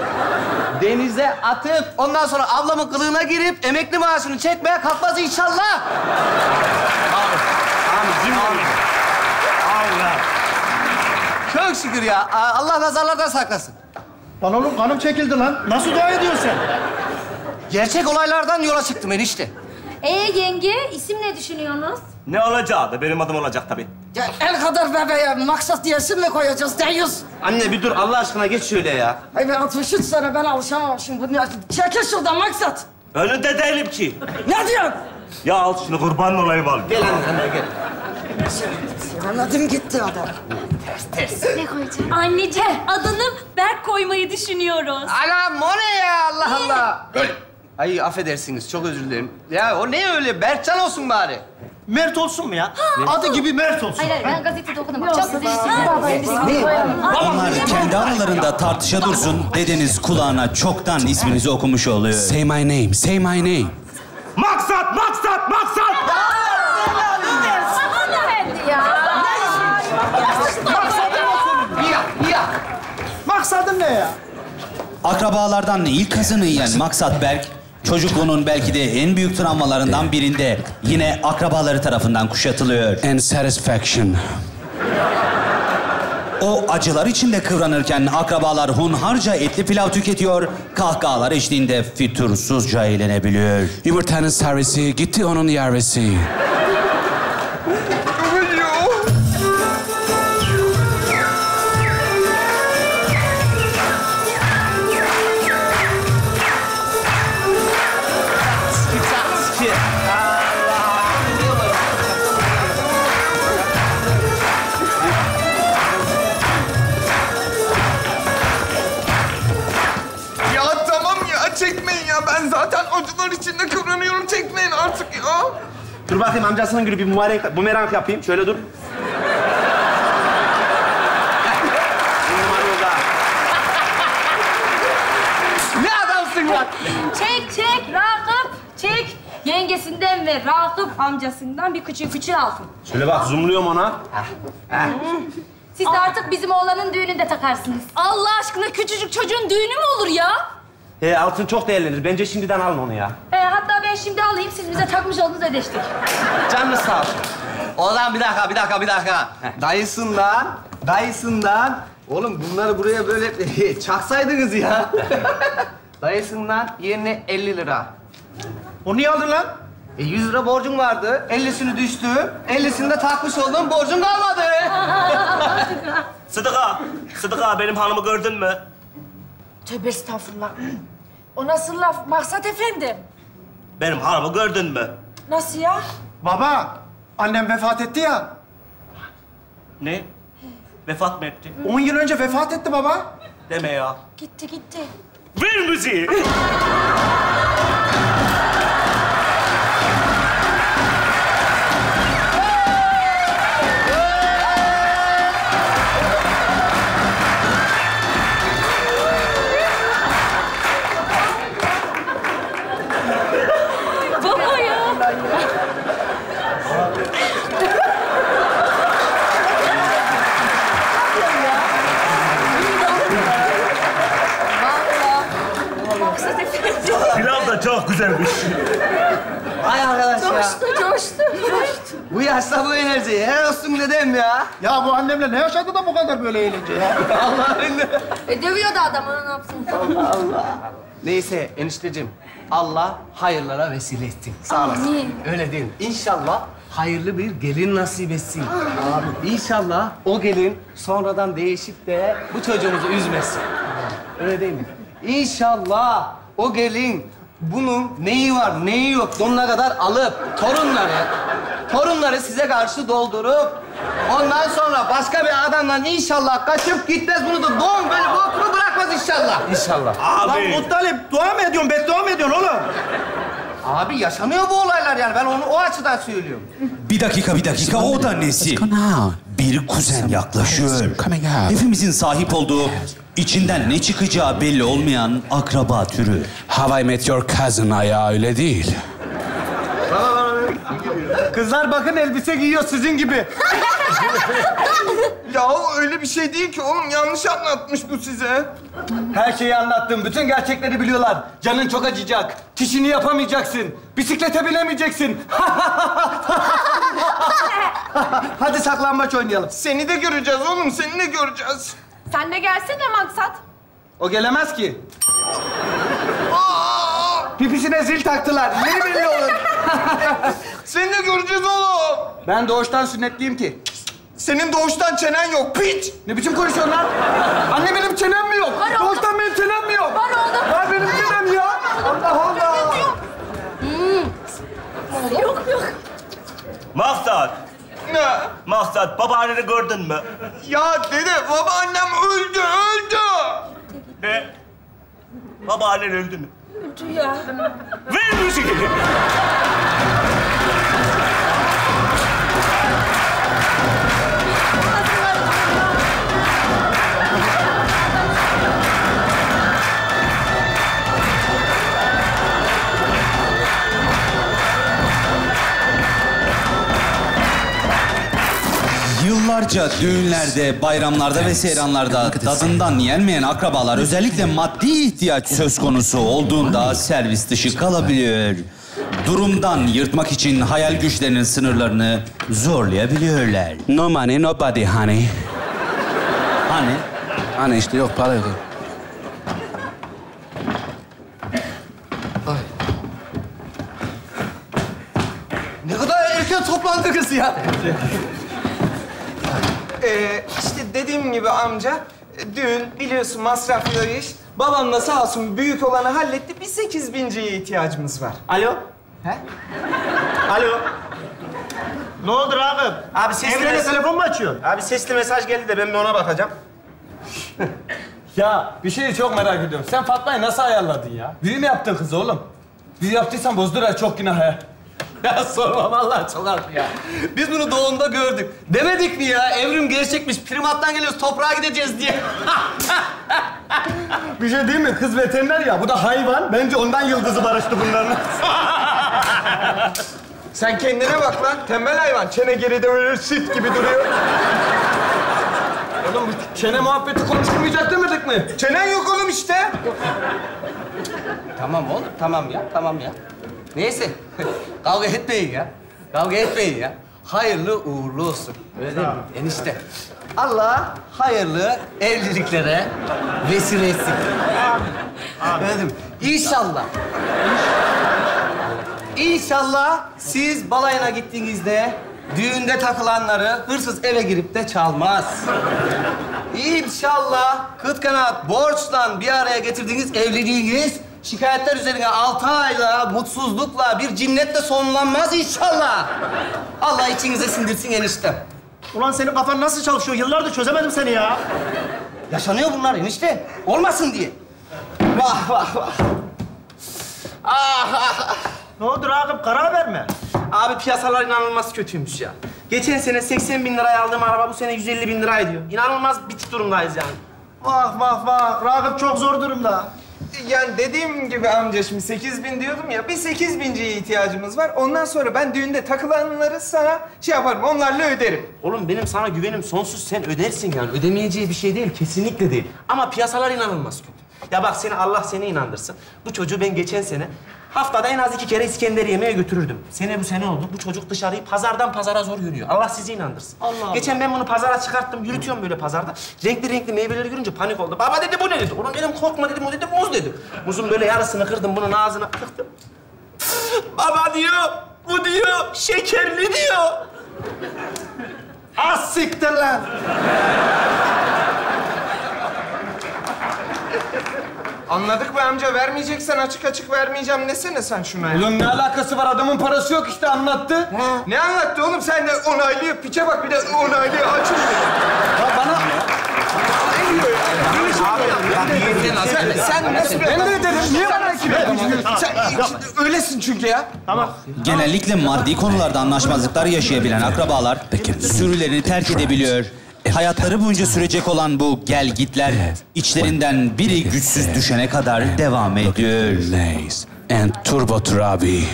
denize atıp, ondan sonra ablamın kılığına girip, emekli maaşını çekmeye kalkmaz inşallah. Amin. Amin. Amin. Allah. Çok şükür ya. Allah nazarlardan saklasın. Lan oğlum kanım çekildi lan. Nasıl dua ediyorsun sen? Gerçek olaylardan yola çıktım enişte. Ee yenge, isim ne düşünüyorsunuz? Ne olacağı da benim adım olacak tabii. Ya el kadar bebeğe maksat diye isim mi koyacağız deyiz? Anne bir dur Allah aşkına geç şöyle ya. Ay ben altmış üç sene ben alışamam şimdi. Çekil şuradan maksat. Önünde değilim ki. Ne diyorsun? Ya al şunu kurbanın olayı var. Gel anne gel. Anladım gitti adam. Ters ters. Ne koyacağım? Anneciğim adını Berk koymayı düşünüyoruz. Anam o ne ya Allah Allah. Öyle. Ay affedersiniz çok özür dilerim. Ya o ne öyle? Berkcan olsun bari. Mert olsun mu ya? Ha, adı gibi Mert olsun. Hayır, hayır ben gazetede okudum. Çok onlar kendi aralarında tartışa dursun. Dedeniz kulağına çoktan isminizi okumuş oluyor. Say my name, say my name. Maksat, maksat, maksat! Maksadın ne ya? Akrabalardan ilk kazını yiyen Maksat Berk, çocukluğunun belki de en büyük travmalarından birinde yine akrabaları tarafından kuşatılıyor. And satisfaction. O acılar içinde kıvranırken akrabalar hunharca etli pilav tüketiyor, kahkahalar eşliğinde fütursuzca eğlenebiliyor. Yumurtanın servisi gitti onun yarvesi. ya çekmeyin ya. Ben zaten acılar içinde kıvranıyorum. Çekmeyin artık ya. Dur bakayım amcasının gülü bir bumerang, bumerang yapayım. Şöyle dur. Ne adamsın lan? Çek çek Rakıp çek. Yengesinden ve Rakıp amcasından bir küçük küçük alsın. Şöyle bak zoomluyorum ona. Heh. Siz de artık bizim oğlanın düğününde takarsınız. Allah aşkına küçücük çocuğun düğünü mü olur ya? Ee, altın çok değerlenir. Bence şimdiden alın onu ya. Ee, hatta ben şimdi alayım. Siz bize takmış oldunuz, ödeştik. Canınız sağ olsun. Ozan bir dakika, bir dakika, bir dakika. Dayısından, dayısından... Oğlum bunları buraya böyle çaksaydınız ya. Dayısından yerine elli lira. O niye aldın lan? E yüz lira borcun vardı. ellisini düştü. ellisini de takmış oldun. Borcun kalmadı. Sıdıka, Sıdıka benim hanımı gördün mü? Tövbe estağfurullah. O nasıl laf? Maksat efendim. Benim hanımı gördün mü? Nasıl ya? Baba, annem vefat etti ya. Ne? Vefat mı etti? on yıl önce vefat etti baba. Deme ya. Gitti, gitti. Ver müziği. Çok güzelmiş. Ay arkadaş ya. Coştu, coştu, coştu. Bu yaşta bu enerji. Helal olsun dedem ya. Ya bu annemle ne yaşadı da bu kadar böyle eğlence ya? Allah Allah. E dövüyordu adamı, ne yapsın? Allah Allah. Neyse enişteciğim, Allah hayırlara vesile etsin. Sağ olasın. Öyle değil mi? İnşallah hayırlı bir gelin nasip etsin. Abi, İnşallah o gelin sonradan değişip de bu çocuğumuzu üzmesin. Öyle değil mi? İnşallah o gelin bunun neyi var, neyi yok, donuna kadar alıp torunları, torunları size karşı doldurup ondan sonra başka bir adamdan inşallah kaçıp gitmez bunu da don böyle bokunu bırakmaz inşallah. İnşallah. Abi. Lan Muttalip dua mı ediyorsun, beddua mı ediyorsun oğlum? Abi yaşanıyor bu olaylar yani ben onu o açıdan söylüyorum. Bir dakika, bir dakika. O da nesi? Bir kuzen yaklaşıyor. Hepimizin sahip olduğu... İçinden ne çıkacağı belli olmayan akraba türü. How I Met Your Cousin ayağı öyle değil. Kızlar bakın elbise giyiyor sizin gibi. Ya o öyle bir şey değil ki oğlum. Yanlış anlatmış bu size. Her şeyi anlattım. Bütün gerçekleri biliyorlar. Canın çok acıyacak. Kişini yapamayacaksın. Bisiklete binemeyeceksin. Hadi saklambaç oynayalım. Seni de göreceğiz oğlum. Seni de göreceğiz. Sen de gelsene Maksat. O gelemez ki. Pipisine zil taktılar. Ne belli olur. Seni de göreceğiz oğlum. Ben doğuştan sünnetliyim ki. Senin doğuştan çenen yok piç. Ne biçim konuşuyorsun lan? Anne benim çenem mi yok? Var doğuştan benim çenem mi yok? Var oğlum. Var benim çenem ya. Allah Allah. Hmm. Yok yok. Maksat. Ne? Maksat, babaanneni gördün mü? Ya dede, babaannem öldü, öldü! Ne? Babaannen öldü mü? Öldü ya. Ver müziği! Yıllarca düğünlerde, bayramlarda ve seyranlarda tadından yenmeyen akrabalar özellikle maddi ihtiyaç söz konusu olduğunda servis dışı kalabiliyor. Durumdan yırtmak için hayal güçlerinin sınırlarını zorlayabiliyorlar. No money, no body honey. Hani? Hani işte yok, para yok. Ay. Ne kadar erken toplandınız ya. Ee, işte dediğim gibi amca, düğün biliyorsun masraflı iş. Babamla sağ olsun büyük olanı halletti. Bir sekiz binciye ihtiyacımız var. Alo? He? Alo? Ne oldu Ragıp? Abi sesli mesaj... telefon mu açıyorsun? Abi sesli mesaj geldi de ben de ona bakacağım. Ya bir şeyi çok merak ediyorum. Sen Fatma'yı nasıl ayarladın ya? Büyü mü yaptın kızı oğlum? Büyü yaptıysan bozdur ya, çok günah ya. Ya sorma vallahi çok haklı ya. Biz bunu doğumda gördük. Demedik mi ya? Evrim gerçekmiş. Primattan geliyoruz, toprağa gideceğiz diye. Bir şey değil mi? Kız veteriner ya. Bu da hayvan. Bence ondan yıldızı barıştı bunların. Sen kendine bak lan. Tembel hayvan. Çene geride böyle sit gibi duruyor. Oğlum bu çene muhabbeti konuşulmayacak demedik mi? Çenen yok oğlum işte. Yok. Tamam oğlum. Tamam ya. Tamam ya. Neyse. Kavga etmeyin ya. Kavga etmeyin ya. Hayırlı uğurlu olsun. Öyle değil mi? Enişte. Allah hayırlı evliliklere vesile etsin. Abi. Öyle değil mi? İnşallah. İnşallah siz balayına gittiğinizde düğünde takılanları hırsız eve girip de çalmaz. İnşallah kıt kanaat borçla bir araya getirdiğiniz evliliğiniz şikayetler üzerine altı ayla, mutsuzlukla, bir cinnetle sonlanmaz inşallah. Allah içinize sindirsin eniştem. Ulan senin kafan nasıl çalışıyor? Yıllardır çözemedim seni ya. Yaşanıyor bunlar enişte. Olmasın diye. Vah vah vah. Ah ah. Ne oldu Ragıp? Karar verme. Abi piyasalar inanılmaz kötüymüş ya. Geçen sene seksen bin liraya aldığım araba bu sene yüz elli bin lira ediyor. İnanılmaz bitik durumdayız yani. Vah vah vah. Ragıp çok zor durumda. Yani dediğim gibi amca, şimdi sekiz bin diyordum ya, bir sekiz binciye ihtiyacımız var. Ondan sonra ben düğünde takılanları sana şey yaparım, onlarla öderim. Oğlum benim sana güvenim sonsuz, sen ödersin yani. Ödemeyeceği bir şey değil, kesinlikle değil. Ama piyasalar inanılmaz kötü. Ya bak seni Allah seni inandırsın. Bu çocuğu ben geçen sene haftada en az iki kere İskender yemeğe götürürdüm. Sene bu sene oldu, bu çocuk dışarıyı pazardan pazara zor yürüyor. Allah sizi inandırsın. Allah Allah. Geçen ben bunu pazara çıkarttım, yürütüyorum böyle pazarda. Renkli renkli meyveleri görünce panik oldu. Baba dedi, bu ne dedi? Oğlum dedim, korkma dedim, o dedi, muz dedi. Muzun böyle yarısını kırdım, bunun ağzına tıktım. Baba diyor, bu diyor, şekerli diyor. Az siktir lan. Anladık be amca, vermeyeceksen açık açık vermeyeceğim desene sen şuna ya. Oğlum ne alakası var? Adamın parası yok işte, anlattı. Ha. Ne anlattı oğlum? Sen de onaylıyor. Piçe bak bir de onaylıyor. Açın ya bana... Ne diyor ya? Sen nasıl... Ben de dedim. Niye bana ki? Sen öylesin çünkü ya. Tamam. Genellikle maddi konularda anlaşmazlıklar yaşayabilen akrabalar sürülerini terk edebiliyor. Hayatları boyunca sürecek olan bu gelgitler içlerinden biri güçsüz düşene kadar devam ediyor. And Turbo Turabi.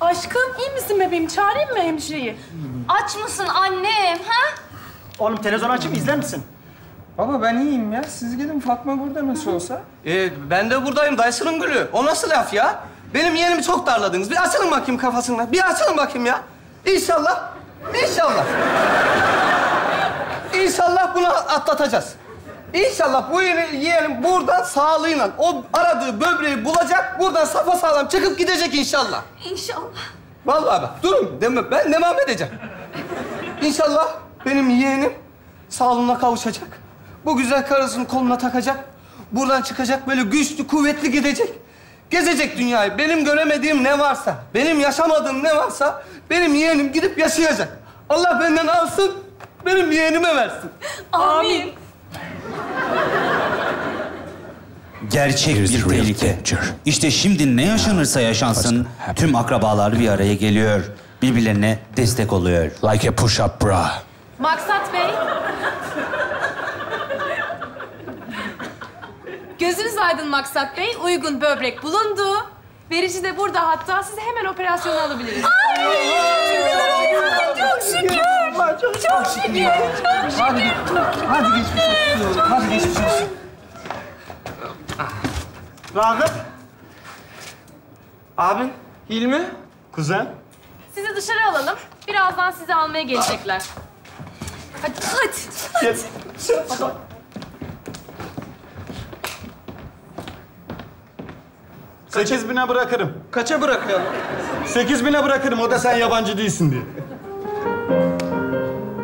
Aşkım iyi misin bebeğim? Çağırayım mı hemşireyi? Aç mısın annem? Ha? Oğlum televizyonu açayım, izler misin? Baba ben iyiyim ya. Siz gidin, Fatma burada nasıl olsa. Ee, ben de buradayım dayısının gülü. O nasıl laf ya? Benim yeğenimi çok darladınız. Bir açalım bakayım kafasına. Bir açalım bakayım ya. İnşallah. İnşallah. İnşallah bunu atlatacağız. İnşallah bu yeğenim buradan sağlığıyla o aradığı böbreği bulacak. Buradan safa sağlam çıkıp gidecek inşallah. İnşallah. Vallahi bak durun deme, ben devam edeceğim. İnşallah benim yeğenim sağlığına kavuşacak. Bu güzel karısının koluna takacak. Buradan çıkacak böyle güçlü, kuvvetli gidecek. Gezecek dünyayı. Benim göremediğim ne varsa, benim yaşamadığım ne varsa benim yeğenim gidip yaşayacak. Allah benden alsın, benim yeğenime versin. Amin. Gerçek bir tehlike. İşte şimdi ne yaşanırsa yaşansın, tüm akrabalar bir araya geliyor. Birbirlerine destek oluyor. Like a push up bra. Maksat Bey. Gözünüz aydın Maksat Bey. Uygun böbrek bulundu. Verici de burada, hatta sizi hemen operasyona alabiliriz. Ay! Çok şükür. Çok şükür. Çok şükür. Hadi, hadi geçmiş olsun. Hadi geçmiş olsun. Ragıp. Abi, Hilmi. Kuzen. Sizi dışarı alalım. Birazdan sizi almaya gelecekler. Hadi, hadi. Hadi. Sekiz bine bırakırım. Kaça bırakıyorum? Sekiz bine bırakırım, o da sen yabancı değilsin diye.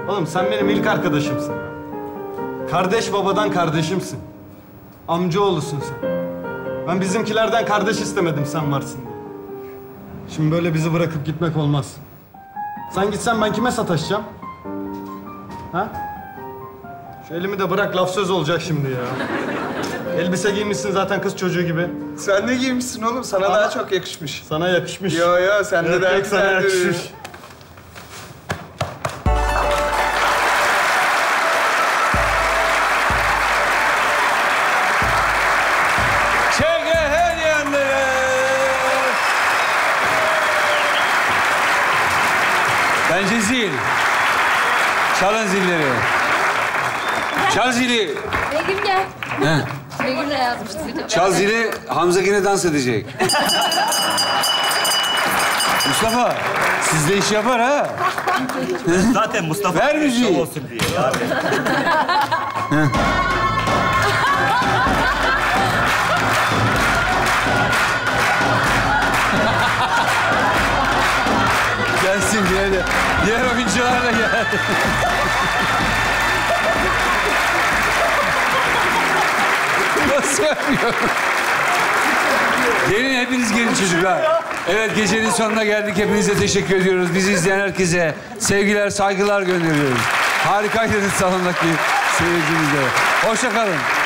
Oğlum sen benim ilk arkadaşımsın. Kardeş babadan kardeşimsin. Amcaoğlusun sen. Ben bizimkilerden kardeş istemedim, sen varsın diye. Şimdi böyle bizi bırakıp gitmek olmaz. Sen gitsen ben kime sataşacağım? Ha? Şu elimi de bırak, laf söz olacak şimdi ya. Elbise giymişsin zaten kız çocuğu gibi. Sen ne giymişsin oğlum? Sana Aa, daha çok yakışmış. Sana yakışmış. Yo yo, sende yok, daha güzel yakışmış. Bence zil. Çalın zilleri. Çal zili. Begüm gel. He. Begüm de yazmıştı. Çal zili, Hamza yine dans edecek. Mustafa, sizde iş yapar ha. Zaten Mustafa... Ver müziği. Olsun diye abi. Gelsin diğer, diğer oyuncular da gel. Nasıl yapıyor? Gelin hepiniz, gelin çocuklar. Evet, gecenin sonuna geldik. Hepinize teşekkür ediyoruz. Bizi izleyen herkese sevgiler, saygılar gönderiyoruz. Harikaydınız salondaki seyircimize. Hoşça kalın.